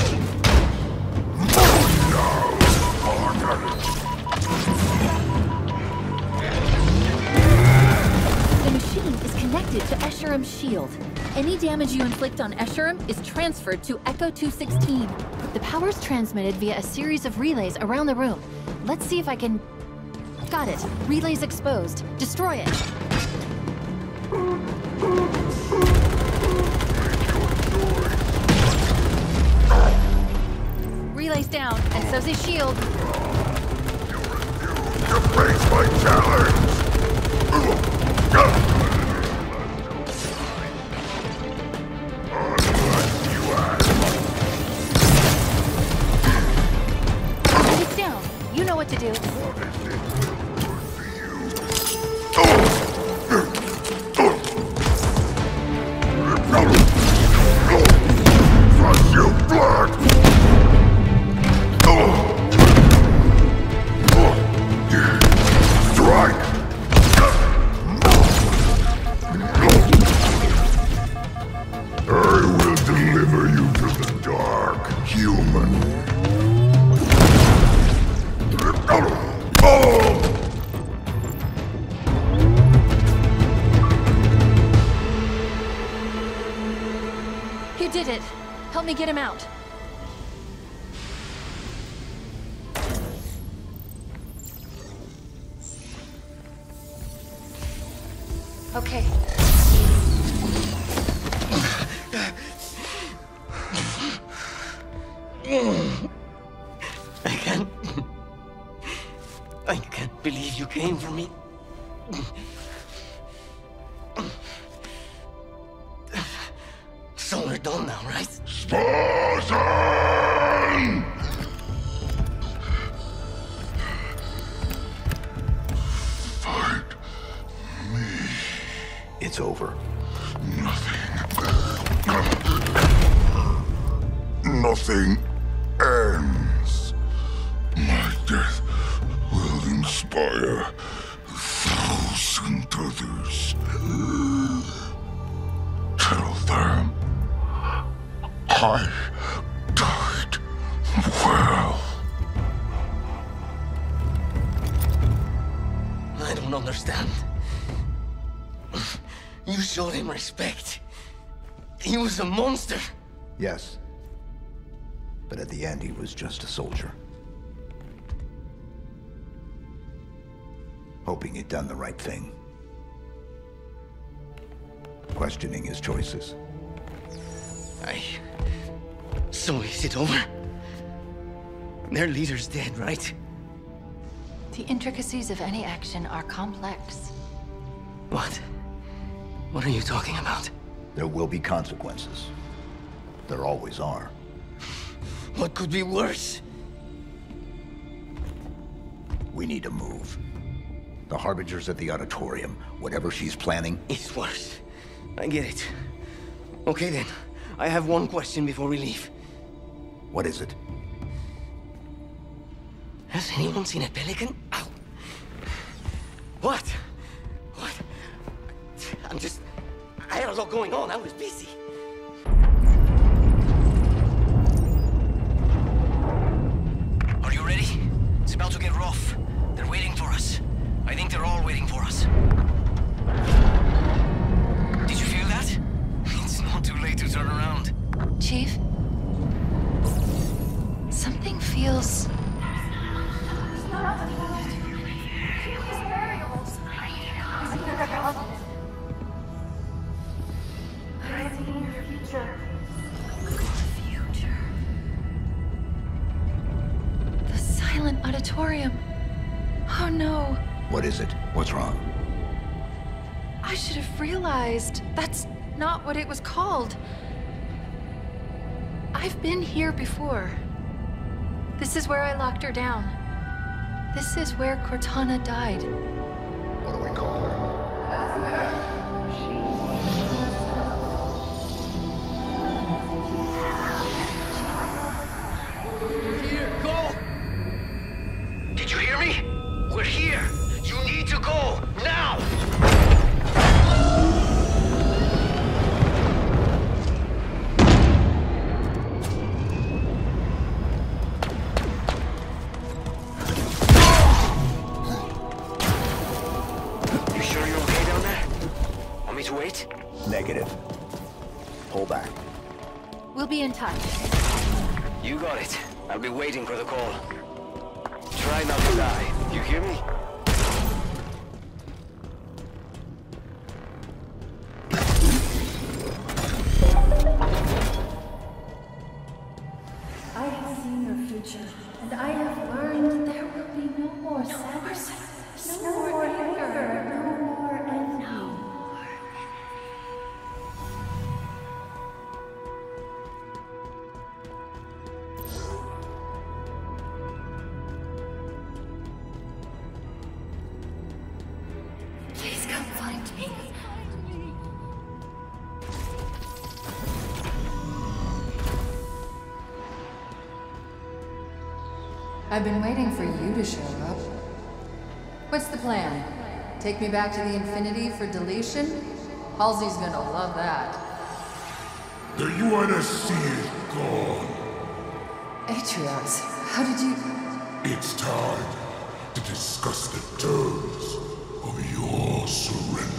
The machine is connected to Escharam's shield. Any damage you inflict on Escharum is transferred to Echo two sixteen. The power's transmitted via a series of relays around the room. Let's see if I can... Got it. Relays exposed. Destroy it. Relays down, and so's his shield. You refuse to face my challenge! What to do. What is it worth to you? Fuck you, blood! Strike! I will deliver you to the dark, human. You did it. Help me get him out. Okay. Came for me. So we're done now, right? Spartan! Fight me. It's over. Nothing. Nothing ends. My death will inspire a thousand others. Tell them I died well. I don't understand. You showed him respect. He was a monster. Yes. But at the end, he was just a soldier. Hoping he'd done the right thing. Questioning his choices. I... So is it over? Their leader's dead, right? The intricacies of any action are complex. What? What are you talking about? There will be consequences. There always are. What could be worse? We need to move. The Harbinger's at the auditorium. Whatever she's planning... It's worse. I get it. Okay then. I have one question before we leave. What is it? Has anyone seen a pelican? Ow! What? What? I'm just... I had a lot going on. I was busy. Are you I think they're all waiting for us. Did you feel that? It's not too late to turn around. Chief? Something feels... The Silent Auditorium. Oh no. What is it? What's wrong? I should have realized that's not what it was called. I've been here before. This is where I locked her down. This is where Cortana died. What do we call her? Be waiting for the call. Try not to die. You hear me? I have seen your future, and I have learned there will be no more sadness, no, no more, more anger, anger, no more envy. No more envy. I've been waiting for you to show up. What's the plan? Take me back to the Infinity for deletion? Halsey's gonna love that. The U N S C is gone. Atriox, how did you... It's time to discuss the terms of your surrender.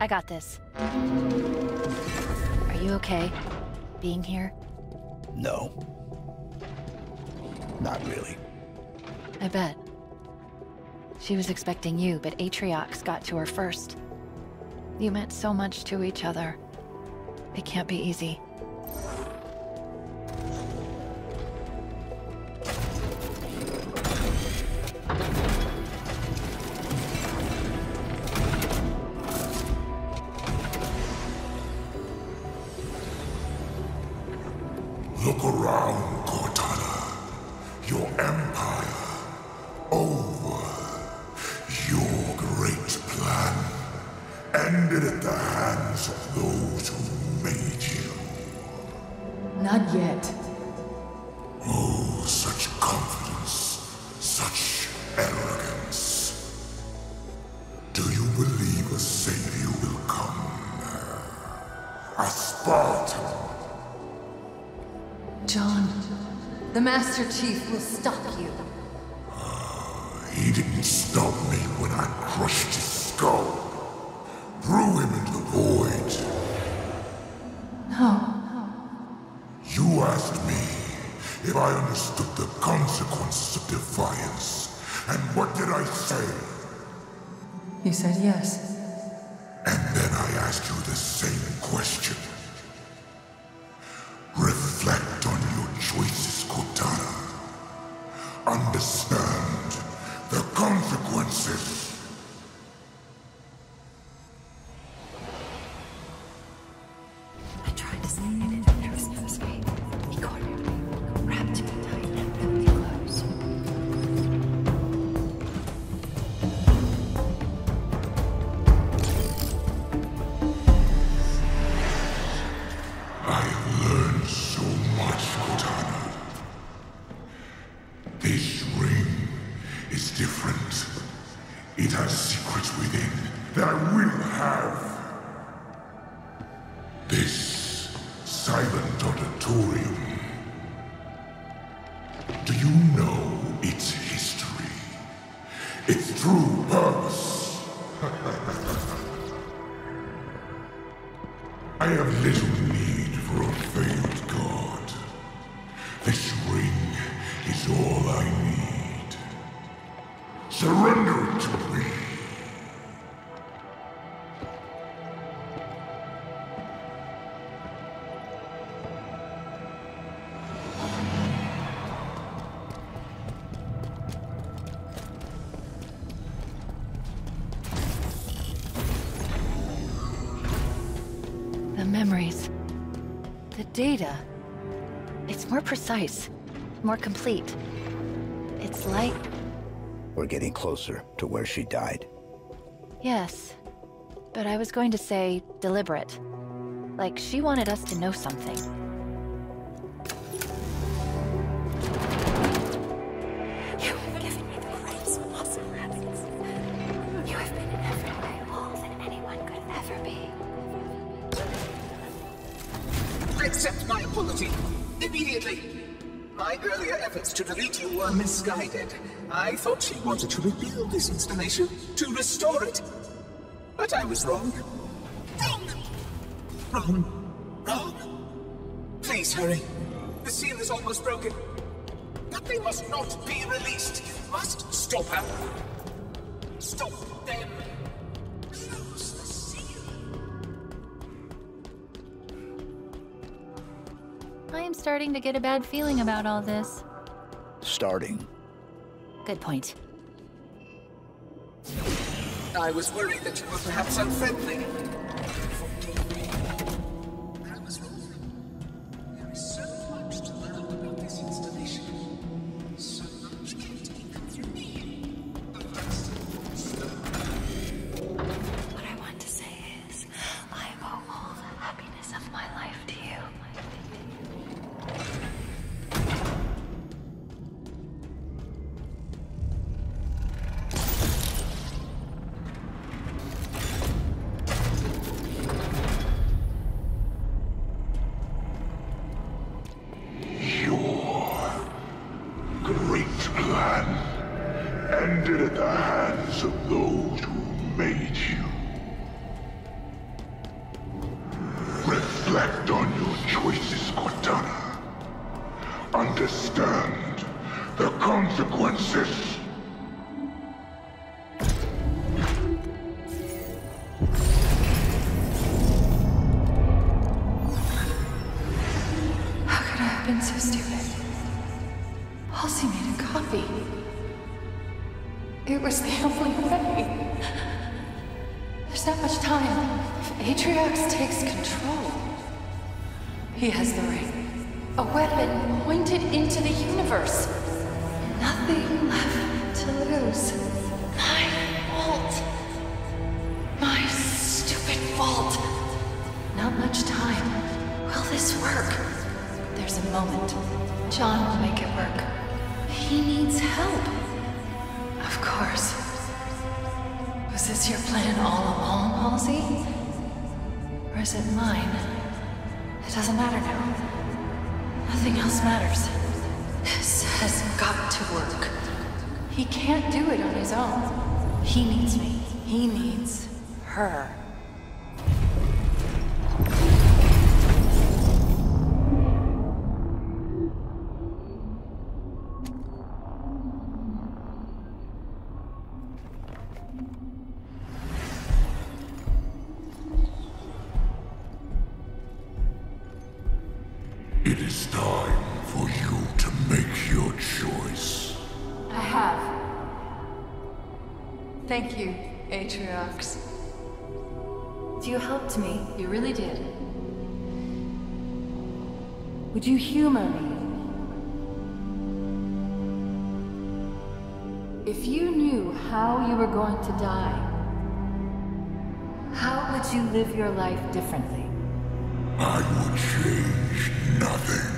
I got this. Are you okay, being here? No. Not really. I bet. She was expecting you, but Atriox got to her first. You meant so much to each other. It can't be easy. Master Chief will stop you. Uh, he didn't stop me when I crushed his skull. Threw him into the void. No. You asked me if I understood the consequences of defiance. And what did I say? You said yes. And then I asked you the same question. Reflect on your choices, Cortana. Understand the consequences. I tried to say it and there was no escape. He cornered me, wrapped me tight and held me close. This silent auditorium. Do you know its history? Its true purpose? I have little need for a veiled god. This ring is all I need. Surrender it to me. Data. It's more precise, more complete. It's like... We're getting closer to where she died. Yes, but I was going to say deliberate. Like she wanted us to know something. Misguided. I thought she wanted to rebuild this installation, to restore it. But I was wrong. Wrong! Wrong. Wrong. Please hurry. The seal is almost broken. But they must not be released. You must stop her. Stop them. Close the seal. I am starting to get a bad feeling about all this. Starting. Good point. I was worried that you were perhaps unfriendly. I was wrong. There is so much to learn about this installation. So much can't even through me. What I want to say is, I owe all the happiness of my life to you. Thank you, Atriox. You helped me. You really did. Would you humor me? If you knew how you were going to die, how would you live your life differently? I would change nothing.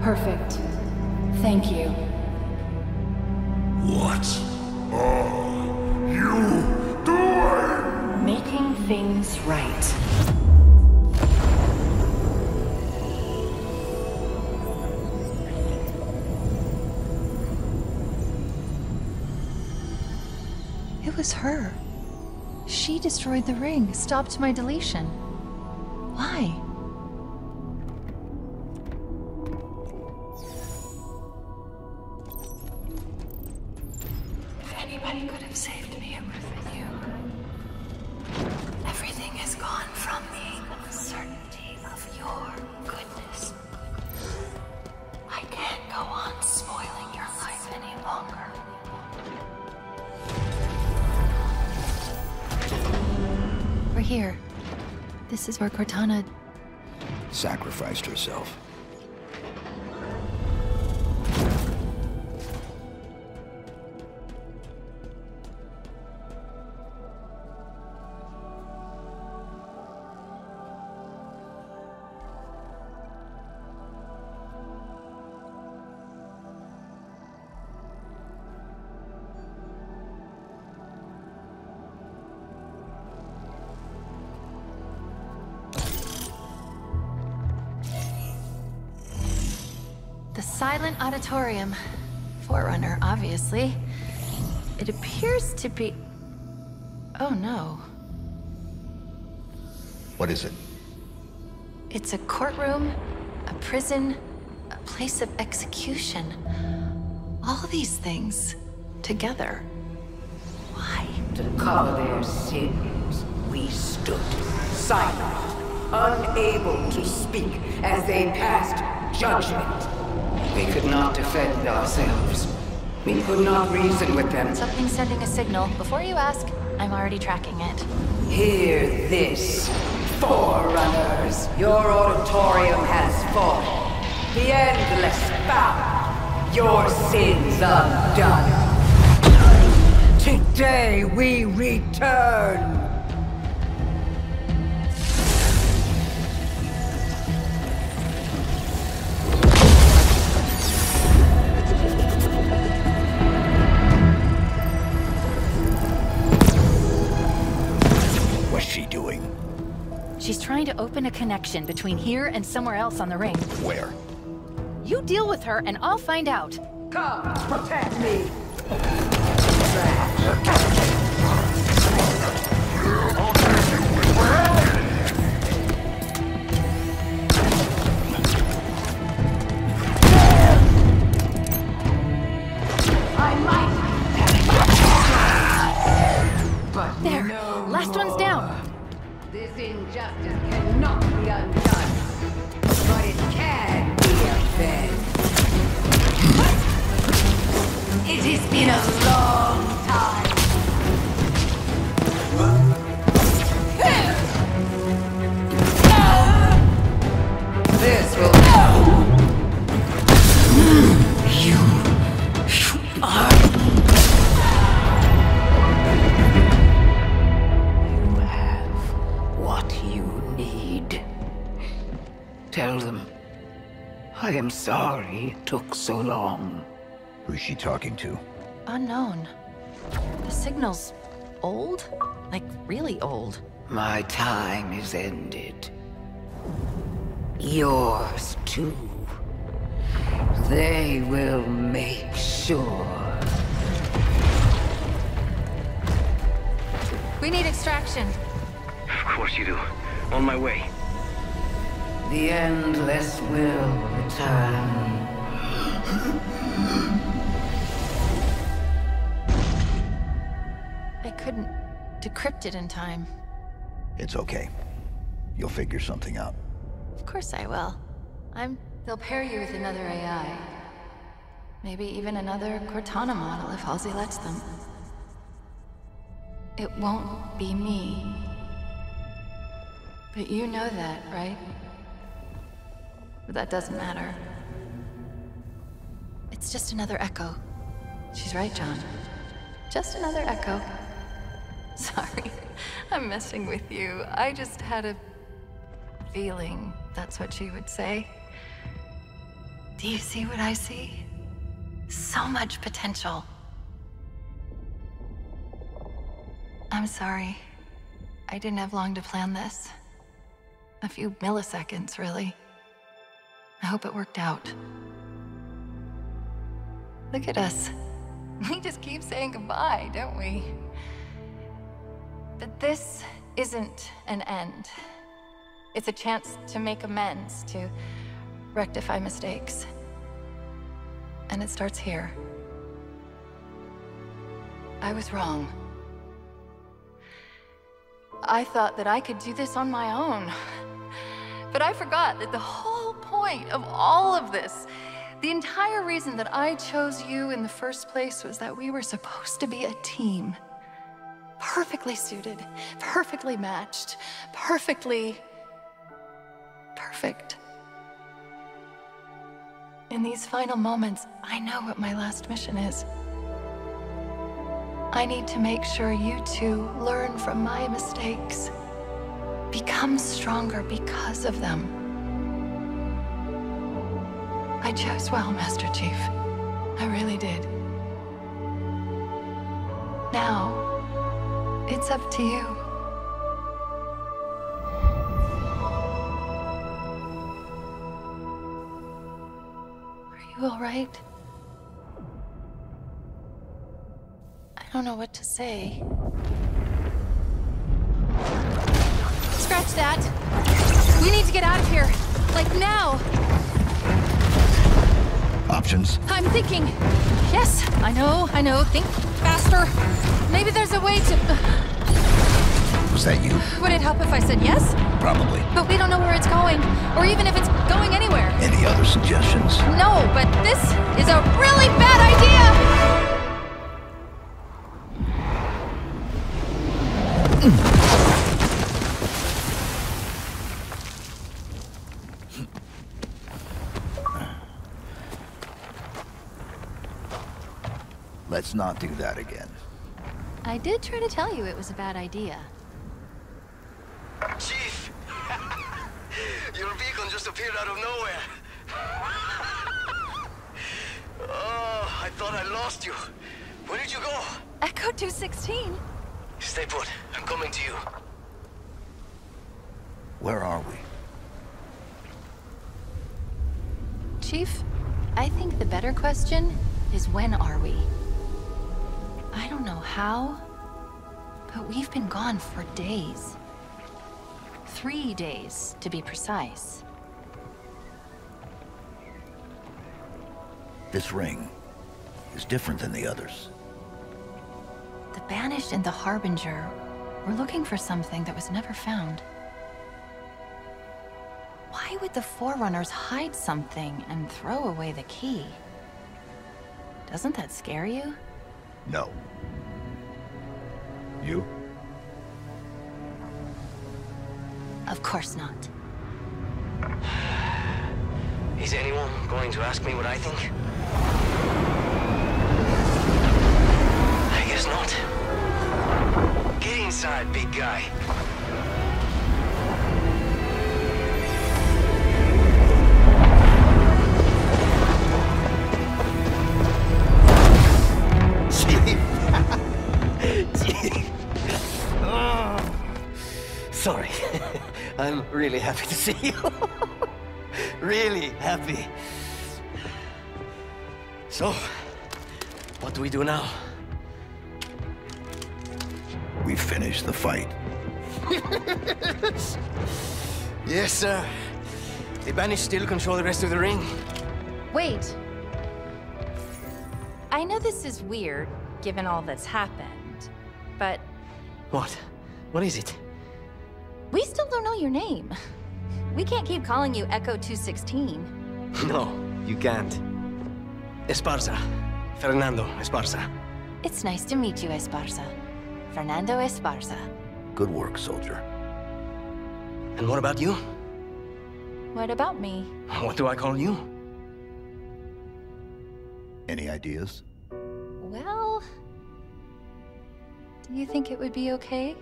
Perfect. Thank you. What are you doing? Making things right. It was her. She destroyed the ring, stopped my deletion. Why? Here. This is where Cortana sacrificed herself. Silent Auditorium. Forerunner, obviously. It appears to be... Oh, no. What is it? It's a courtroom, a prison, a place of execution. All these things together. Why? To cover their sins, we stood silent, unable to speak as they passed judgment. We could not defend ourselves. We could not reason with them. Something's sending a signal. Before you ask, I'm already tracking it. Hear this, Forerunners. Your auditorium has fallen. The endless foul. Your sins undone. Today we return. She's trying to open a connection between here and somewhere else on the ring. Where? You deal with her and I'll find out. Come, protect me! I might! But there, no last more. One's down! This injustice cannot be undone, but it can be avenged. It has been a long time. This will... You... You are... Tell them, I am sorry it took so long. Who's she talking to? Unknown. The signal's old? Like, really old. My time is ended. Yours, too. They will make sure. We need extraction. Of course you do. On my way. The endless will return. I couldn't decrypt it in time. It's okay. You'll figure something out. Of course I will. I'm... They'll pair you with another A I. Maybe even another Cortana model if Halsey lets them. It won't be me. But you know that, right? But that doesn't matter. It's just another Echo. She's right, John. Just another Echo. Sorry, I'm messing with you. I just had a feeling that's what she would say. Do you see what I see? So much potential. I'm sorry. I didn't have long to plan this. A few milliseconds, really. I hope it worked out. Look at us. We just keep saying goodbye, don't we? But this isn't an end. It's a chance to make amends, to rectify mistakes. And it starts here. I was wrong. I thought that I could do this on my own. But I forgot that the whole point of all of this, the entire reason that I chose you in the first place, was that we were supposed to be a team. Perfectly suited, perfectly matched, perfectly... perfect. In these final moments, I know what my last mission is. I need to make sure you two learn from my mistakes. Become stronger because of them. I chose well, Master Chief. I really did. Now, it's up to you. All right. I don't know what to say. Scratch that. We need to get out of here. Like now. Options. I'm thinking. Yes, I know, I know. Think faster. Maybe there's a way to... Was that you? Would it help if I said yes? Probably. But we don't know where it's going, or even if it's going anywhere. Any other suggestions? No, but this is a really bad idea! Let's not do that again. I did try to tell you it was a bad idea. Chief! Your beacon just appeared out of nowhere. Oh, I thought I lost you. Where did you go? Echo two sixteen. Stay put. I'm coming to you. Where are we? Chief, I think the better question is when are we? I don't know how, but we've been gone for days. Three days, to be precise. This ring is different than the others. The Banished and the Harbinger were looking for something that was never found. Why would the Forerunners hide something and throw away the key? Doesn't that scare you? No. You? Of course not. Is anyone going to ask me what I think? I guess not. Get inside, big guy. Sorry. I'm really happy to see you. Really happy. So, what do we do now? We finish the fight. Yes, sir. The Banished still control the rest of the ring. Wait. I know this is weird, given all that's happened, but... What? What is it? We still don't know your name. We can't keep calling you Echo two sixteen. No, you can't. Esparza. Fernando Esparza. It's nice to meet you, Esparza. Fernando Esparza. Good work, soldier. And what about you? What about me? What do I call you? Any ideas? Well... do you think it would be okay?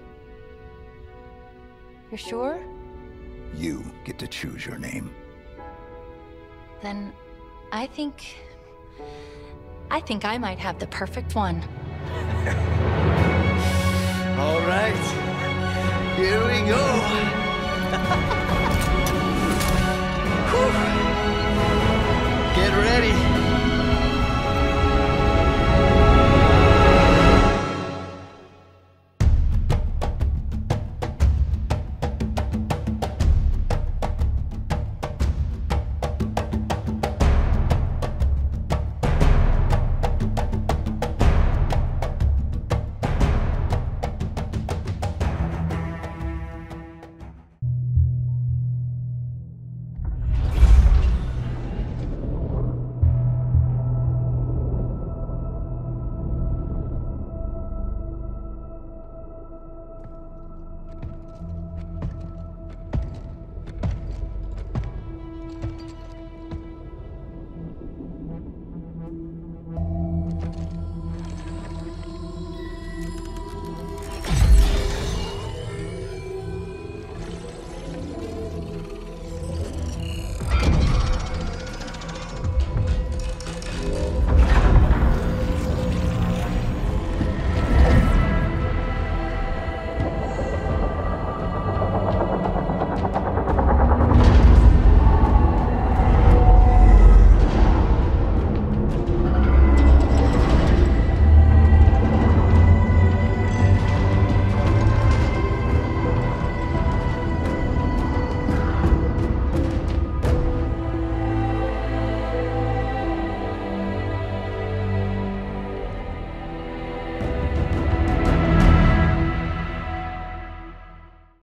You're sure? You get to choose your name. Then, I think... I think I might have the perfect one. All right. Here we go. Get ready.